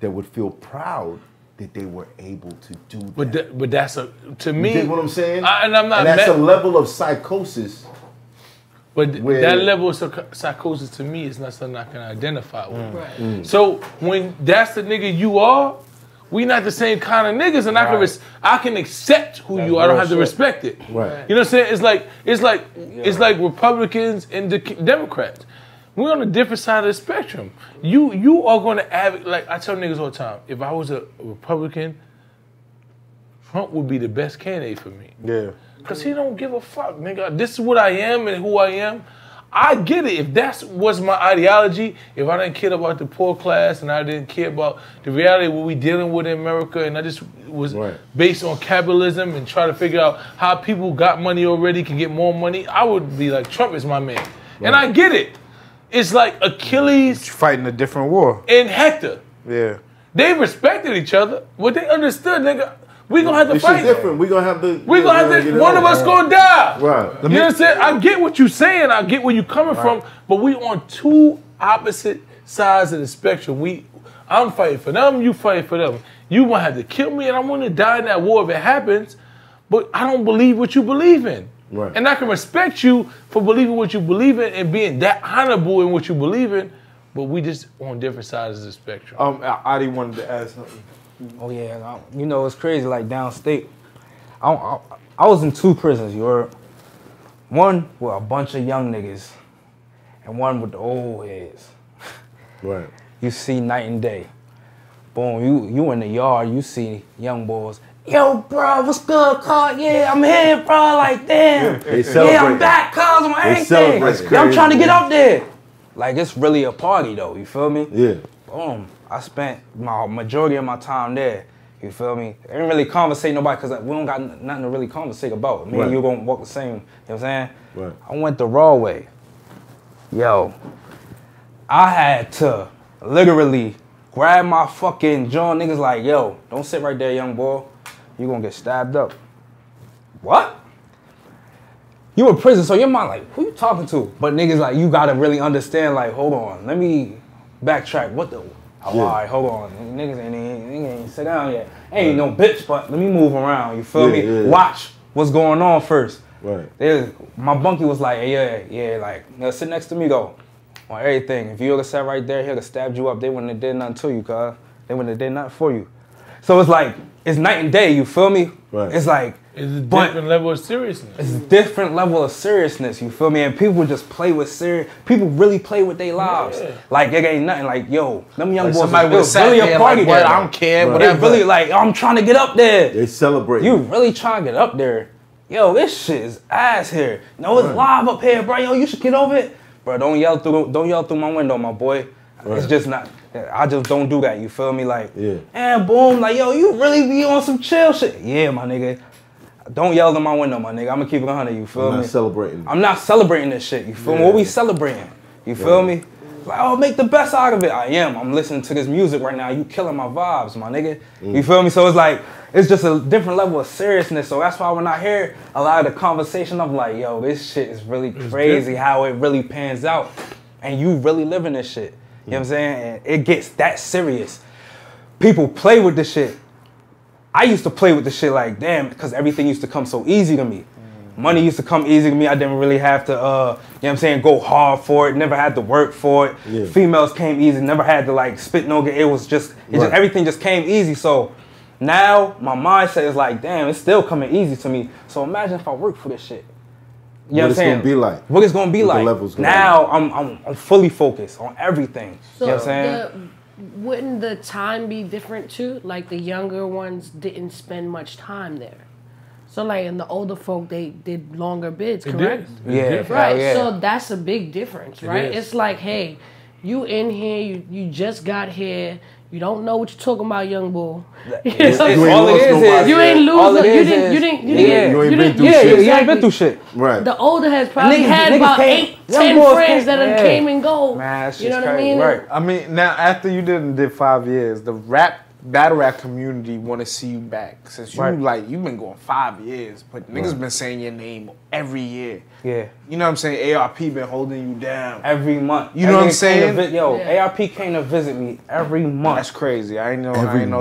that would feel proud that they were able to do that. But that's a, to me. You get what I'm saying? That's a level of psychosis. But that level of psychosis to me is not something I can identify with. Mm. Right. Mm. So when that's the nigga you are, we not the same kind of niggas, and I can accept who you are. I don't have to respect it. Right. You know what I'm saying? It's like Republicans and Democrats. We're on a different side of the spectrum. You are going to advocate, like I tell niggas all the time. If I was a Republican, Trump would be the best candidate for me. Yeah. Because he don't give a fuck, nigga. This is what I am and who I am. I get it. If that was my ideology, if I didn't care about the poor class and I didn't care about the reality of what we're dealing with in America, and I just was based on capitalism and try to figure out how people got money already can get more money, I would be like, Trump is my man. Right. And I get it. It's like Achilles fighting a different war. And Hector. Yeah. They respected each other. What they understood, nigga. We gonna have to fight. Different. We gonna have to. We gonna have to. One of us gonna die. Right. You know what I'm saying? I get what you're saying. I get where you're coming from. But we on two opposite sides of the spectrum. I'm fighting for them. You fighting for them. You gonna have to kill me, and I'm gonna die in that war if it happens. But I don't believe what you believe in. Right. And I can respect you for believing what you believe in and being that honorable in what you believe in. But we just on different sides of the spectrum. Ahdi wanted to ask something. Oh yeah, you know it's crazy. Like downstate, I was in two prisons. You heard? One with a bunch of young niggas, and one with the old heads. Right. You see night and day. Boom. You in the yard. You see young boys. Yo, bro, what's good, Carl? Yeah, I'm here, bro. Like damn. Yeah, I'm back, cause I'm everything. I'm trying to get out there. Like it's really a party though. You feel me? Yeah. Boom. I spent my majority of my time there. You feel me? I didn't really conversate nobody because we don't got nothing to really conversate about. Me and you gonna walk the same. You know what I'm saying? Right. I went the raw way. Yo, I had to literally grab my fucking jaw. Niggas like, yo, don't sit right there, young boy. You gonna get stabbed up. What? You in prison, so your mind like, who you talking to? But niggas like, you gotta really understand. Like, hold on, let me backtrack. What the? Oh, yeah. All right, hold on. Niggas ain't sit down yet. Ain't no bitch, but let me move around. You feel me? Yeah. Watch what's going on first. Right. My bunkie was like, yeah, like, sit next to me, though. On everything. If you would've sat right there, he'd have stabbed you up. They wouldn't have did nothing to you, cuz. They wouldn't have did nothing for you. So it's like, it's night and day, you feel me? Right. It's like... It's a different level of seriousness. It's a different level of seriousness, you feel me? And people just play with serious... People really play with their lives. Yeah. Like, it ain't nothing. Like, yo, them young boys... It's really a party like, I don't care, but it's really like, I'm trying to get up there. They celebrate. You really trying to get up there. Yo, this shit is ass here. No, it's live up here, bro. Yo, you should get over it. Bro, don't yell through my window, my boy. Right. It's just not... I just don't do that, you feel me? Like, yeah. And boom, like, yo, you really be on some chill shit. Yeah, my nigga. Don't yell to my window, my nigga. I'm gonna keep it 100, you feel me? I'm not celebrating. I'm not celebrating this shit, you feel me? What we celebrating? You feel me? Like, I'll make the best out of it. I am. I'm listening to this music right now. You killing my vibes, my nigga. You feel me? So it's like, it's just a different level of seriousness. So that's why when I hear a lot of the conversation, I'm like, yo, this shit is really crazy how it really pans out. And you really living this shit. You know what I'm saying? And it gets that serious. People play with this shit. I used to play with this shit like, damn, because everything used to come so easy to me. Money used to come easy to me. I didn't really have to, you know what I'm saying, go hard for it. Never had to work for it. Yeah. Females came easy. Never had to, like, spit no game. It was just, just, everything just came easy. So now my mindset is like, damn, it's still coming easy to me. So imagine if I work for this shit. You know what I'm saying? It's gonna be like. What it's gonna be like. Now I'm fully focused on everything. So you know what I'm saying? Wouldn't the time be different too? Like the younger ones didn't spend much time there. So like in the older folk, they did longer bids, correct? Yeah. Right. Yeah. So that's a big difference, right? It's like, hey, you in here, you just got here. You don't know what you're talking about, young boy. You ain't lose. You ain't been through shit. Right. The older has probably had about 8, 10 friends that came and go. Man, you know what I mean? Right. I mean, now after you did 5 years, the rap battle rap community want to see you back. Since you like, you've been going 5 years, but niggas been saying your name every year. Yeah. You know what I'm saying? ARP been holding you down. Every month. You know what I'm saying? Yo, ARP came to visit me every month. That's crazy. I ain't know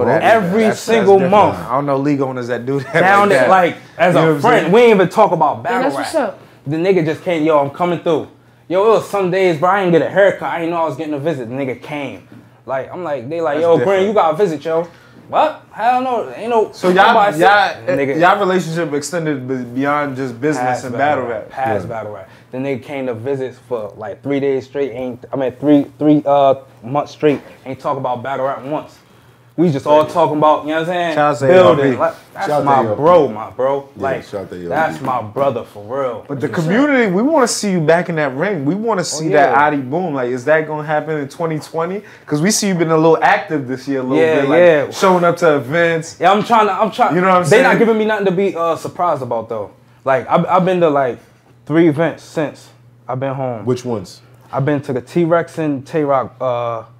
that. Every single month. I don't know league owners that do that. Down it like, as a friend, we ain't even talk about battle rap. That's what's up. The nigga just came, yo, I'm coming through. Yo, it was some days, bro, I didn't get a haircut. I didn't know I was getting a visit. The nigga came. Like, I'm like, they like, yo, Green, you got a visit, yo. What? Hell no. Ain't no. So y'all relationship extended beyond just business and battle rap. Past battle rap. Then they came to visits for like 3 days straight. I mean three months straight. Ain't talk about battle rap once. We just all talking about, you know what I'm saying? Building. Like, that's my bro. Yeah, like, that's my brother for real. But the community, we want to see you back in that ring. We want to see that AHDI boom. Like, is that going to happen in 2020? Because we see you been a little active this year, a little bit. Like, showing up to events. Yeah, I'm trying. You know what I'm saying? They not giving me nothing to be surprised about, though. Like, I've been to, like, 3 events since I've been home. Which ones? I've been to the T-Rex and Tay-Rock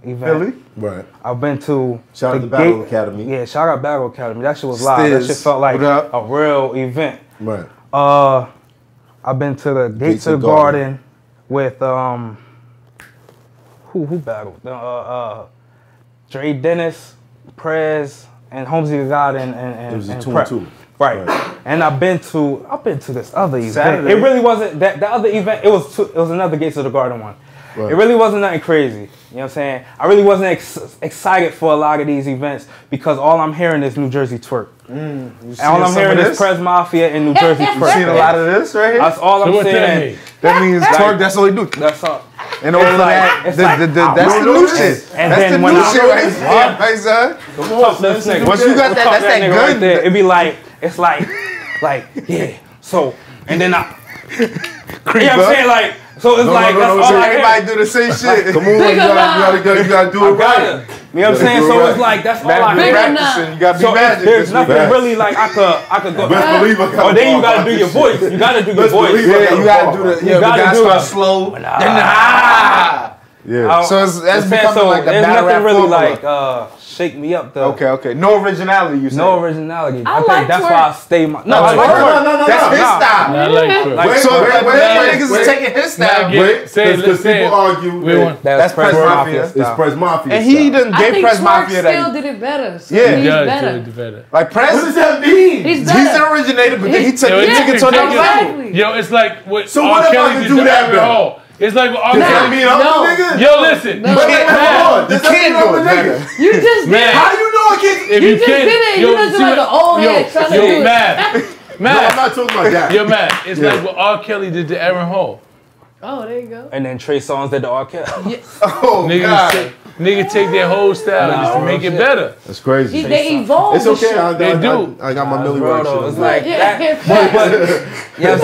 event. Really? Right. I've been to... Shout out to Battle Academy. Yeah, shout out Battle Academy. That shit was live. That shit felt like a real event. Right. I've been to the Gates of the Garden with... Who battled? Dre Dennis, Prez, and Homesy the God and it was a 2-2. Right. And I've been to this other event. Saturday. It really wasn't that the other event. It was another Gates of the Garden one. Right. It really wasn't nothing crazy. You know what I'm saying? I really wasn't excited for a lot of these events because all I'm hearing is New Jersey twerk. And all I'm hearing is Prez Mafia and New Jersey twerk. You seen a lot of this right here? That's all I'm saying. That means twerk. That's all they do. That's all. And over that's the new shit. And that's the new shit right there. Once you got that, that's that gun. It'd be like. It's like, yeah. So, and then I, you know what I'm saying? Like, so it's like, that's all I hear. Everybody do the same shit. Come on, you gotta do it right. You know what I'm saying? So it's like, that's all I hear. You gotta be magic. There's nothing really like I could go. Or then you gotta do your voice. You gotta do your voice. Yeah, you gotta start slow. Yeah. So that's becoming like the battle rap formula. There's nothing really like shake me up though. Okay. No originality, you said. No originality. I think that's why I stay my. No. That's his style. Like, so niggas is taking his style. Because people argue that's Prez Mafia. It's Prez Mafia. And he didn't gave Prez Mafia that. Still did it better. Yeah, he's better. Like Prez. What does that mean? He's the originator, but then he took it to another level. Yo, it's like what. So what if I could do that though? It's like R. Kelly being nigga. Yo, listen. No. You can't go nigga. You just did it. How do you know I can't? If you just did it. You just like an old head trying to do it. Math. I'm not talking about that. Yo, Math. It's like what R. Kelly did to Aaron Hall. Oh, there you go. And then Trey Songz did to R. Kelly. Yes. Oh, God. Niggas take their whole style just to make it better. That's crazy. They evolve. It's okay. They do. I got my Millie Rock shit. It's like that. You know what I'm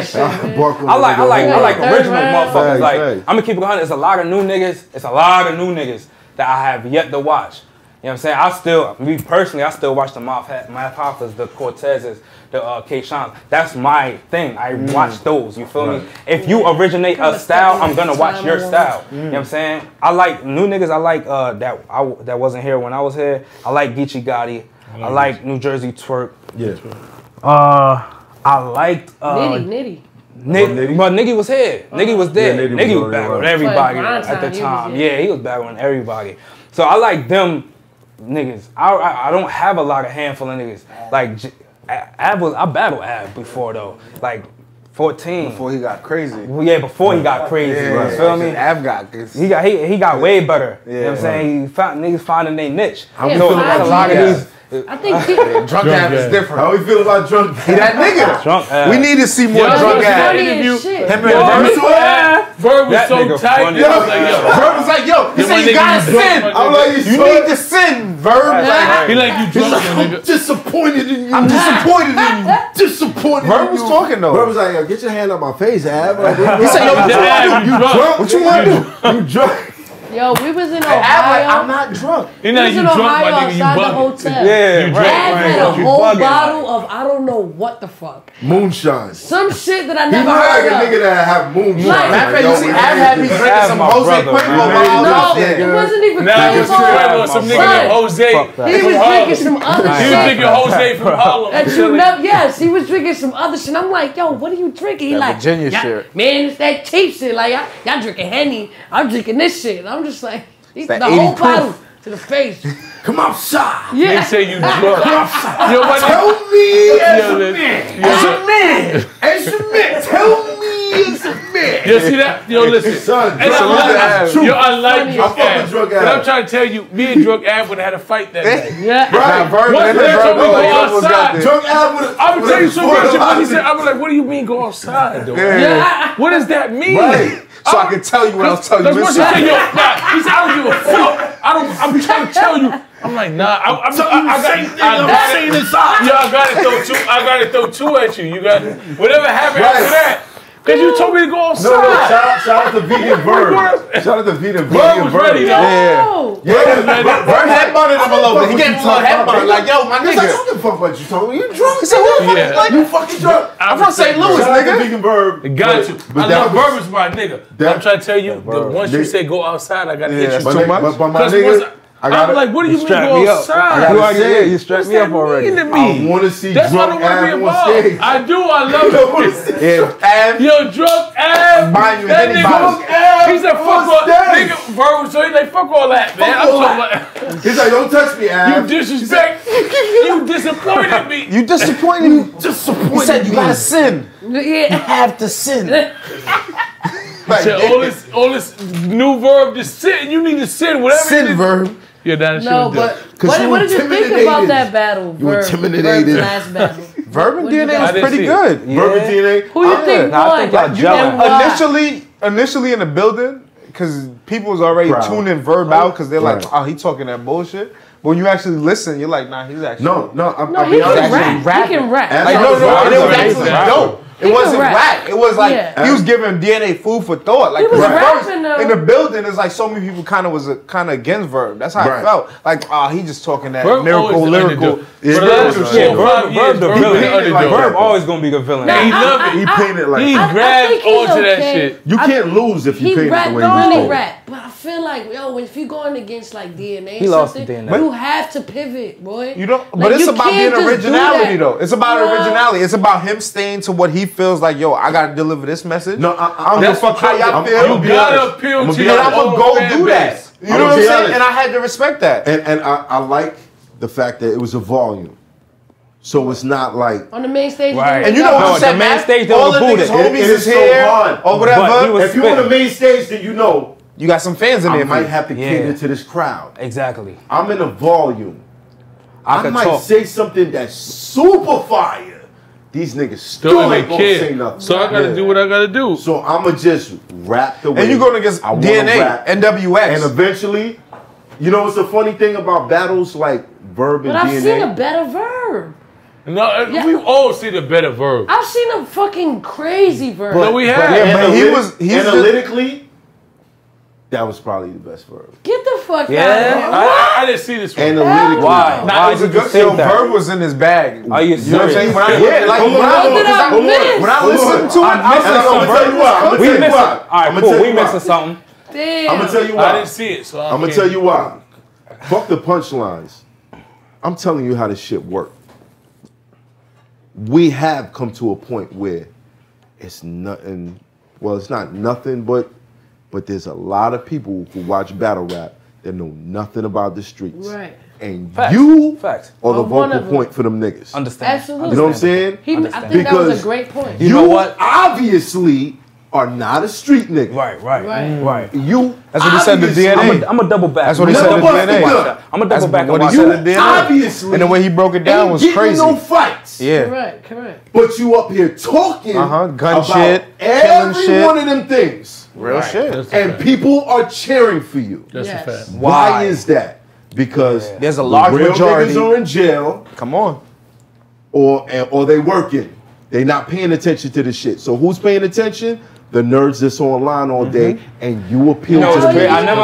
saying? Like, I like original motherfuckers. Like, I'm gonna keep it 100. It's a lot of new niggas. It's a lot of new niggas that I have yet to watch. You know what I'm saying? Me personally, I still watch the Math Hoffas, the Cortezes, the K-Shans. That's my thing. I watch those. You feel me? If you originate a style, I'm gonna watch your style. You know what I'm saying? I like new niggas. I like that wasn't here when I was here. I like Geechee Gotti. I like New Jersey twerk. Yeah. I liked Nitty. But Niggy was here. Niggy was there. Yeah, Niggy was battling everybody at the time. Yeah, he was battling everybody. So I like them. Niggas, I don't have a lot of handful of niggas. Like, I battled Ab before though, like 14. Before he got crazy. Yeah, before he got crazy. Yeah, you feel me? Ab got this. He got way better. Yeah, you know what I'm saying? Niggas finding their niche. How we feel about a lot of these? I think drunk Ab is different. How we feel about drunk? He that nigga. Drunk Ab. We need to see more drunk Ab. Verb was so tight. Verb was like, yo, he said you gotta sin. I'm like, you need to sin, Verb. He like, you drunk, nigga. I'm disappointed in you. I'm disappointed in you. Disappointed. Verb was talking though. Verb was like, yo, get your hand on my face, Ab. He said, yo, what you want to do? You drunk. You drunk. Yo, we was in Ohio. I'm not drunk. You know, you drunk, my nigga. You bugging. Yeah, you drunk. Had a whole bottle of I don't know what the fuck. Moonshine. Some shit that I never heard of. You like a nigga that have moonshine. Like, you see, I've had me drinking some Jose Cuervo. No, it wasn't even Cuervo. Some nigga Jose. He was drinking some other shit. He was drinking Jose from Harlem. That you never. Yes, he was drinking some other shit. I'm like, yo, what are you drinking? He like Virginia shit. Man, it's that cheap shit. Like y'all drinking Henny. I'm drinking this shit. I'm just like, the whole bottle to the face. Come outside. Yeah. They say you drunk. Come outside. Yo, tell me as a man. Tell me as a man. You see that? Yo, listen. Son, you're unlike your ass. But I'm trying to tell you, me and Drunk Ab would have had a fight that day. Yeah. Right. One day we go outside. Drunk Ab would have. I'm going to tell you so much. He said, I'm like, what do you mean go outside, though? Yeah. What does that mean? Right. So I can tell you what I was telling you. He said, I don't give a fuck. I'm trying to tell you. I'm like, nah. I got to throw two at you. You got whatever happened after that. Because you told me to go outside. No, shout out to Vegan Bird. Shout out to Vegan Bird. Yeah. Bird had money to below. He gave him a head money. Like, yo, my nigga. I don't give a fuck what you told me. You drunk. He said, what the fuck is like? You fucking drunk. I'm from St. Louis, nigga. Vegan Bird. Got you. I love Bird was my nigga. I'm trying to tell you, once you say go outside, I got to hit you too much. But my nigga. I'm like, what do you mean go outside? You strapped me up already. I want to see Drunk Ab on stage. I do. I love it. Yo, Drunk Ab. That nigga, he's like, fuck all that. Nigga, bro, so he's like, fuck all that, man. I'm talking about. He's like, don't touch me, Ab. You disrespect. You disappointed me. You disappointed me. He said you gotta sin. You have to sin. All this new verb to sin. You need to sin. Whatever. Sin verb. Yeah, that's no, but what did you think about that battle? You intimidated. Last battle. Verb and DNA was pretty good. Verb and DNA. Who you think won? Initially in the building, because people was already tuning Verb out because they're like, oh, he talking that bullshit. But when you actually listen, you're like, nah, he's actually he can rap. He can rap. Like, no, it was actually dope. It wasn't whack. It was like he was giving DNA food for thought. Like he was rapping, in the building, it's like so many people kind of against Verb. That's how I felt. Like he just talking that Verb lyrical. Yeah. Verb always gonna be the villain. He loved it. He painted like he grabbed onto that shit. You can't lose if you paint it the way you rap. But I feel like yo, if you're going against like DNA, he lost DNA. You have to pivot, boy. You don't. But it's about being originality though. It's about originality. It's about him staying to what he feels like, yo, I gotta deliver this message. No, I don't give a fuck how y'all feel. You gotta appeal to your own fan base. You know what I'm saying? And I had to respect that. And I like the fact that it was a volume. So it's not like on the main stage. Right. And you know what I'm saying? The main stage, they all the niggas homies is here or whatever. If you on the main stage, then you know you got some fans in there. I might have to cater to this crowd. Exactly. I'm in a volume. I might say something that's super fire. These niggas still ain't gonna say nothing. So I gotta do what I gotta do. So I'ma just rap the way. And you're gonna get DNA, NWX. And eventually, you know what's the funny thing about battles like Verb and DNA? But I've seen a better Verb. No, we all seen a better Verb. I've seen a fucking crazy Verb. No, we have. But he was analytically, that was probably the best Verb. Get the fuck out of here. I didn't see this one. Analytically. Why? Nah, it was a good thing. Verb was in his bag. Are you serious? You know what I'm saying? When I listened to it, I was like, we missed it. All right, cool. We missing something. Damn. I'm going to tell you why. I didn't see it, so I'm going to tell you why. Fuck the punchlines. I'm telling you how this shit worked. We have come to a point where it's nothing. Well, it's not nothing, but there's a lot of people who watch battle rap that know nothing about the streets. Right. And you are the vocal point for them niggas. Understand. Absolutely. You know what I'm saying? I think that was a great point. You know what? Obviously are not a street nigga. Right. You. That's what he said to DNA. I'm a double back. That's what he said to DNA. I'm a double back on what he said to DNA. Obviously. And the way he broke it down was crazy. No fights. Yeah. Correct. But you up here talking gun shit, every one of them things. Real shit. And people are cheering for you. That's a fact. Why is that? Because there's a large majority are in jail. Come on. Or they working. They not paying attention to this shit. So who's paying attention? the nerds that's online all day, and you appeal to the nerds. I never.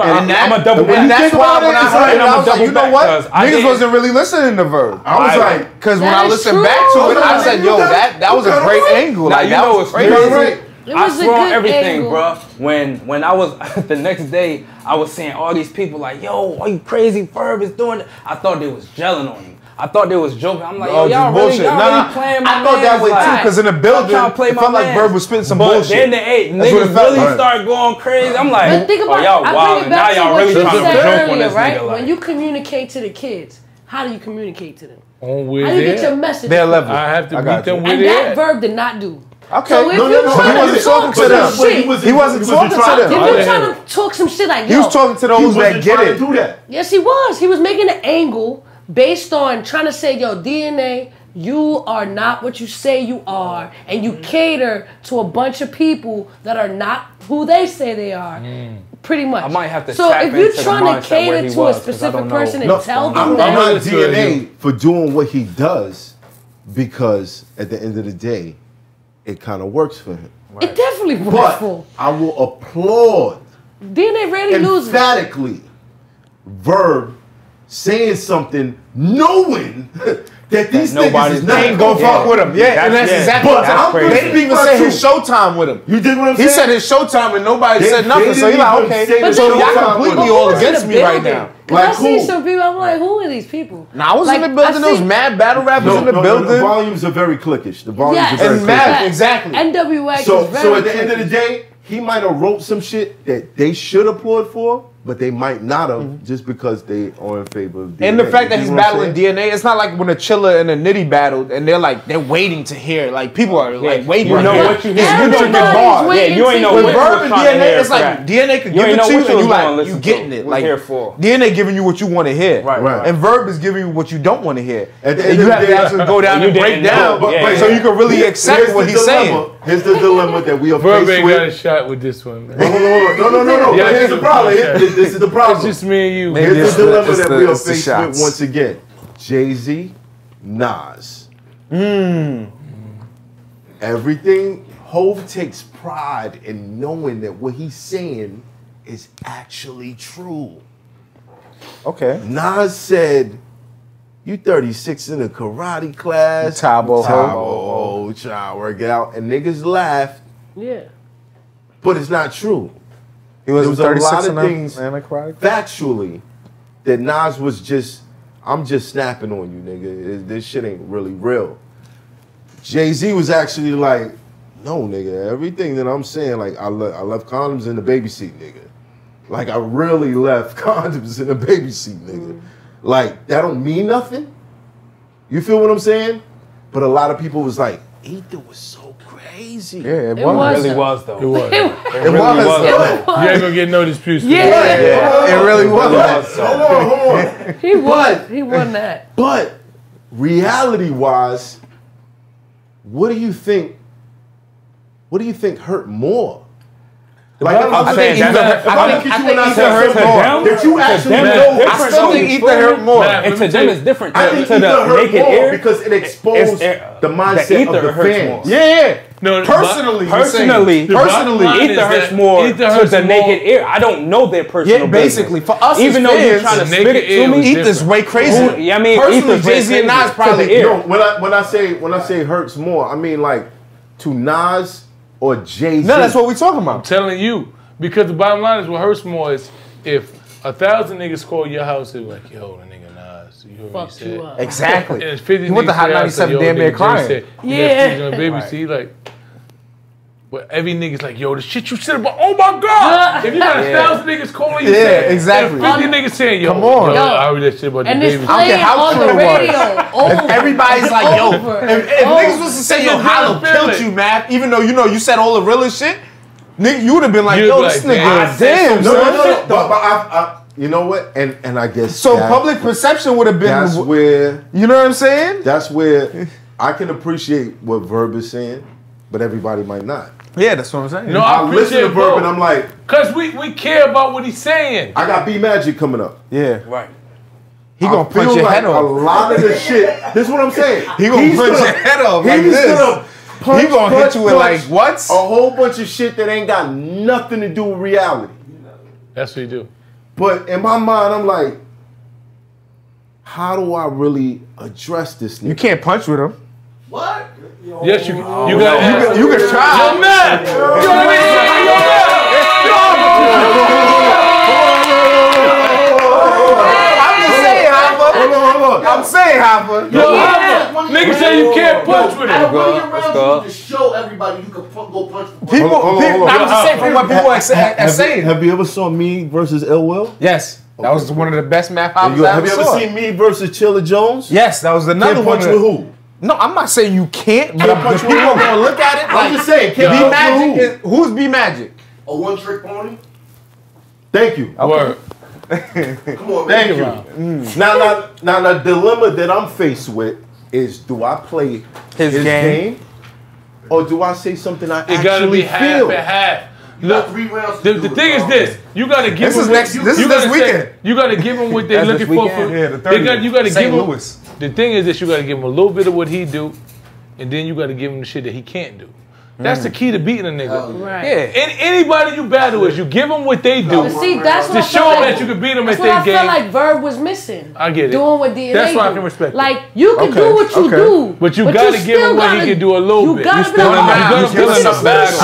I'm a double. And that's why when I heard it, I'm a double. You know what? Niggas wasn't really listening to Verb. I was like, because when I listened back to it, I said, yo, that was a great angle. Now you know it's crazy. I saw everything, bro. When I was the next day, I was seeing all these people like, yo, are you crazy? Verb is doing it. I thought they was gelling on you. I thought they was joking. I'm like, yo, y'all really, really playing my man. I thought that way too, because in the building, it felt like Verb was spitting some bullshit. Then the eight niggas really started going crazy. I'm like, but think about, y'all wild. Now y'all really trying to joke on this nigga. When you communicate to the kids, how do you communicate to them? How do you get your message? Their level. I have to meet them where they at. And that Verb did not do. Okay, so if he wasn't talking to them. He wasn't talking to them. If you're trying to talk some shit like that, he was talking to those that get it. Yes, he was. He was making an angle based on trying to say, yo, DNA, you are not what you say you are, and you cater to a bunch of people that are not who they say they are. Pretty much. I might have to. So if you're trying to cater to a specific person and tell them that, I'm not DNA for doing what he does, because at the end of the day, it kind of works for him. Right. It definitely works for him. I will applaud DNA rarely loses. Emphatically, Verb saying something knowing that these niggas is not going to fuck with him. Yeah, and that's exactly what I'm saying. They didn't even say his showtime with him. You did what I'm saying? He said his showtime and nobody said nothing. So he's like, okay, so y'all completely all against me right now. Like, I see some people, I'm like, who are these people? Nah, I was in the building, those mad battle rappers in the building. The volumes are very cliquish. The volumes are very cliquish. Exactly. NWA. So at the end of the day, he might have wrote some shit that they should applaud for, but they might not have just because they are in favor of DNA. And the fact that he's battling DNA, it's not like when a Chilla and a Nitty battled and they're like, they're waiting to hear. Like, people are like waiting. You know what you hear. You ain't know what you're trying to hear. It's like, DNA could give it to you and you like, you getting it. Like, DNA giving you what you want to hear. Right. And Verb is giving you what you don't want to hear. And you have to actually go down and break down so you can really accept what he's saying. Here's the dilemma that we are faced with. Verb ain't got a shot with this one, man. No. But here's the problem. This is the problem. It's just me and you. Here's the dilemma that we are faced with once again. Jay-Z, Nas. Everything, Hov takes pride in knowing that what he's saying is actually true. Okay. Nas said, you 36 in a karate class. Tabo, child, work it out. And niggas laughed. Yeah. But it's not true. It was a lot of things factually that Nas was just, I'm just snapping on you, nigga. This shit ain't really real. Jay-Z was actually like, no, nigga, everything that I'm saying, like, I left condoms in the baby seat, nigga. Like, I really left condoms in the baby seat, nigga. Like, that don't mean nothing. You feel what I'm saying? But a lot of people was like, Ether was so crazy. Yeah, it really was, though. It was. It really was. You ain't gonna get no disputes. Yeah. It really was. Hold on. He won that. But reality-wise, what do you think? What do you think hurt more? Like, I'm saying I think Ether hurt more. And to them, it's different. I think Ether hurt more because it exposed the mindset of the fans. Yeah. No, personally, Ether hurts more to the naked ear. I don't know their personal basically, for us, even though you're trying to spit it to me, Ether's way crazier. Yeah, I mean, personally, Jay-Z and Nas probably. When I say hurts more, I mean like to Nas. Or Jay-Z. No, that's what we're talking about. I'm telling you. Because the bottom line is what hurts more is if 1,000 niggas call your house, they're like, yo, the nigga Nas. You hear what he said? Up. Exactly. And 50 you want the Hot 97 damn man crying. Yeah. Baby, see, like, but every nigga's like, yo, the shit you said about, oh my God. If you got 1,000 niggas calling you, exactly. And 50 niggas saying, yo, come on. Yo, I heard that shit about the baby. I don't care how true it was. If everybody's like, yo, if niggas was to say, yo, Hollow killed you, Math, even though you know you said all the realest shit, nigga, you would have been like, yo, this nigga, damn. No. But you know what? And I guess so public perception would have been. That's where. You know what I'm saying? That's where I can appreciate what Verb is saying, but everybody might not. Yeah, that's what I'm saying. No, I listen to Verb and I'm like, cause we care about what he's saying. I got B Magic coming up. Yeah, right. He gonna punch your head off. A lot of the shit. This is what I'm saying. He gonna punch your head off. Like he's gonna punch. He gonna hit you with like what? A whole bunch of shit that ain't got nothing to do with reality. That's what you do. But in my mind, I'm like, how do I really address this nigga? You can't punch with him. What? Yo. Yes, you can. Oh, you can try. You're mad. I'm saying, Hoffa. Nigga say you can't punch with him. I want to show everybody you can go punch with him. I'm just saying from what people are saying. Have you ever saw Me versus Elwell? Yes. That was one of the best math I've ever saw. Have you ever seen Me versus Chiller Jones? Yes, that was another one. Punch with who? No, I'm not saying you can't, but people are going to look at it. I'm just saying, B-Magic. Who's B-Magic? A one-trick pony. Thank you. Word. Come on, thank you. Now, the dilemma that I'm faced with is: do I play his game, or do I say something I actually feel? It gotta be half and half. Look, 3 rounds. The thing is this: you gotta give this them. This is next weekend. You gotta give them what they're looking for. You gotta give them. The thing is that you got to give him a little bit of what he do, and then you got to give him the shit that he can't do. That's the key to beating a nigga. Oh, right. Yeah. And anybody you battle is you give them what they do. See, that's to show them that you can beat them at their game. I feel like Verb was missing. I get it. Doing what DNA that's why I can respect. Like you can do what you do, but you got to give him what he can do a little bit. You still in battle.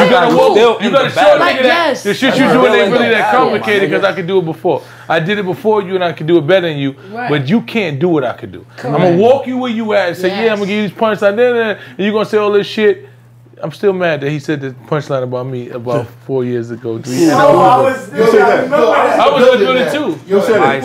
You got to walk. You got to show nigga that the shit you do ain't really that complicated because I could do it before. I did it before you and I can do it better than you, but you can't do what I could do. I'm gonna walk you where you at and say, yeah, I'm gonna give you these punches, and you're gonna say all this shit. I'm still mad that he said the punchline about me about 4 years ago. I was gonna do it too. You said it.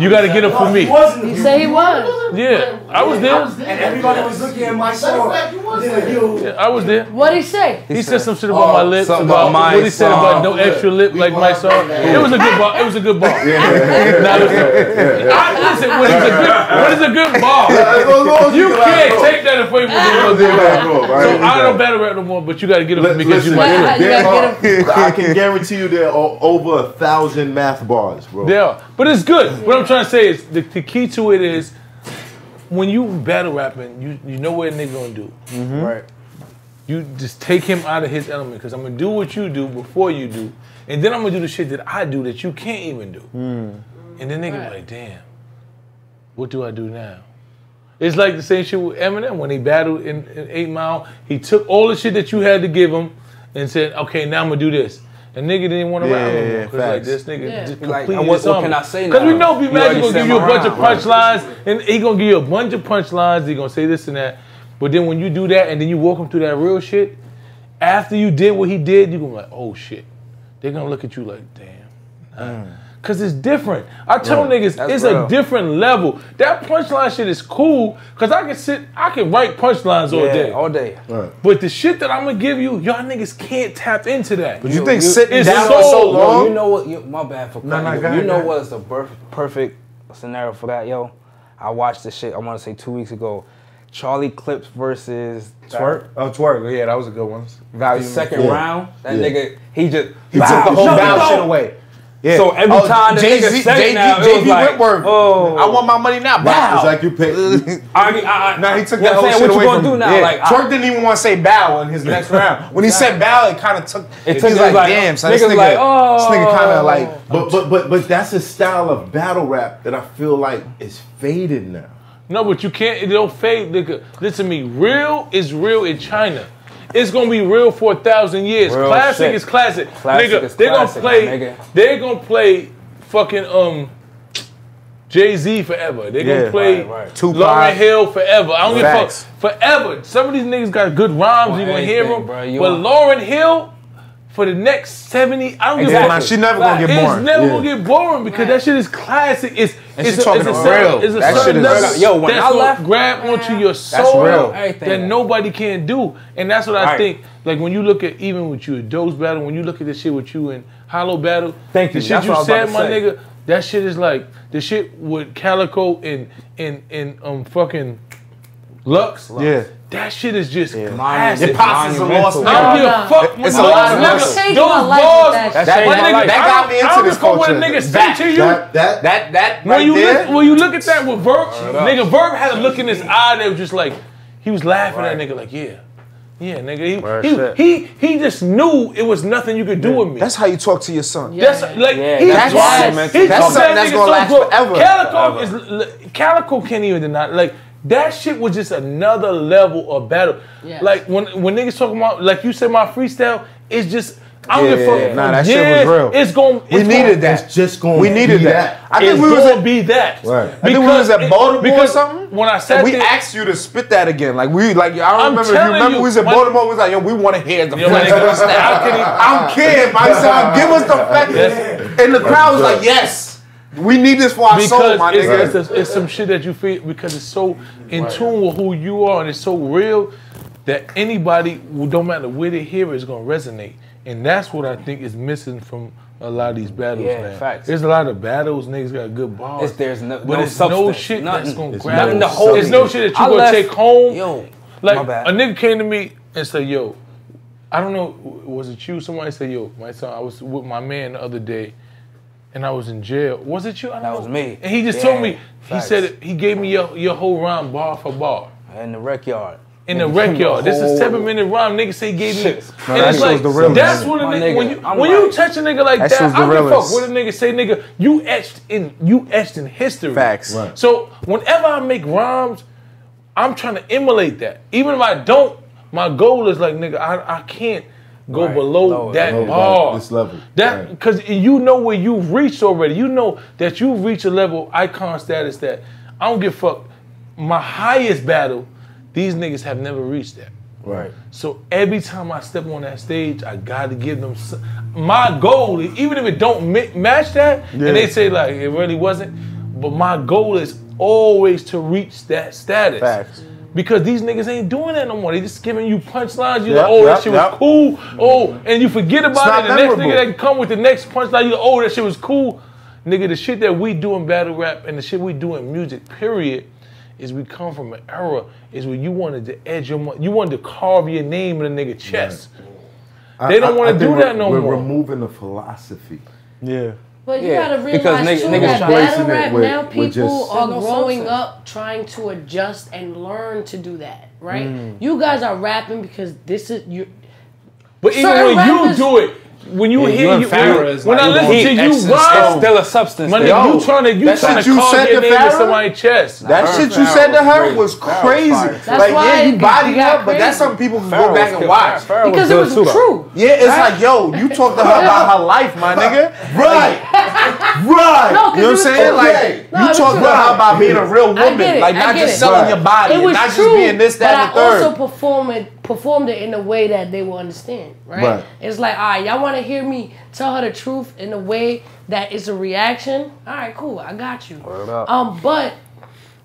You gotta get up for me. He said he was. Yeah, I was there. And everybody was looking at my song. I was there. What'd he say? He said some shit about my lips, about what he said about no extra lip like my song. It was a good bar. It was a good bar. Listen, what is a good bar? You can't take that and frame it. I don't battle rap no more, but you got to get them because you might win. I can guarantee you there are over 1,000 math bars, bro. There are. But it's good. Yeah. What I'm trying to say is the key to it is when you battle rapping, you know what a nigga going to do. Mm-hmm. Right. You just take him out of his element because I'm going to do what you do before you do, and then I'm going to do the shit that I do that you can't even do. Mm. And then nigga be like, damn, what do I do now? It's like the same shit with Eminem when he battled in 8 Mile. He took all the shit that you had to give him and said, okay, now I'm going to do this. And nigga didn't want to rap him because like this nigga just completely like, what can I say now? Because we know B-Magic going to give you a bunch of punchlines and he going to give you a bunch of punchlines. He going to say this and that. But then when you do that and then you walk him through that real shit, after you did what he did, you're going to be like, oh shit. They're going to look at you like, damn. Cause it's different. I tell niggas it's real. A different level. That punchline shit is cool. Cause I can write punchlines all day. Right. But the shit that I'm gonna give you, y'all niggas can't tap into that. But you think sitting down for so long? Yo, you know what? My bad for cutting. You know what's the perfect scenario for that, yo? I watched this shit. I want to say 2 weeks ago. Charlie Clips versus Twerk. Oh, Twerk. Yeah, that was a good one. Value second round. That nigga, he took the whole bounce shit away. Yeah. So every time the nigga said now, it was like, oh, I want my money now. Bow. It's like you pick. Now he took that whole shit away from you. What you gonna do now? Like, Twerk didn't even want to say bow in his next round. When he said bow, it kind of took. It took like, damn. So this nigga like, oh, this nigga kind of like. But that's a style of battle rap that I feel like is faded now. No, but you can't. It don't fade, nigga. Listen to me. Real is real in China. It's gonna be real for 1,000 years. Real classic shit. Is classic. Classic nigga, is classic, they're gonna play fucking Jay-Z forever. They're gonna play Lauryn Hill forever. I don't give a fuck. Forever. Some of these niggas got good rhymes, you gonna hear them. Bro, but Lauryn Hill for the next 70, I don't give a fuck. She never gonna get boring. It's never gonna get boring because that shit is classic. It's talking real. It's a certain level. Yo, when I left, grab onto your soul that nobody can do, and that's what I think. Like when you look at even with you a Doe's battle, when you look at this shit with you and Hollow battle, the shit you said, my nigga, that shit is like the shit with Calico and fucking Lux. Yeah. That shit is just classic. It pops some lost nigga. I don't give a fuck. It's a lost nigga. Those balls. That got me into this culture. I don't give a fuck what a nigga say to you. When you look at that with Verb, nigga, Verb had a look in his eye that was just like, he was laughing at that nigga like, yeah. Yeah, nigga, he just knew it was nothing you could do with me. That's how you talk to your son. Yeah. That's like that's something that's gonna last forever. Calico can't even deny. Like that shit was just another level of battle. Yes. Like when niggas talking about, like you said, my freestyle is just. I'm nah, that shit was real. It's gonna. It's we needed that. I think we was gonna be that. Right. I think we was at Baltimore or something. When I said we asked you to spit that again, like we like I remember. You remember we was at Baltimore. We was like, yo, we want to hear the facts. I'm kidding. My son, give us the facts. Yes. And the crowd was like, yes. We need this for our soul, my nigga. It's some shit that you feel because it's so in tune with who you are and it's so real that anybody, don't matter where they hear it, is gonna resonate. And that's what I think is missing from a lot of these battles, man. Facts. There's a lot of battles, niggas got good bars. There's no, but it's no shit that's gonna grab you. It's no shit that you gonna take home. Yo, like a nigga came to me and said, "Yo, I don't know, was it you?" Somebody said, "Yo, my son, I was with my man the other day, and I was in jail." Was it you? I don't know. That was me. And he just told me. Facts. He said he gave me your whole rhyme bar for bar in the rec yard. In the wreck yard. This is 7-minute rhyme. Nigga say he gave me. No, and it's like, that's what a nigga, when you touch a nigga like that, I don't give a fuck what a nigga say, nigga. You etched in history. Facts. Right. So whenever I make rhymes, I'm trying to emulate that. Even if I don't, my goal is like, nigga, I can't go below that bar. This level. That because you know where you've reached already. You know that you've reached a level icon status that I don't give a fuck. My highest battle. These niggas have never reached that. Right. So every time I step on that stage, I gotta give them my goal. Even if it don't match that, and they say like it really wasn't, but my goal is always to reach that status. Facts. Because these niggas ain't doing that no more. They just giving you punchlines. You like, oh, that shit was cool. Oh, and you forget about it. The next nigga that can come with the next punchline, you like, oh, that shit was cool. Nigga, the shit that we do in battle rap and the shit we do in music, period. Is we come from an era is where you wanted to edge your, you wanted to carve your name in a nigga chest. Right. They don't want to do that no more. We're removing the philosophy. Yeah. But you gotta realize too that battle rap now people are growing up trying to adjust and learn to do that. Right? Mm. You guys are rapping because this is you. But even when you do it. When you hear you, when I listen to you, it's still a substance. Money, you trying to call your name to somebody's chest. That shit you said to her was crazy. That's like, yeah, you bodied up, but that's something people can go back and watch because it was true. Yeah, it's like, yo, you talked to her about her life, my nigga. Right. You know what I'm saying? Like, you talked to her about being a real woman, like not just selling your body, not just being this, that, and the third. Also performed it in a way that they will understand, right? It's like, all right, y'all want to hear me tell her the truth in a way that it's a reaction. All right, cool, I got you. But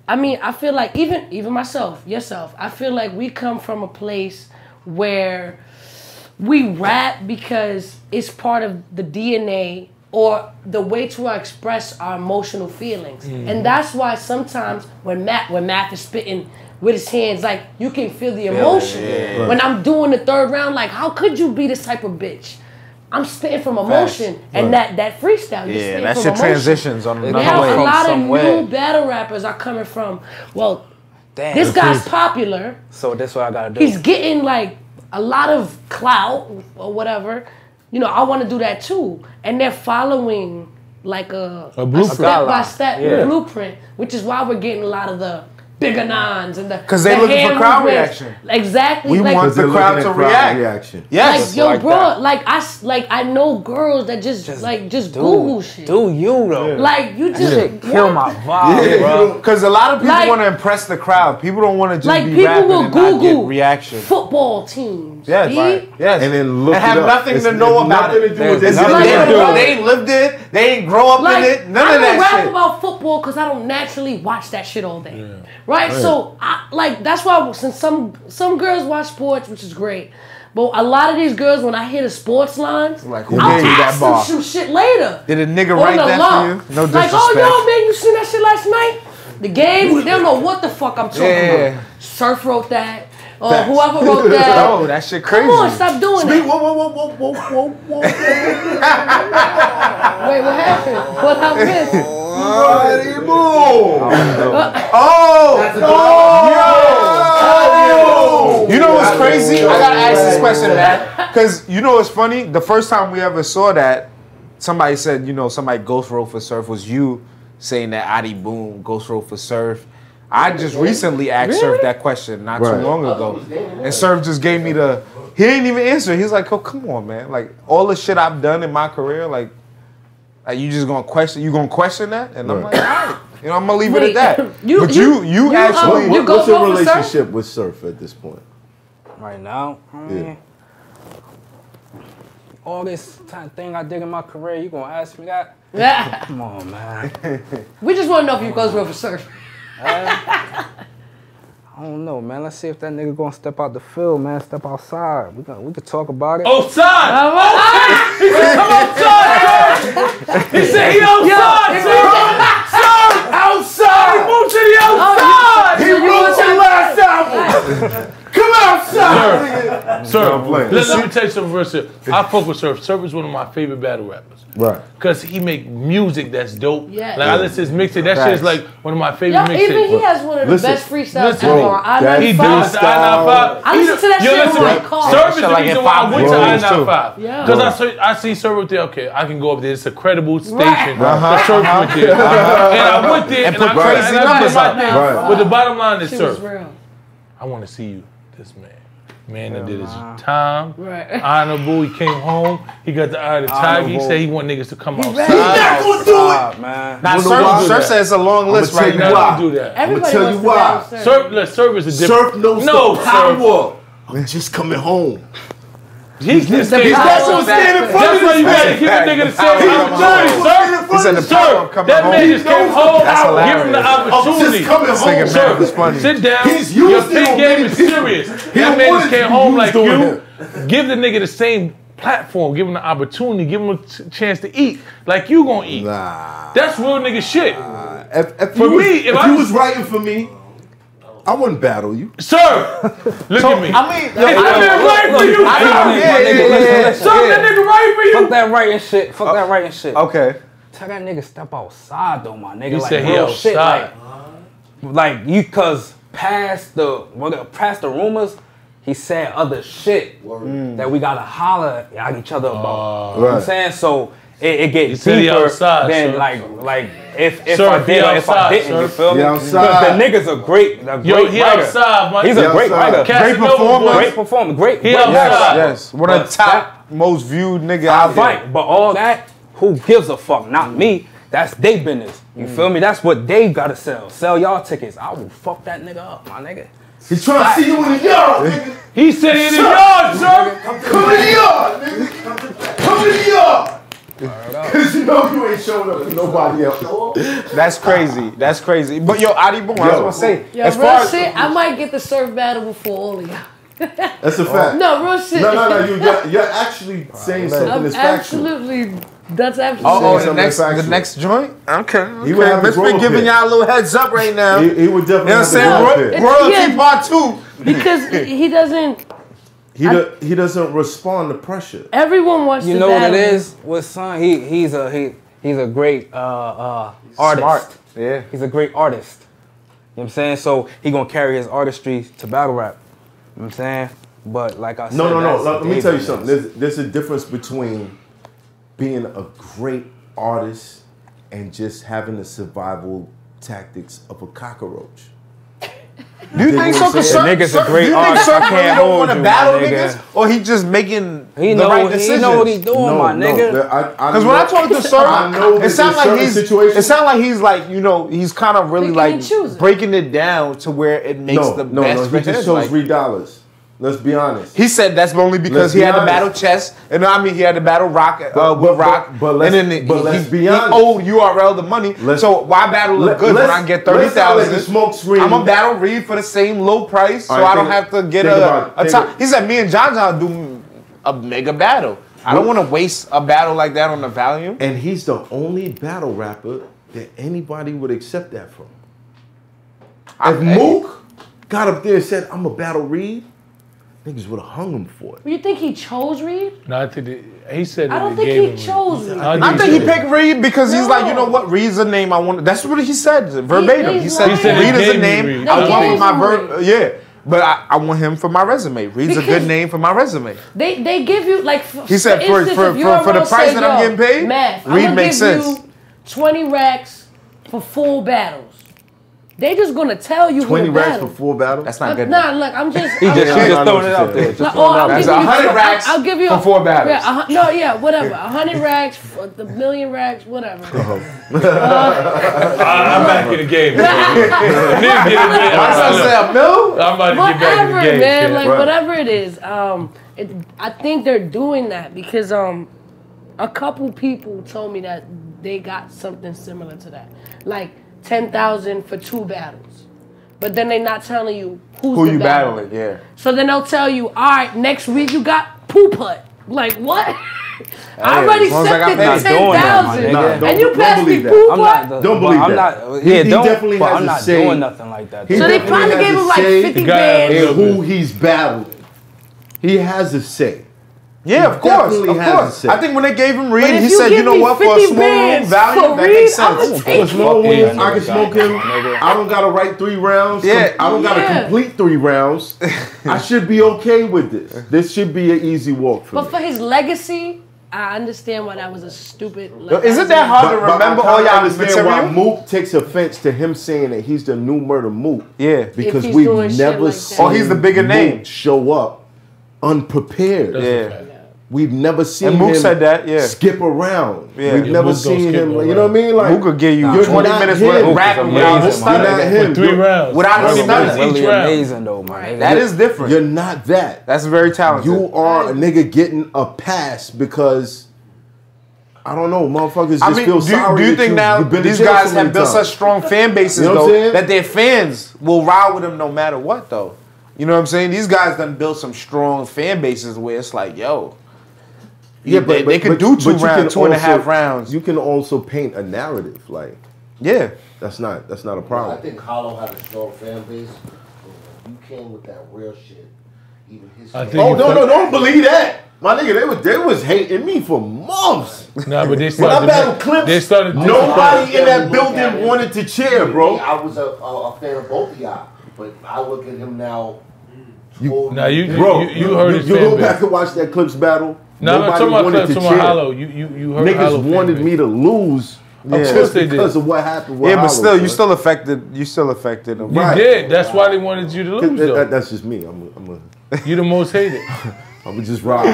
I mean, I feel like even myself, yourself, I feel like we come from a place where we rap because it's part of the DNA or the way to express our emotional feelings, and that's why sometimes when Math is spitting with his hands, like, you can feel the emotion. Yeah. When I'm doing the third round, like, how could you be this type of bitch? I'm spitting from emotion, and that freestyle, you're spitting from emotion. Transitions on another way. A lot of new battle rappers are coming from, well, this guy's popular. So that's what I gotta do. He's getting, like, a lot of clout or whatever. You know, I wanna do that too. And they're following, like, a step-by-step blueprint, which is why we're getting a lot of the bigger nines and the because they looking for crowd reaction. Exactly, we want the crowd to react. Yes, like, yo, like bro, that. I know girls that just Google shit. Do you though? Yeah. Like you just kill my vibe, bro. Because a lot of people want to impress the crowd. People don't want to just be rapping and not get reaction. Football teams. Yes, yes, and then look. And have nothing to know about it. They ain't lived it. They ain't grow up in it. None of that shit. I don't rap about football because I don't naturally watch that shit all day. Right? So, that's why since some girls watch sports, which is great, but a lot of these girls, when I hear the sports lines, like, who I'll ask them some shit later. Did a nigga write that for you? No disrespect. Like, oh, yo, man, you seen that shit last night? The game, they don't know what the fuck I'm talking about. Surf wrote that. Or whoever wrote that. Oh, that shit crazy. Come on, stop doing it. Whoa. Wait, what happened? What happened? AHDI BOOM! Oh! You know what's crazy? I gotta ask this question, man. Because you know what's funny? The first time we ever saw that, somebody said, you know, somebody ghost wrote for Surf was you saying that AHDI Boom ghost wrote for Surf. I just recently asked Surf that question not too long ago. And Surf just gave me the, he didn't even answer. He's like, oh, come on, man. Like, all the shit I've done in my career, like you just gonna question, you gonna question that? And I'm like, all right. You know, I'm gonna leave it at that. You actually, what's your relationship with Surf at this point? Right now, yeah. All this kind of thing I did in my career, you gonna ask me that? Yeah. Come on, man. We just want to know if you ghost wrote for Surf. I don't know, man. Let's see if that nigga gonna step out the field, man. Step outside. We could talk about it. Outside! I'm outside! He said, come outside, Surf! He said, he outside, Surf! Surf! Outside! He moved to the outside! He moved to the last album! Come outside! Surf, let me tell you something real shit. I fuck with Surf. Surf is one of my favorite battle rappers. Right. Because he make music that's dope. Yeah. Like, I listen to his mixtape. That shit is like one of my favorite mixtapes. Even he has one of the best freestyles ever on I-95. He does I-95. I listen to that shit when I call. Surf is the reason why I went to I-95. Because I see Surf up there. Okay, I can go up there. It's a credible station. Because Surf went there. And I went there and I crazy numbers out. But the bottom line is, Surf, I want to see you. This man that did his time, honorable, he came home, he got the eye of the tiger, he said he want niggas to come outside. He's not gonna do it! Man. Now, Surf says it's a long list right now. I'm gonna tell you why. Surf is a different... Surf knows the power of just coming home. He's also standing in front of this man. That's why you gotta keep a nigga to say, I'm dirty, Surf. Surf, that man just came home, give him the opportunity. Surf, sit down, your big game is serious. That man just came home like you. Give the nigga the same platform, give him the opportunity, give him a chance to eat like you gonna eat. That's real nigga shit. For me, if you was writing for me, I wouldn't battle you. Sir, look at me. I mean, I've been writing for you. Sir, that nigga writing for you. Fuck that writing shit. Fuck that writing shit. Okay. Tell that nigga step outside though, my nigga. He said he outside. Like you, cause past the rumors, he said other shit that we gotta holler at each other about. You know what I'm saying? So it gets deeper than like if I did or if I didn't, you feel me? Because the nigga's a great writer. He's a great writer. Great performer. Great performer. Great. Yes. One of the top most viewed nigga out there. But all that, who gives a fuck? Not me. That's their business. You feel me? That's what they gotta sell. Sell y'all tickets. I will fuck that nigga up, my nigga. He's trying to see you in the yard, nigga. He said in the yard, sir. Come in the yard, nigga. Come in the yard. Because you know you ain't showing up to nobody else. That's crazy. That's crazy. But yo, AHDI Boom, I was going to say. Yo, as far real shit, I might get the Surf battle before all of y'all. That's a fact. No, real shit. No. You're actually saying something that's factual. Absolutely. That's absolutely. The next joint? Okay. He Let's be giving y'all a little heads up right now. He would definitely. You know what I'm saying? Royalty Part 2. Because he doesn't. He doesn't respond to pressure. Everyone wants to battle. You know what it is with Son? He's a great artist. Smart. Yeah. He's a great artist. You know what I'm saying? So he gonna carry his artistry to battle rap. You know what I'm saying? But like I said, no. Let me tell you something. There's a difference between being a great artist and just having the survival tactics of a cockroach. You think so? Because nigga's a great artist. I can't hold you, nigga. Or he just making the right decisions. He know what he doing, my nigga. Because when I talk to Surf, it sound like he's like, you know, he's kind of really like breaking it down to where it makes the best. He just chose $3. Let's be honest. He said that's only because he had to battle Chess, and I mean he had to battle Rock with Rock. But let's be honest. He owed URL the money, so why battle look good when I get 30,000? I'm gonna battle Reed for the same low price, so I don't have to get a top. He said me and John John do a mega battle. I don't want to waste a battle like that on the volume. And he's the only battle rapper that anybody would accept that from. If Mook got up there and said, "I'm gonna battle Reed," niggas would have hung him for it. Well, you think he chose Reed? No, I think he said. I don't think he chose Reed. I think he picked Reed because he's like, you know what, Reed's a name I want. That's what he said verbatim. He said Reed is a name I want my verb. Yeah. But I want him for my resume. Reed's a good name for my resume. They give you, like, he said, for the price that I'm getting paid, Math, Reed makes sense. You 20 racks for full battles. They just gonna tell you 20 racks for full battle. That's not good. Nah, look, I'm just. He just throwing it out there. That's 100 racks. I'll give you for full battles. Yeah, no, yeah, whatever. 100 racks, the million racks, whatever. I'm back in the game. I'm about to get back in the game. Whatever, man. Like whatever it is. I think they're doing that because a couple people told me that they got something similar to that, like. 10,000 for 2 battles, but then they're not telling you who you battling. Yeah. So then they'll tell you, all right, next week you got Pooput. Like what? Hey, I already set the 10,000, and you passed me Pooput. Don't believe that. Yeah, I'm not doing nothing like that. So they probably gave him like 50 bands. Who he's battling, he has a say. Yeah, of course. I think when they gave him Reed, he said, you know what, for a small room value, that makes sense. For a small room, I can smoke him. I don't got to write 3 rounds. Yeah, I don't got to complete 3 rounds. I should be okay with this. This should be an easy walk for me. But for his legacy, I understand why that was a stupid legacy. Is it that hard to remember all y'all material? Why Mook takes offense to him saying that he's the new murder Mook. Yeah. Because we've never seen Mook show up unprepared. Yeah. We've never seen him said that, yeah. skip around. Yeah. We've never seen him, you know what I mean? Like, Mook could give you 20 minutes worth of rap without stunning. 3 rounds. Without stunning. Really amazing, though, man. That is different. You're not that. That's very talented. You are a nigga getting a pass because, I don't know, motherfuckers just feel sorry. Do you think now these guys have built such strong fan bases, though, that their fans will ride with them no matter what, though? You know what I'm saying? These guys done built some strong fan bases where it's like, yo, yeah, but they could do 2 rounds, 2.5 rounds. You can also paint a narrative, like yeah, that's not a problem. I think Hollow had a strong fan base. You came with that real shit. Even his no, don't believe that, my nigga. They was hating me for months. Nah, but they started. When I battled Clips, they started. Nobody in that building wanted to cheer, bro. I was a fan of both of y'all, but I look at him now. You heard his fan base. You go back and watch that Clips battle. No, Hollow. You heard Hollow. Niggas wanted me to lose because of what happened with Hollow. Yeah, but still, you still affected. You still affected them. You did. That's why they wanted you to lose, though. That's just me. You the most hated. I'm going to just ride.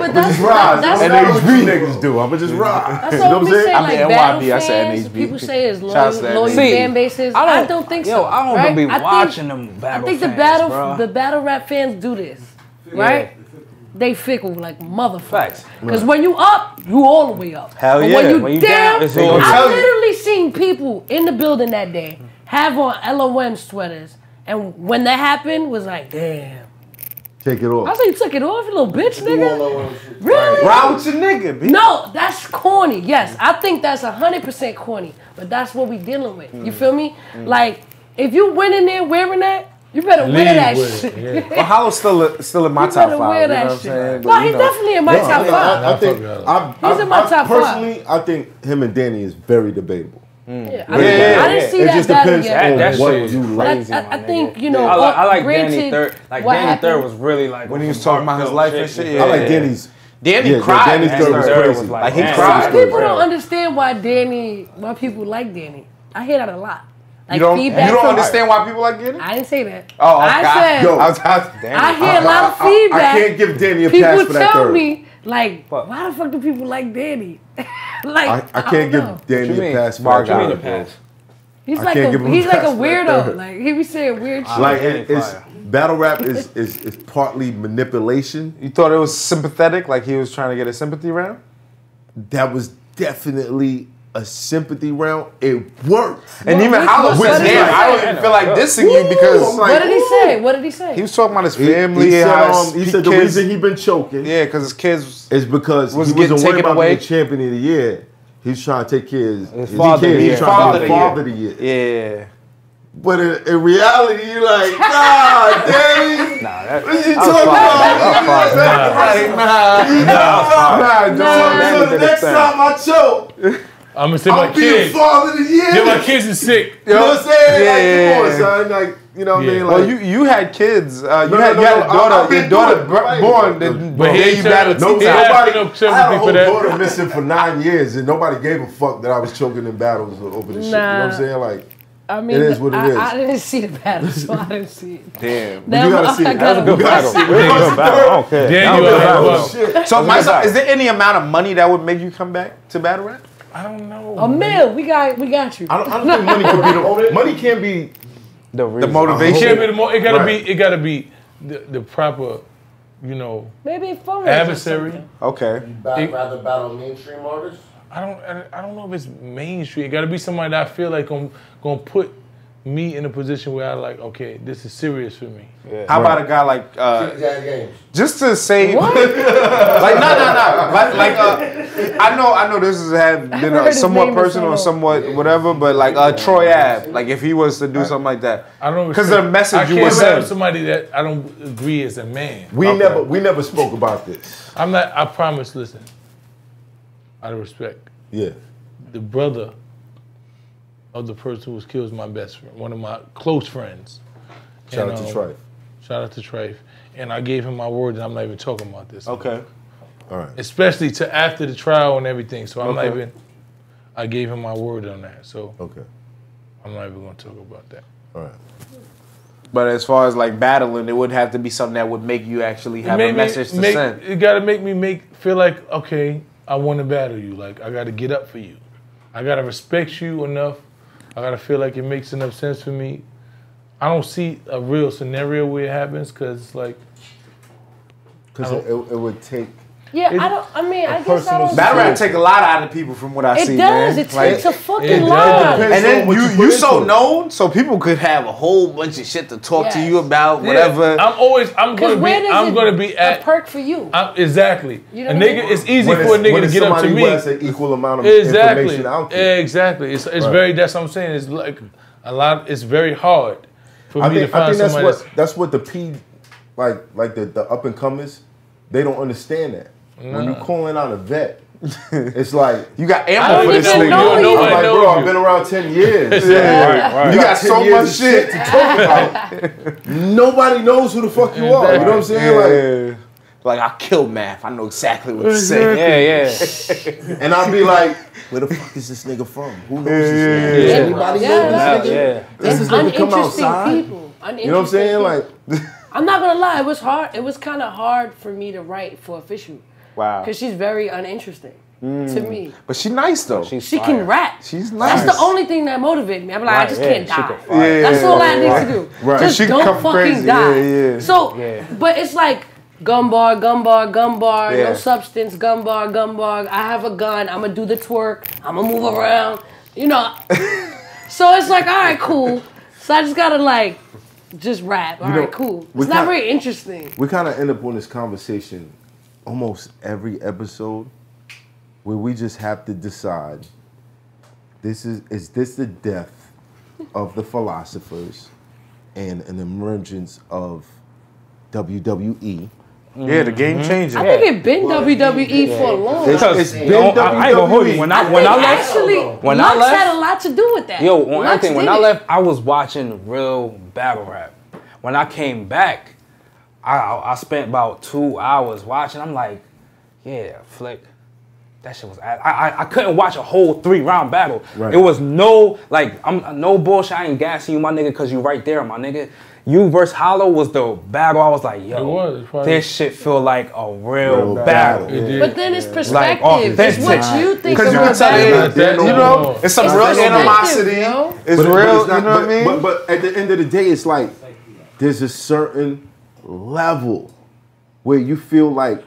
But that's what NHB niggas do. I'm going to just ride. You know what I'm saying? I mean, NYB, I said NHB. People say it's loyal fan bases. I don't think so. Yo, I don't want to be watching them battle fans, I think the battle rap fans do this, right? They fickle like motherfuckers. Because when you up, you all the way up. Hell yeah. When you down, it's all I literally seen people in the building that day have on LOM sweaters. And when that happened, was like, damn. Take it off. I said, you took it off, you little bitch, nigga? Really? Ride with your nigga, bitch. No, that's corny. Yes, I think that's 100% corny. But that's what we dealing with. You feel me? Like, if you went in there wearing that, you better wear that shit. Yeah. Well, Hollow's still in my top 5. You better wear that shit. No, he's definitely in my top 5. He's in my top 5. Personally, I think him and Danny is very debatable. Yeah, I mean, I didn't see that battle yet. That shit was crazy. I think, you know, I like Danny Third. Like Danny Third was really like when he was talking about his life and shit. I like Danny's. Danny cried. Danny Third was crazy. Like he cried. People don't understand why people like Danny. I hear that a lot. Like you don't understand why people like Danny? I didn't say that. Oh, okay. I hear a lot of feedback. I can't give Danny a pass for that. People tell me, like, why the fuck do people like Danny? Like, I can't give Danny a pass for that. Give me the pass. He's like a weirdo. Like he be saying weird shit. Like it's battle rap is partly manipulation. You thought it was sympathetic, like he was trying to get a sympathy round? That was definitely a sympathy round, it worked. And even Hollow was there. I don't even feel like dissing you because. Like, what did he say? What did he say? He was talking about his family. He said the reason he been choking. Yeah, because his kids is because he wasn't worried about being champion of the year. He's trying to take care of his father. He's trying to be father of the year. Yeah. But in reality, you're like, nah, Danny. What you talking about? Nah, so next time I choke. I'm gonna say my kids. Be a father of the year. Yeah, my kids are sick. You know what I'm saying? Yeah, like, come on, son. Like, You know what I mean? Like, well, you had kids. Your daughter born. Then you battled. Nobody. I had a whole daughter missing for 9 years, and nobody gave a fuck that I was choking in battles over this shit. You know what I'm saying? Like, I mean, it is what it is. I didn't see the battle, so I didn't see it. Damn. But you gotta see it. That was a good battle. Damn, so, MYSONNE, is there any amount of money that would make you come back to battle rap? I don't know. $1 million. We got you. I don't think money could be the money can't be the motivation. It can't be the it gotta be the proper, you know, maybe adversary. Okay. You'd rather battle mainstream artists? I don't know if it's mainstream. It gotta be somebody that I feel like gonna put me in a position where I like, okay, this is serious for me. Yeah. How about a guy like just to say like no. Like I know this has been a somewhat personal or somewhat whatever, but like Troy Ave, like if he was to do something like that. I don't because the message you were saying somebody that I don't agree is a man. We never spoke about this. I promise, listen. Out of respect. Yeah. The brother of the person who was killed is my best friend, one of my close friends. Shout out to Trife. Shout out to Trife. And I gave him my word that I'm not even talking about this. Okay. All right. Especially to after the trial and everything. So I'm not even, I gave him my word on that. So I'm not even going to talk about that. All right. But as far as like battling, it would have to be something that would make you actually have a message to send. It got to make me feel like, okay, I want to battle you. Like, I got to get up for you. I got to respect you enough. I got to feel like it makes enough sense for me. I don't see a real scenario where it happens because it's like... Because it would take... Yeah, I guess battle rap take a lot out of people from what I see, man. It does. Like, it's a fucking lot. And then you so known, so people could have a whole bunch of shit to talk to you about, whatever. I'm gonna be at a perk for you. Exactly. You know a nigga, it's easy for a nigga to get up to me. An equal amount of information out there. Exactly. It's very. That's what I'm saying. It's like a lot. It's very hard for me to find somebody. That's what the like the up and comers, they don't understand that. Nah. When you calling out a vet, it's like you got ammo for this thing. I'm like, bro, I've been around 10 years. Right. You got so much shit to talk about. Nobody knows who the fuck you are. You know what I'm saying? Yeah. Like I killed Math. I know exactly what to say. Yeah. And I'll be like, where the fuck is this nigga from? Who knows this nigga? Yeah. Anybody know this nigga? This is gonna come outside. People. You know what I'm saying? Like, I'm not gonna lie. It was hard. It was kind of hard for me to write for Official. Wow. Because she's very uninteresting to me. But she's nice, though. She can rap. She's nice. That's the only thing that motivated me. I'm like, I just can't die. That's all I need to do. Right. Just don't fucking die. So, but it's like gun bar, no substance, gun bar. I have a gun. I'm going to do the twerk. I'm going to move around. You know. So it's like, all right, cool. So I just got to, like, just rap. All right, cool. It's not very interesting. We kind of end up on this conversation almost every episode where we just have to decide, is this the death of the philosophers and an emergence of WWE? Yeah, the game changing. I think it's been WWE for a long time. It's been WWE. I ain't gonna hold you. When I left, Lux had a lot to do with that. Yo, I left, I was watching real battle rap. When I came back, I spent about 2 hours watching. I'm like, yeah, Flick. That shit was... I couldn't watch a whole 3-round battle. Right. It was no... Like, I'm no bullshit. I ain't gassing you, my nigga, because you right there, my nigga. You versus Hollow was the battle. I was like, yo, this shit feel like a real battle. Yeah. But then it's perspective. Like, it's what you think about that. You know, it's some real animosity. It's real, you know what I mean? But at the end of the day, it's like, there's a certain level where you feel like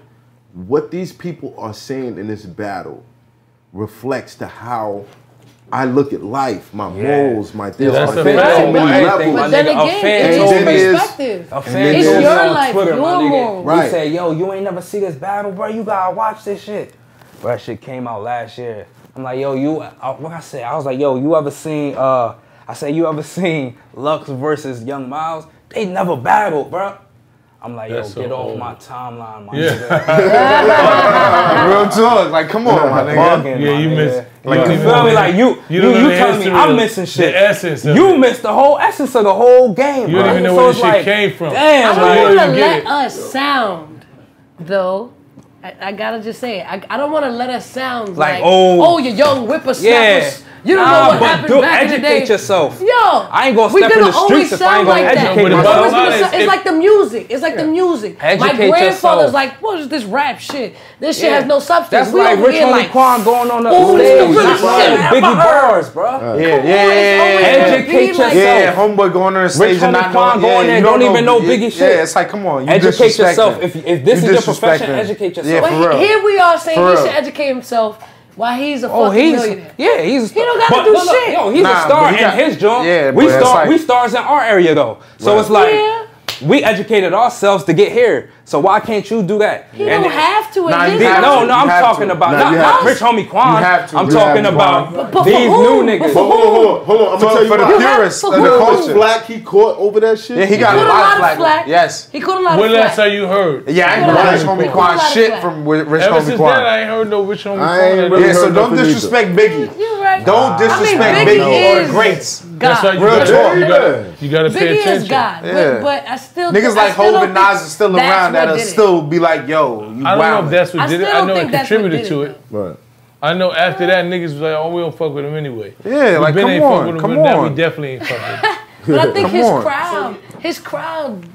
what these people are saying in this battle reflects to how I look at life, my morals, my things. Yeah, but then again, it's your perspective. It's your life, your morals. Right. You say, yo, you ain't never see this battle, bro. You gotta watch this shit. Bro, that shit came out last year. I'm like, yo, I was like, yo, you ever seen? I said, you ever seen Lux versus Young Miles? They never battled, bro. I'm like, yo, get off my timeline, my nigga. Real talk, like come on, my nigga. Yeah, you miss. Like you feel me? Like you telling me I'm missing shit. The essence. You missed the whole essence of the whole game. You don't even know where this shit came from. Damn, I don't want to let us sound though. I gotta just say it. I don't want to let us sound like oh, you young whippersnappers. Yeah. You don't know what happened back in the day. Educate yourself. Yo, I ain't gonna step in the streets if I ain't gonna educate myself. It's like the music. It's like the music. My grandfather's like, what is this rap shit? This shit has no substance. That's like Rich Homie Quan going on the stage. Biggie bars, bro. Yeah, educate yourself. Yeah, homeboy going on the stage and not going there. Don't even know Biggie shit. Yeah, it's like, come on, educate yourself. If this is your profession, educate yourself. Here we are saying he should educate himself. Why he's a fucking millionaire. Yeah, he's a star. He don't gotta do shit. Yo, he's a star in his job. Yeah, we stars in our area though. So it's like we educated ourselves to get here. So why can't you do that? He don't have to. No, I'm talking about not Rich Homie Quan. I'm talking about these new niggas. Hold on. I'm gonna tell you for the purists and the culture. Black he caught over that shit. Yeah, he got a lot of flack. Yes, he caught a lot of flack. What else have you heard? Yeah, I ain't heard Rich Homie Quan shit from Rich Homie Quan. Ever since then, I ain't heard no Rich Homie Quan. Yeah, so don't disrespect Biggie. You're right. Don't disrespect Biggie or the greats. God. That's real talk. You gotta pay attention. Biggie is God, but I still niggas like Hov and Nas is still around that'll still be like, yo, you wild. I don't know if that's what did it. I know it contributed to it. Right. I know after that niggas was like, oh, we don't fuck with him anyway. Yeah, like come on. We definitely ain't fuck with him. But I think his crowd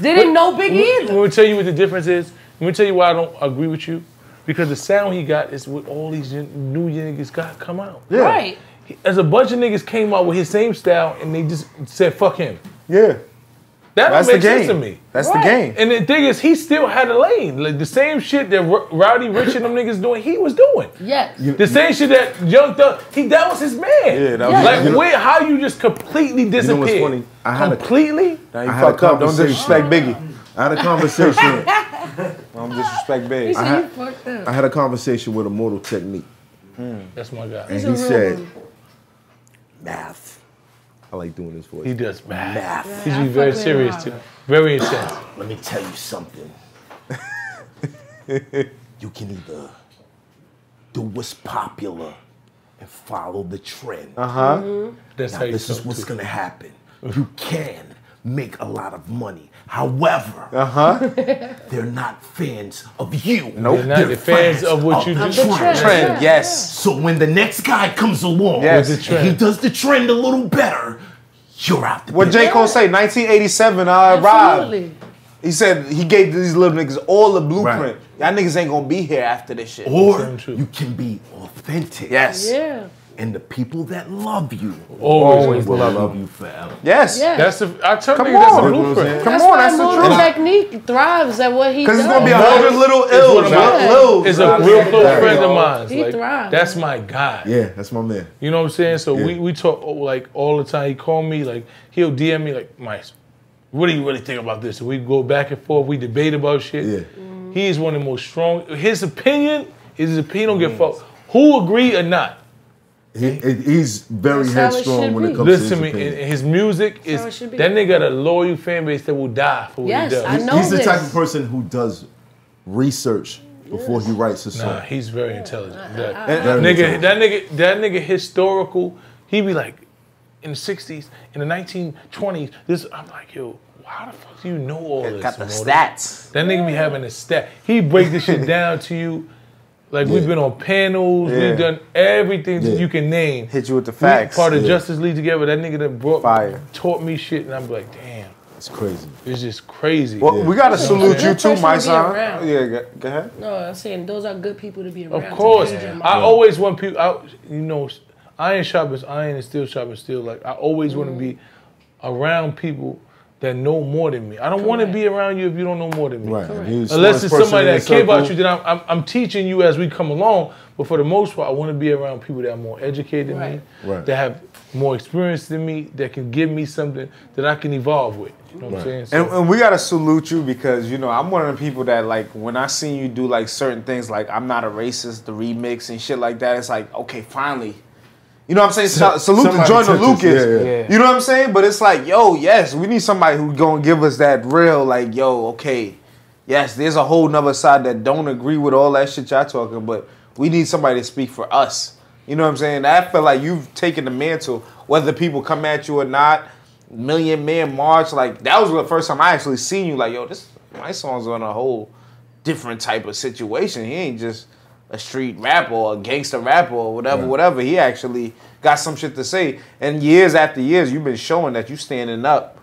didn't know Biggie either. Let me tell you what the difference is. Let me tell you why I don't agree with you. Because the sound he got is what all these new niggas got come out. Yeah. Right. As a bunch of niggas came out with his same style and they just said fuck him. Yeah. That's the game. Sense to me. That's the game. And the thing is, he still had a lane. Like the same shit that Rowdy Rich and them niggas doing, he was doing. Yes. The same shit that Young Thug, that was his man. Yeah, that was like how you just completely disappeared. You know what's funny? Completely? Now you fuck up. Don't disrespect Biggie. I had a conversation. Don't disrespect Biggie. I had a conversation with Immortal Technique. That's my guy. And he said, math. I like doing this voice. He does math. Yeah, he's very serious too. Very intense. Let me tell you something. You can either do what's popular and follow the trend. That's how you this is what's gonna happen. You can make a lot of money. However, they're not fans of you. Nope. They're fans of what you do. The trend. Yes. So when the next guy comes along, and he does the trend a little better, you're out the What J. Cole say, 1987, I arrived. He said he gave these little niggas all the blueprint. Y'all niggas ain't gonna be here after this shit. Or you can be authentic. Yes. Yeah. And the people that love you always will love you forever. Yes. That's the, I tell you, that's the blueprint. Come on, that's the truth. Technique thrives at what he does. Because it's going to be a hundred little ills. It's a real close friend of mine. He thrives. That's my guy. Yeah, that's my man. You know what I'm saying? So we talk like all the time. He called me, like he'll DM me like, Mice, what do you really think about this? And we go back and forth. We debate about shit. Yeah. He is one of the most strong. His opinion is his opinion. Don't give a fuck who agree or not. He's very headstrong when it comes to his opinion. His music is that nigga got a loyal fan base that will die for what he does. I know he's the type of person who does research before he writes a song. Nah, he's very intelligent. That nigga historical. He be like in the 60s, in the 1920s. I'm like, yo, how the fuck do you know all this? Got the stats. That nigga be having a stat. He break this shit down to you. Like we've been on panels, we've done everything that you can name. Hit you with the facts. Part of Justice League together. That nigga that taught me shit, and I'm like, damn, it's crazy. It's just crazy. Well, we gotta salute you too, my son. Yeah, go ahead. No, I'm saying those are good people to be around. Of course, I always want people. You know, iron sharp is iron, and steel sharp is steel. Like I always want to be around people that know more than me. I don't want to be around you if you don't know more than me. Right. Unless it's somebody that cares about you, then I'm teaching you as we come along. But for the most part, I want to be around people that are more educated than me, that have more experience than me, that can give me something that I can evolve with. You know what I'm saying? So, and we gotta salute you because you know I'm one of the people that like when I seen you do like certain things, like I'm Not a Racist, the remix and shit like that. It's like okay, finally. You know what I'm saying? Salute to Jordan Lucas. You know what I'm saying? But it's like, yo, yes, we need somebody who's going to give us that real, like, yo, okay, yes, there's a whole nother side that don't agree with all that shit y'all talking, but we need somebody to speak for us. You know what I'm saying? I feel like you've taken the mantle, whether people come at you or not. Million Man March, like, that was the first time I actually seen you. Like, yo, this MYSONNE's on a whole different type of situation. He ain't just a street rapper or a gangster rapper or whatever, whatever. He actually got some shit to say. And years after years, you've been showing that you standing up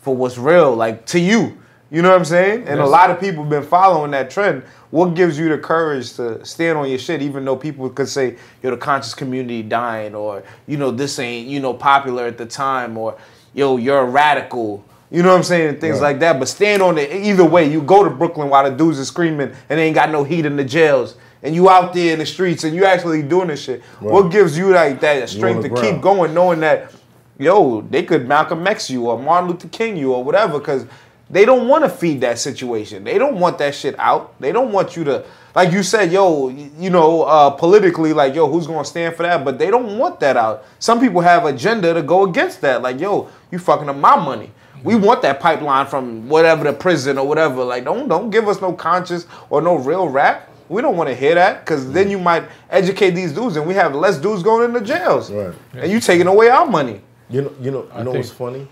for what's real, like, to you. You know what I'm saying? And a lot of people been following that trend. What gives you the courage to stand on your shit, even though people could say, yo, the conscious community dying, or, you know, this ain't, you know, popular at the time, or, yo, you're a radical. You know what I'm saying? And things like that. But stand on it. Either way, you go to Brooklyn while the dudes are screaming and they ain't got no heat in the jails. And you out there in the streets and you actually doing this shit. Right. What gives you like that strength to keep going, knowing that, yo, they could Malcolm X you or Martin Luther King you or whatever, because they don't want to feed that situation. They don't want that shit out. They don't want you to, like you said, yo, you know, politically, like, yo, who's going to stand for that? But they don't want that out. Some people have agenda to go against that. Like, yo, you fucking up my money. We want that pipeline from whatever the prison or whatever. Like, don't give us no conscious or no real rap. We don't want to hear that, because then you might educate these dudes and we have less dudes going into jails. Right. And you taking away our money. You know what's funny?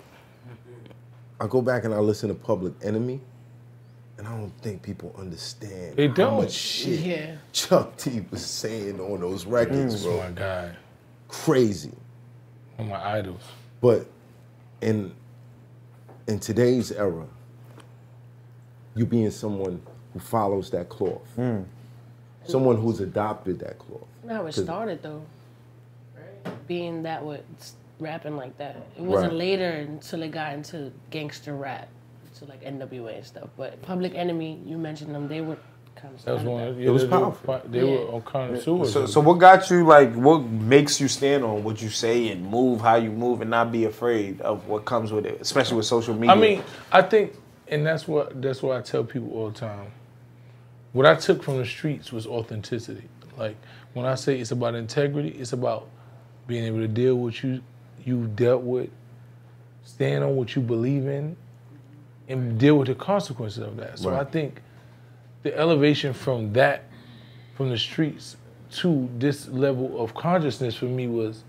I go back and I listen to Public Enemy, and I don't think people understand how much shit Chuck D was saying on those records, bro. Oh my God. Crazy. One of my idols. But in today's era, you being someone who follows that cloth. Mm. Someone who's adopted that cloth. That's how it started, though. Right. Being that what rapping like that. It wasn't later until it got into gangster rap, to like NWA and stuff. But Public Enemy, you mentioned them, they were kind of it was powerful. They were on kind of so what got you, like, what makes you stand on what you say and move how you move and not be afraid of what comes with it, especially with social media? I mean, I think, and that's what I tell people all the time. What I took from the streets was authenticity. Like, when I say it's about integrity, it's about being able to deal with you dealt with, stand on what you believe in, and deal with the consequences of that. So I think the elevation from that, from the streets to this level of consciousness for me was,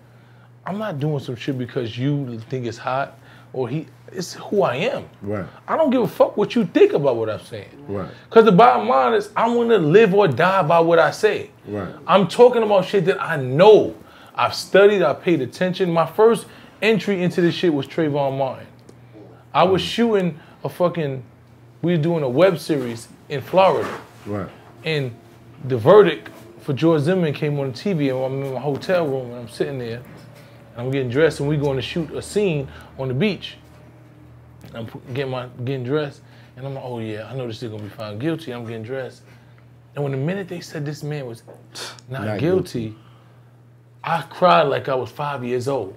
I'm not doing some shit because you think it's hot or it's who I am. Right. I don't give a fuck what you think about what I'm saying. Right. Because the bottom line is, I'm gonna live or die by what I say. Right. I'm talking about shit that I know. I've studied, I paid attention. My first entry into this shit was Trayvon Martin. I was shooting a fucking, we were doing a web series in Florida. Right. And the verdict for George Zimmerman came on the TV, and I'm in my hotel room and I'm sitting there and I'm getting dressed and we're going to shoot a scene on the beach. And I'm getting dressed and I'm like, oh yeah, I know this is gonna be found guilty. I'm getting dressed. And when the minute they said this man was not guilty, I cried like I was 5 years old.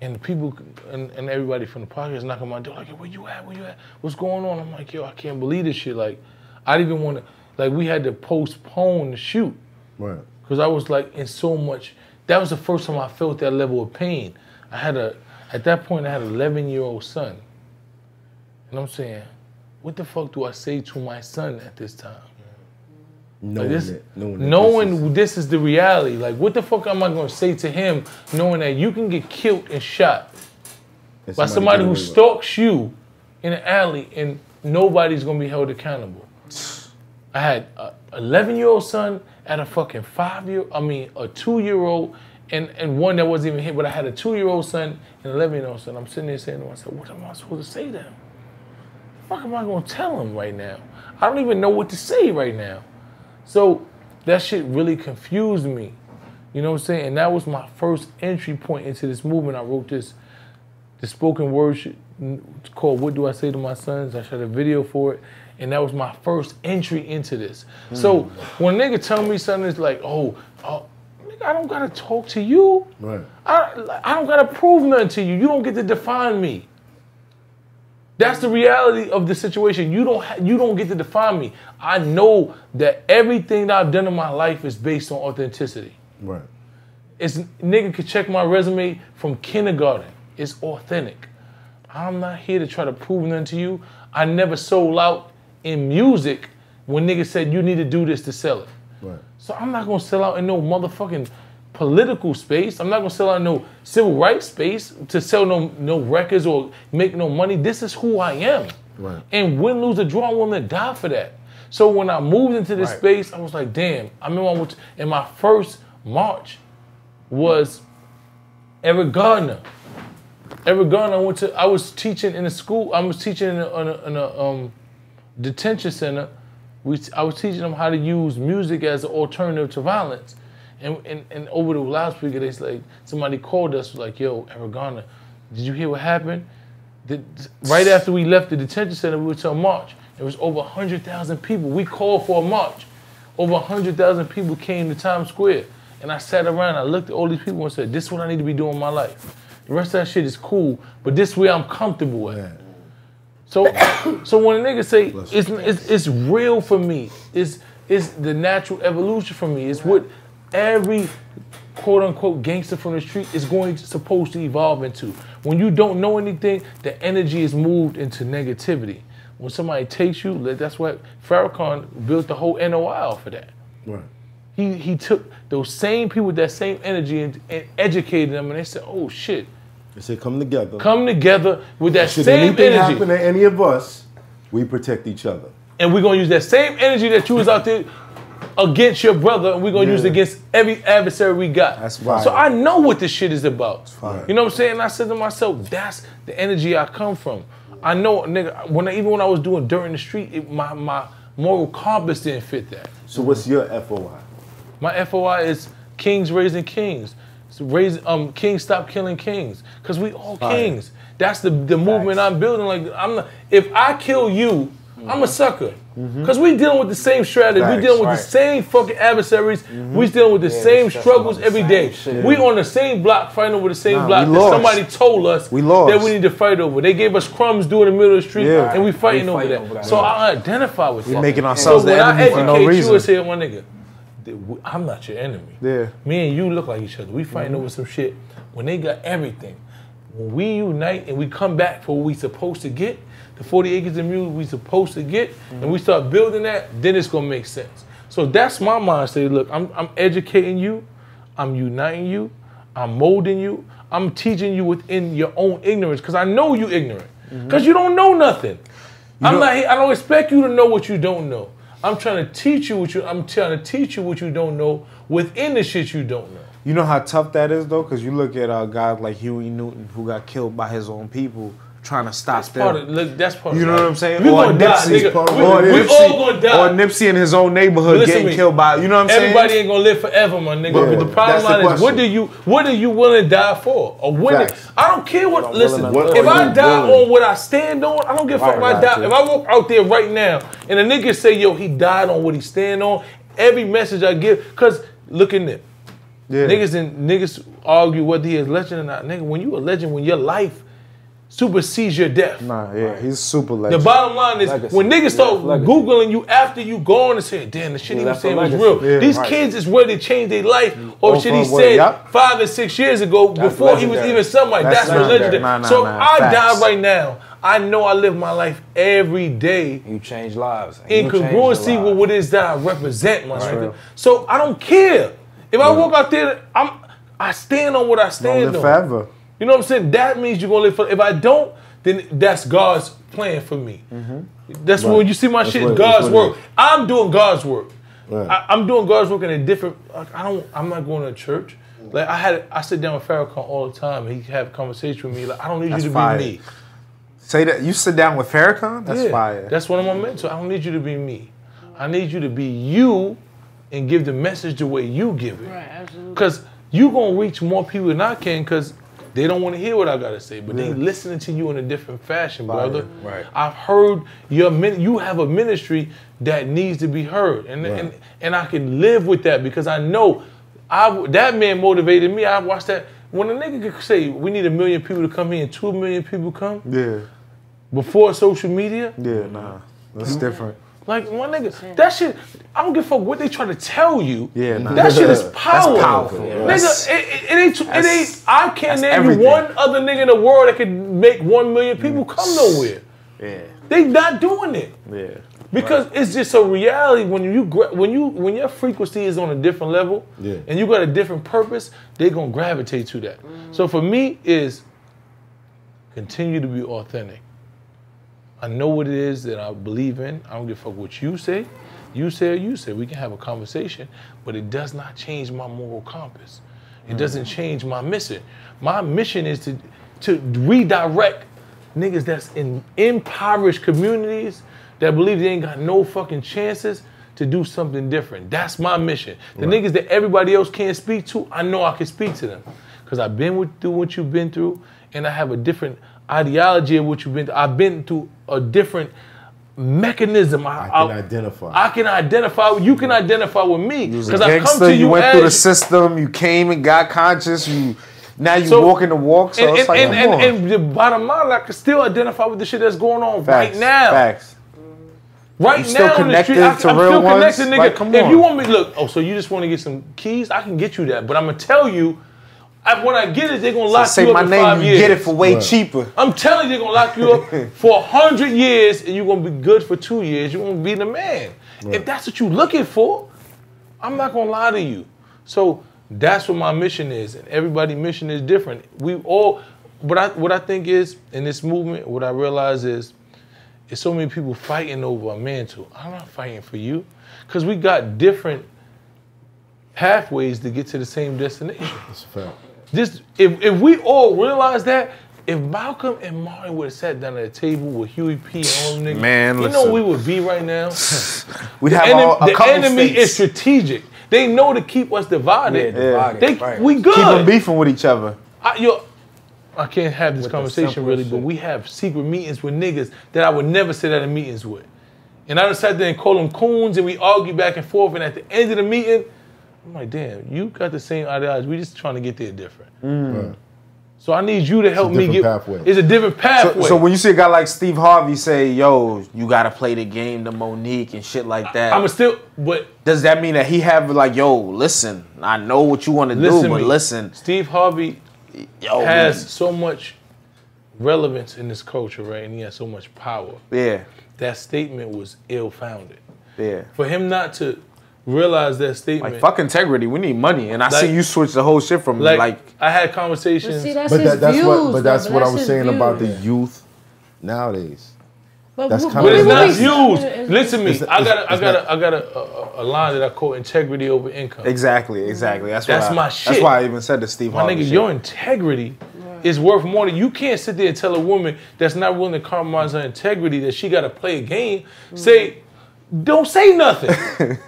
And the people and everybody from the podcast knocking on my door, like, where you at? Where you at? What's going on? I'm like, yo, I can't believe this shit. Like, I didn't even want to, like, we had to postpone the shoot. Right. Because I was like in so much, that was the first time I felt that level of pain. At that point, I had an 11-year-old son. And I'm saying, what the fuck do I say to my son at this time? Knowing this is the reality. Like, what the fuck am I going to say to him knowing that you can get killed and shot by somebody who stalks you in an alley and nobody's going to be held accountable? I had an 11-year-old son and a fucking a 2-year-old and one that wasn't even hit, but I had a 2-year-old son and an 11-year-old son. I'm sitting there saying to myself, what am I supposed to say to him? What the fuck am I going to tell him right now? I don't even know what to say right now. So that shit really confused me, you know what I'm saying? And that was my first entry point into this movement. I wrote this spoken word shit called What Do I Say to My Sons? I shot a video for it, and that was my first entry into this. So when a nigga tell me something, it's like, oh, nigga, I don't gotta talk to you. Right. I don't gotta prove nothing to you. You don't get to define me. That's the reality of the situation. You don't get to define me. I know that everything that I've done in my life is based on authenticity. Right. Nigga could check my resume from kindergarten. It's authentic. I'm not here to try to prove nothing to you. I never sold out in music when niggas said you need to do this to sell it. Right. So I'm not gonna sell out in no motherfucking political space. I'm not gonna sell out in no civil rights space to sell no records or make no money. This is who I am. Right. And win, lose, or draw, I'm willing to die for that. So when I moved into this right. space, I was like, damn. I remember I went and my first march was Eric Gardner. Eric Gardner, I was teaching in a school. I was teaching in a detention center. I was teaching them how to use music as an alternative to violence. And over the last week, it's like somebody called us like, yo, Eric Gardner, did you hear what happened? Right after we left the detention center, we went to a march. It was over 100,000 people. We called for a march. Over 100,000 people came to Times Square. And I sat around, I looked at all these people and said, this is what I need to be doing in my life. The rest of that shit is cool, but this way I'm comfortable at. Man. So when a nigga say, it's real for me, it's the natural evolution for me, it's what every quote-unquote gangster from the street is supposed to evolve into. When you don't know anything, the energy is moved into negativity. When somebody takes you, that's why Farrakhan built the whole NOI for that. Right. He took those same people with that same energy and educated them, and they said, oh, shit. They said, come together. Come together with that same energy. Should anything happen to any of us, we protect each other. And we're going to use that same energy that you was out there against your brother, and we're going to use it against every adversary we got. That's why. So I know what this shit is about. You know what I'm saying? And I said to myself, that's the energy I come from. I know, nigga, even when I was doing dirt in the street, my moral compass didn't fit that. So what's your FOI? My FOI is kings raising kings. Kings stop killing kings. Because we all kings. That's the movement I'm building. Like if I kill you, I'm a sucker. Because we dealing with the same strategy. We dealing with the same fucking adversaries. We dealing with the same struggles every day. We on the same block fighting over the same block that somebody told us that we need to fight over. They gave us crumbs during the middle of the street and we fighting over that. So I identify with that. We're making ourselves the enemy for no reason. So when I educate you, I say, my nigga, I'm not your enemy. Yeah. Me and you look like each other. We fighting over some shit. When they got everything, when we unite and we come back for what we supposed to get, the 40 acres of music we supposed to get, and we start building that, then it's gonna make sense. So that's my mindset. Look, I'm educating you, I'm uniting you, I'm molding you, I'm teaching you within your own ignorance, because I know you ignorant, because you don't know nothing. I don't expect you to know what you don't know. I'm trying to teach you what you. I'm trying to teach you what you don't know within the shit you don't know. You know how tough that is, though, because you look at guys like Huey Newton, who got killed by his own people trying to stop them. That's part of. You know what I'm saying? Or Nipsey, we all gonna die. Or Nipsey in his own neighborhood getting killed by. You know what I'm saying? Everybody ain't gonna live forever, my nigga. But the problem is, what are you willing to die for? Or when? I don't care what. Listen, if I die on what I stand on, I don't give a fuck. If I die, if I walk out there right now and a nigga say, "Yo, he died on what he stand on," every message I give, cause look at it. Niggas argue whether he is legend or not. Nigga, when you a legend, when your life supersedes your death. Nah, yeah, he's super legend. The bottom line is, when niggas start Googling you after you gone and say, damn, the shit he was saying was real. Yeah, these kids is where they changed their life, or shit he said 5 and 6 years ago before legendary. He was even somebody. That's legendary. I die right now. I know I live my life every day. You change lives. Incongruency with what it is that I represent, my nigga. So I don't care. If I walk out there, I stand on what I stand on. Forever. You know what I'm saying? That means you're gonna live for. If I don't, then that's God's plan for me. That's when you see my shit, God's work. I'm doing God's work. Right. I'm doing God's work in a different. I'm not going to church. Like I sit down with Farrakhan all the time. And he have a conversation with me. Like I don't need you to be me. Say that you sit down with Farrakhan. That's fire. That's one of my mentors. I don't need you to be me. I need you to be you, and give the message the way you give it. Right, absolutely. Because you gonna reach more people than I can. Because they don't want to hear what I gotta say, but they listening to you in a different fashion, brother. Right. I've heard you have a ministry that needs to be heard, and I can live with that because I know that man motivated me. I watched that when a nigga could say we need 1 million people to come here and 2 million people come. Yeah. Before social media. Yeah, nah, that's different. Like my nigga, that shit. I don't give a fuck what they try to tell you. Yeah, nah. That shit is power. That's powerful. Yeah. Nigga, it ain't. I can't name everything. One other nigga in the world that could make 1 million people come nowhere. Yeah, they not doing it. Yeah, Because it's just a reality when your frequency is on a different level and you got a different purpose, they're gonna gravitate to that. So for me is continue to be authentic. I know what it is that I believe in. I don't give a fuck what you say. You say or you say. We can have a conversation, but it does not change my moral compass. It doesn't change my mission. My mission is to redirect niggas that's in impoverished communities that believe they ain't got no fucking chances to do something different. That's my mission. The niggas that everybody else can't speak to, I know I can speak to them. Because I've been through what you've been through, and I have a different ideology of what you've been through. I've been through a different mechanism. I can identify. You can identify with me because I've come to you. You went through the system. You came and got conscious. Now you walking the walk. So it's like and the bottom line, I can still identify with the shit that's going on right now. Facts. Right now on the street, I'm still connected, nigga. Like, come on. If you want me, look. Oh, so you just want to get some keys? I can get you that, but I'm gonna tell you. When I get it, they're going to lock you up in 5 years. Get it for way cheaper. I'm telling you, they're going to lock you up for 100 years and you're going to be good for 2 years. You're going to be the man. Right. If that's what you're looking for, I'm not going to lie to you. So that's what my mission is. And everybody's mission is different. We all, what I think is, in this movement, what I realize is, there's so many people fighting over a mantle. I'm not fighting for you. Because we got different pathways to get to the same destination. That's a fact. Just, if we all realize that, if Malcolm and Martin would have sat down at a table with Huey P and all them niggas, you know where we would be right now? We'd have the enemy is strategic. They know to keep us divided. We good. Keep them beefing with each other. I can't have this conversation really, but we have secret meetings with niggas that I would never sit at a meetings with. And I just sat there and call them coons and we argue back and forth, and at the end of the meeting, I'm like, damn, you got the same ideology. We just trying to get there different. Right. So I need you to help me get... Pathway. It's a different pathway. So when you see a guy like Steve Harvey say, yo, you got to play the game to Monique and shit like that. I'm still... But does that mean that he have like, yo, listen, I know what you want to do, but listen. Steve Harvey has so much relevance in this culture, right? And he has so much power. Yeah. That statement was ill-founded. Yeah. For him not to... realize that statement. Like, fuck integrity. We need money. And I see you switch the whole shit from like I had conversations. But, see, that's what I was saying about the youth nowadays. But it's not used. Listen to me. I got a line that I call integrity over income. Exactly. That's my shit. That's why I even said to Steve Harvey. My nigga, your integrity is worth more than you can't sit there and tell a woman that's not willing to compromise her integrity that she got to play a game. Say. Don't say nothing.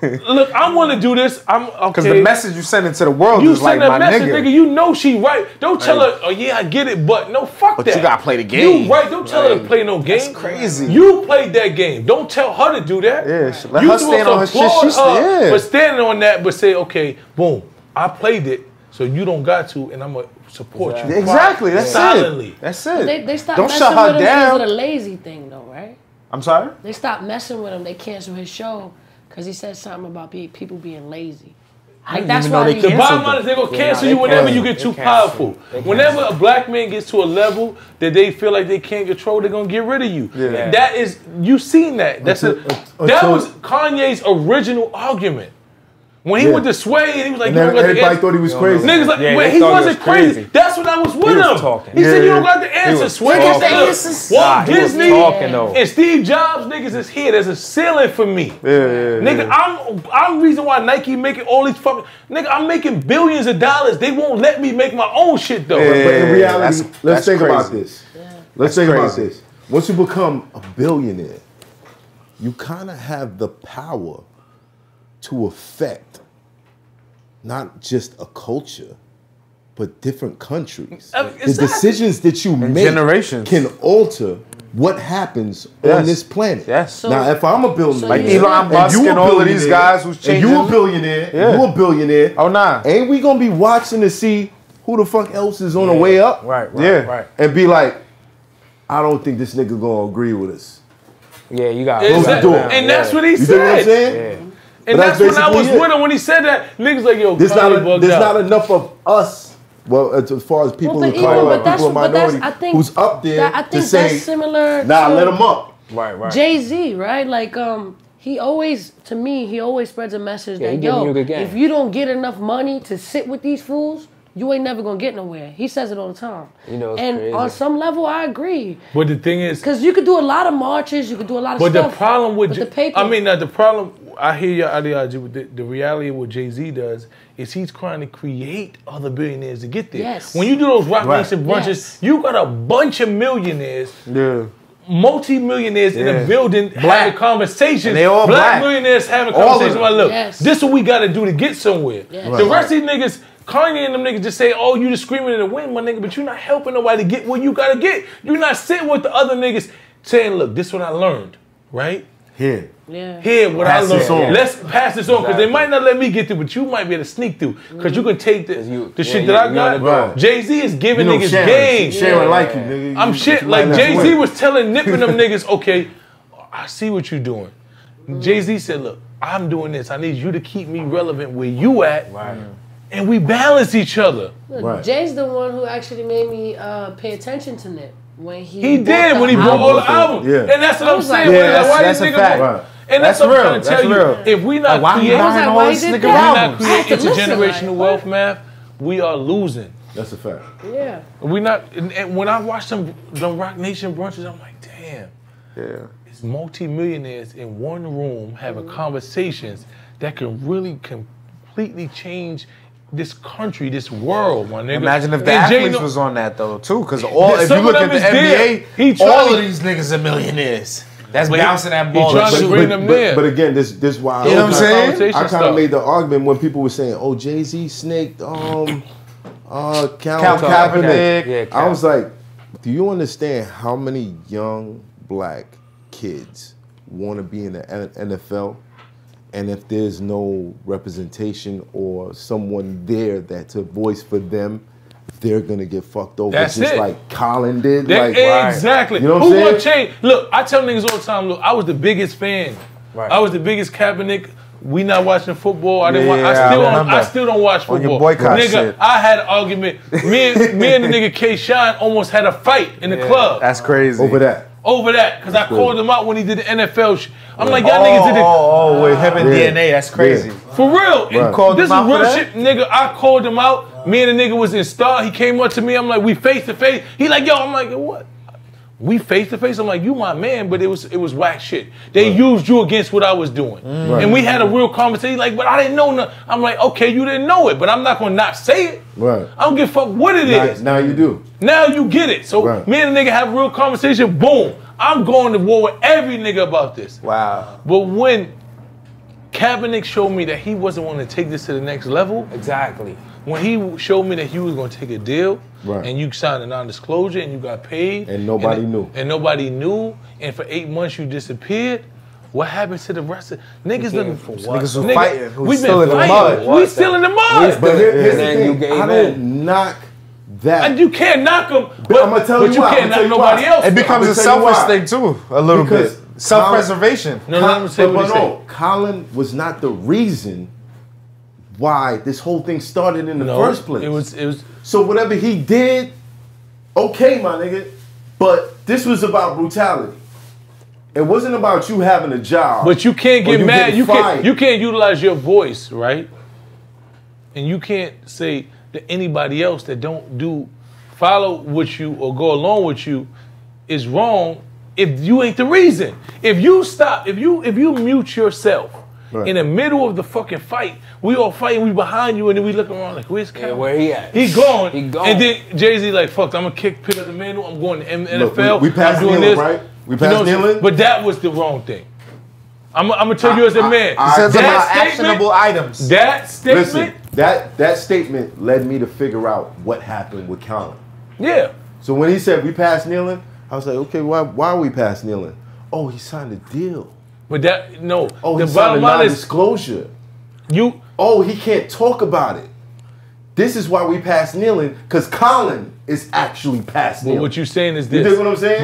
Look, I want to do this. I'm okay. Because the message you sending to the world is like, my message, nigga. You know she right. Don't tell her, oh yeah, I get it, but no, fuck that. But you gotta play the game. You right. Don't tell her to play no game. That's crazy. You played that game. Don't tell her to do that. Yeah, let her stand on her shit. She's but standing on that, but say, okay, boom, I played it, so you don't got to, and I'm gonna support you. Exactly. That's it. That's it. They stop messing with him with a lazy thing, though, right? I'm sorry? They stopped messing with him. They canceled his show because he said something about people being lazy. Like, that's why the bottom line is they're going to cancel you whenever you get too powerful. Whenever a black man gets to a level that they feel like they can't control, they're going to get rid of you. Yeah. That is, you've seen that. That was Kanye's original argument. When he went to Sway, and he was like, everybody thought he was crazy. Niggas like, wait, he wasn't crazy. That's when I was with him. He said, you don't got the answer. Sway is Walt Disney and Steve Jobs, niggas is here. There's a ceiling for me. Nigga, I'm the reason why Nike making all these fucking... Nigga, I'm making billions of dollars. They won't let me make my own shit, though. But in reality, let's think about this. Let's think about this. Once you become a billionaire, you kind of have the power to affect not just a culture, but different countries. The decisions that you make can alter what happens on this planet. Now, if I'm a billionaire, like Elon Musk and all of these guys who's changing, and you a billionaire, you a billionaire. Oh, nah. Ain't we gonna be watching to see who the fuck else is on the way up? Right. And be like, I don't think this nigga gonna agree with us. Yeah, you got close the door. And that's what he said. You know what I'm saying? And that's when I was with him when he said that. Niggas like, yo, there's not enough of us. Well, as far as people who are minority, who's up there to say, nah, let them up. Right. Jay-Z, right? Like, he always, to me, he always spreads a message that, yo, if you don't get enough money to sit with these fools, you ain't never gonna get nowhere. He says it all the time. You know, it's crazy. On some level, I agree. But the thing is, because you could do a lot of marches, you could do a lot of stuff. But the problem with the paper, I mean, the problem. I hear your ideology. But the reality of what Jay-Z does is he's trying to create other billionaires to get there. Yes. When you do those rock nation brunches, you got a bunch of millionaires. Yeah. Multi-millionaires in the building having conversations. And they all black. Black millionaires having conversations about, look, this is what we got to do to get somewhere. Yes. Right. The rest of these niggas, Kanye and them niggas just say, oh, you just screaming in the wind, my nigga, but you're not helping nobody get what you got to get. You're not sitting with the other niggas saying, look, this is what I learned, right? Here. Yeah. Here, what I learned. Let's pass this on, because they might not let me get through, but you might be able to sneak through, because you can take the shit that I got. Jay-Z is giving niggas game. Sharing like you, nigga. I'm shit. Like, Jay-Z was telling Nip and them niggas, okay, I see what you're doing. Jay-Z said, look, I'm doing this. I need you to keep me relevant where you at. Right. And we balance each other. Look, Jay's the one who actually made me pay attention to Nip. When he did, when he brought all the albums. Yeah. And that's what I'm saying. That's a fact. And that's what I'm trying to tell you. If we not create intergenerational wealth, man, we are losing. That's a fact. Yeah. We not. And when I watch them Rock Nation brunches, I'm like, damn. Yeah. It's multi-millionaires in one room having conversations that can really completely change this country, this world, my nigga. Imagine if the athletes was on that though, too, because all if you look at the NBA, all of these niggas are millionaires. That's bouncing that ball. But again, this why you know what I'm saying. I kind of made the argument when people were saying, "Oh, Jay-Z snaked Colin Kaepernick." Yeah, I was like, "Do you understand how many young black kids want to be in the NFL?" And if there's no representation or someone there that's a voice for them, they're gonna get fucked over. That's just it. Like Colin did. Like, exactly. You know who want change? Look, I tell niggas all the time. Look, I was the biggest fan. Right. I was the biggest Kaepernick. We not watching football. I didn't watch. I still don't watch football. Nigga, shit. I had an argument. Me and the nigga K-Shine almost had a fight in the club. That's crazy. Over that, because I called him out when he did the NFL shit. I'm like, y'all niggas did it. With Heaven DNA, that's crazy. Yeah. For real. Right. This is real shit, nigga. I called him out. Me and the nigga was in Star. He came up to me. I'm like, we face to face. He like, yo, I'm like, what? We face to face? I'm like, you my man, but it was whack shit. They used you against what I was doing. And we had a real conversation. He like, but I didn't know nothing. I'm like, okay, you didn't know it, but I'm not going to not say it. Right. I don't give a fuck what it is. Now you do. Now you get it. So me and the nigga have a real conversation. Boom. I'm going to war with every nigga about this. Wow. But when Kaepernick showed me that he wasn't going to take this to the next level. Exactly. When he showed me that he was going to take a deal. Right. And you signed a non-disclosure and you got paid. And nobody knew. And nobody knew. And for 8 months you disappeared. What happened to the rest of niggas? Niggas fighting. We've been fighting. We still in the mud. But here's the thing. I don't knock that. And you can't knock them. But I'm gonna tell you why. But you can't knock nobody else. It becomes a selfish thing too, a little bit. Self-preservation. No. Colin was not the reason why this whole thing started in the first place. It was. So whatever he did, okay, my nigga. But this was about brutality. It wasn't about you having a job. But you can't get mad. You can't utilize your voice, right? And you can't say to anybody else that don't follow with you or go along with you is wrong if you ain't the reason. If you stop, if you mute yourself in the middle of the fucking fight, we all fighting, we behind you, and then we look around like, where's Kevin? Yeah, where he at? He gone. And then Jay-Z like, fuck, I'm gonna pick up the manual, I'm going to NFL. We passed Nealon, right? We passed Nealon? But that was the wrong thing. I'm gonna tell you as a man. That statement. Listen, that statement led me to figure out what happened with Colin. Yeah. So when he said we passed Nealon, I was like, okay, why are we passed Nealon? Oh, he signed a deal. But that the bottom line is disclosure. He can't talk about it. This is why we passed Nealon, because Colin is actually passed Nealon. But what you're saying is this. You know what I'm saying?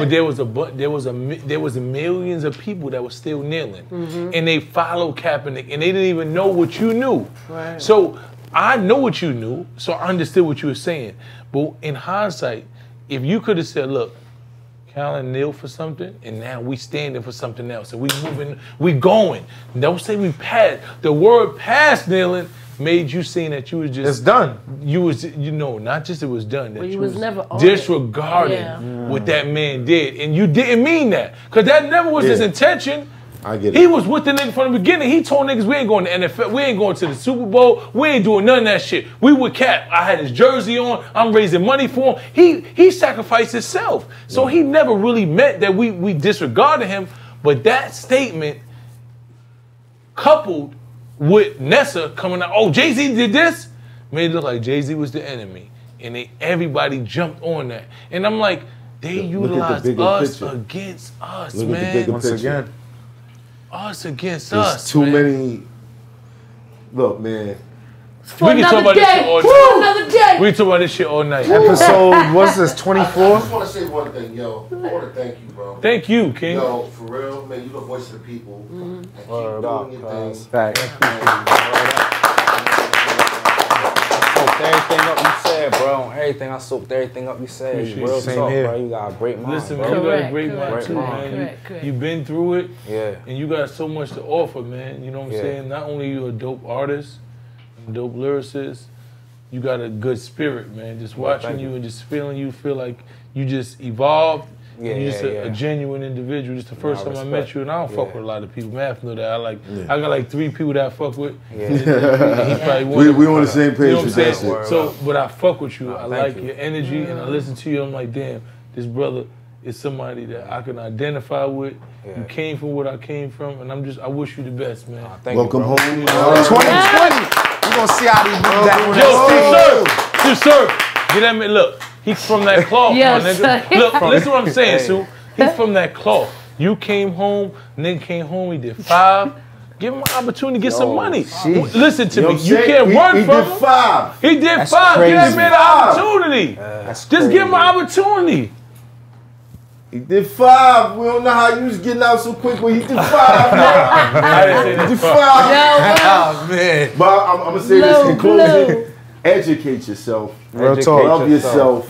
But there was millions of people that were still kneeling, and they followed Kaepernick, and they didn't even know what you knew. Right. So I know what you knew, so I understood what you were saying. But in hindsight, if you could have said, "Look, and kneel for something, and now we standing for something else. And we moving, we going. Don't say we passed. The word "passed" kneeling made you seem that you was just. It's done. You was, you know, not just it was done. That you was never disregarding what that man did, and you didn't mean that, because that never was his intention. I get it. He was with the nigga from the beginning. He told niggas we ain't going to NFL. We ain't going to the Super Bowl. We ain't doing none of that shit. We with Cap. I had his jersey on. I'm raising money for him. He sacrificed himself. So he never really meant that we disregarded him. But that statement coupled with Nessa coming out, oh, Jay-Z did this, made it look like Jay-Z was the enemy. And everybody jumped on that. And I'm like, they utilized us against us, man. Once again. Us against us. There's too many. Look, man. For another day. For another day. We talk about this shit all night. Episode, what's this, 24? I just want to say one thing, yo. I want to thank you, bro. Thank you, King. Yo, for real, man, you the voice of the people. Mm-hmm. And keep doing your things. Thank you. Everything up you said, bro. Everything I soaked, everything up you said. Real talk, bro. You gotta break mine. Listen, man, you gotta break mine too, man. You've been through it, and you got so much to offer, man. You know what I'm saying? Not only you a dope artist, dope lyricist, you got a good spirit, man. Just watching you and just feeling you feel like you just evolved. Yeah, you're just a genuine individual. Just the first time I met you, and I don't fuck with a lot of people. Math know that. I got like 3 people that I fuck with. Yeah. We on the same page. You know what I'm saying? So, but I fuck with you. I like your energy, and I listen to you. I'm like, damn, this brother is somebody that I can identify with. You came from what I came from, and I'm just, I wish you the best, man. Welcome home. 2020. We gonna see how these dudes act. Yo, Sue Surf, get at me. Look, he's from that cloth, my nigga. Look, listen what I'm saying, Sue. He's from that cloth. You came home, nigga came home. He did 5. Give him an opportunity to get some money. Geez. Listen to me. You can't run from him. He did 5. He did 5. Give that man an opportunity. Just give him an opportunity. He did 5. We don't know how you was getting out so quick, but he did 5. He did 5. Oh, man. But I'm going to say this in closing. Educate yourself. Love yourself.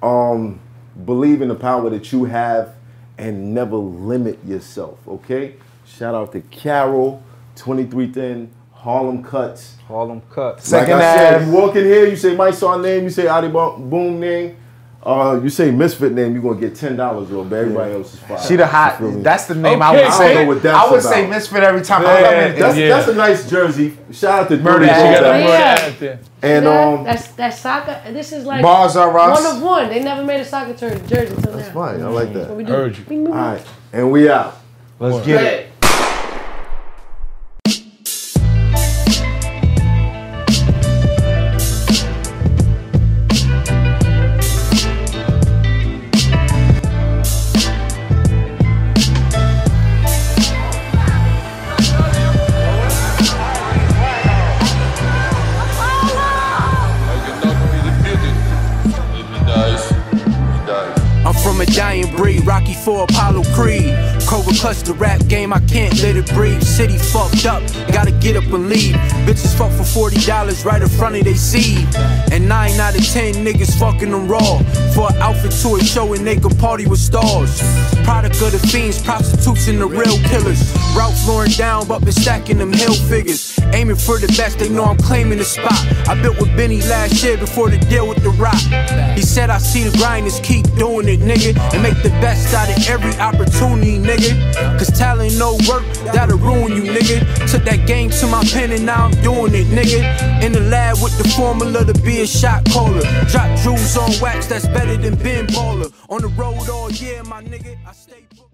Believe in the power that you have and never limit yourself, okay? Shout out to Carol, 2310, Harlem Cuts. Harlem Cuts. Second like I said, you walk in here, you say MYSONNE name, you say AHDI Boom name. You say Misfit name, you're going to get $10 off, but everybody else is $5. She the hot. That's the name I would say. I would say Misfit every time I come in. That's a nice jersey. Shout out to Murder. And that soccer. This is like Bars Are Us. One of one. They never made a soccer jersey until now. That's fine. I like that. I heard you. All right, and we out. Let's get it. Rocky for Apollo Creed. Cobra clutch the rap game, I can't let it breathe. City fucked up, gotta get up and leave. Bitches fuck for $40 right in front of they seed. And 9 out of 10 niggas fucking them raw. For an outfit to a show and they could party with stars. Product of the fiends, prostitutes and the real killers. Routes Lauren down but been stacking them hill figures. Aiming for the best, they know I'm claiming the spot. I built with Benny last year before the deal with The Rock. He said I see the grinders, keep doing it nigga. And make the best out of every opportunity nigga. Cause talent no work, that'll ruin you nigga. Took that game to my pen and now I'm doing it nigga. In the lab with the formula to be a shot caller. Drop jewels on wax, that's better than Ben Baller. On the road all year my nigga, I stay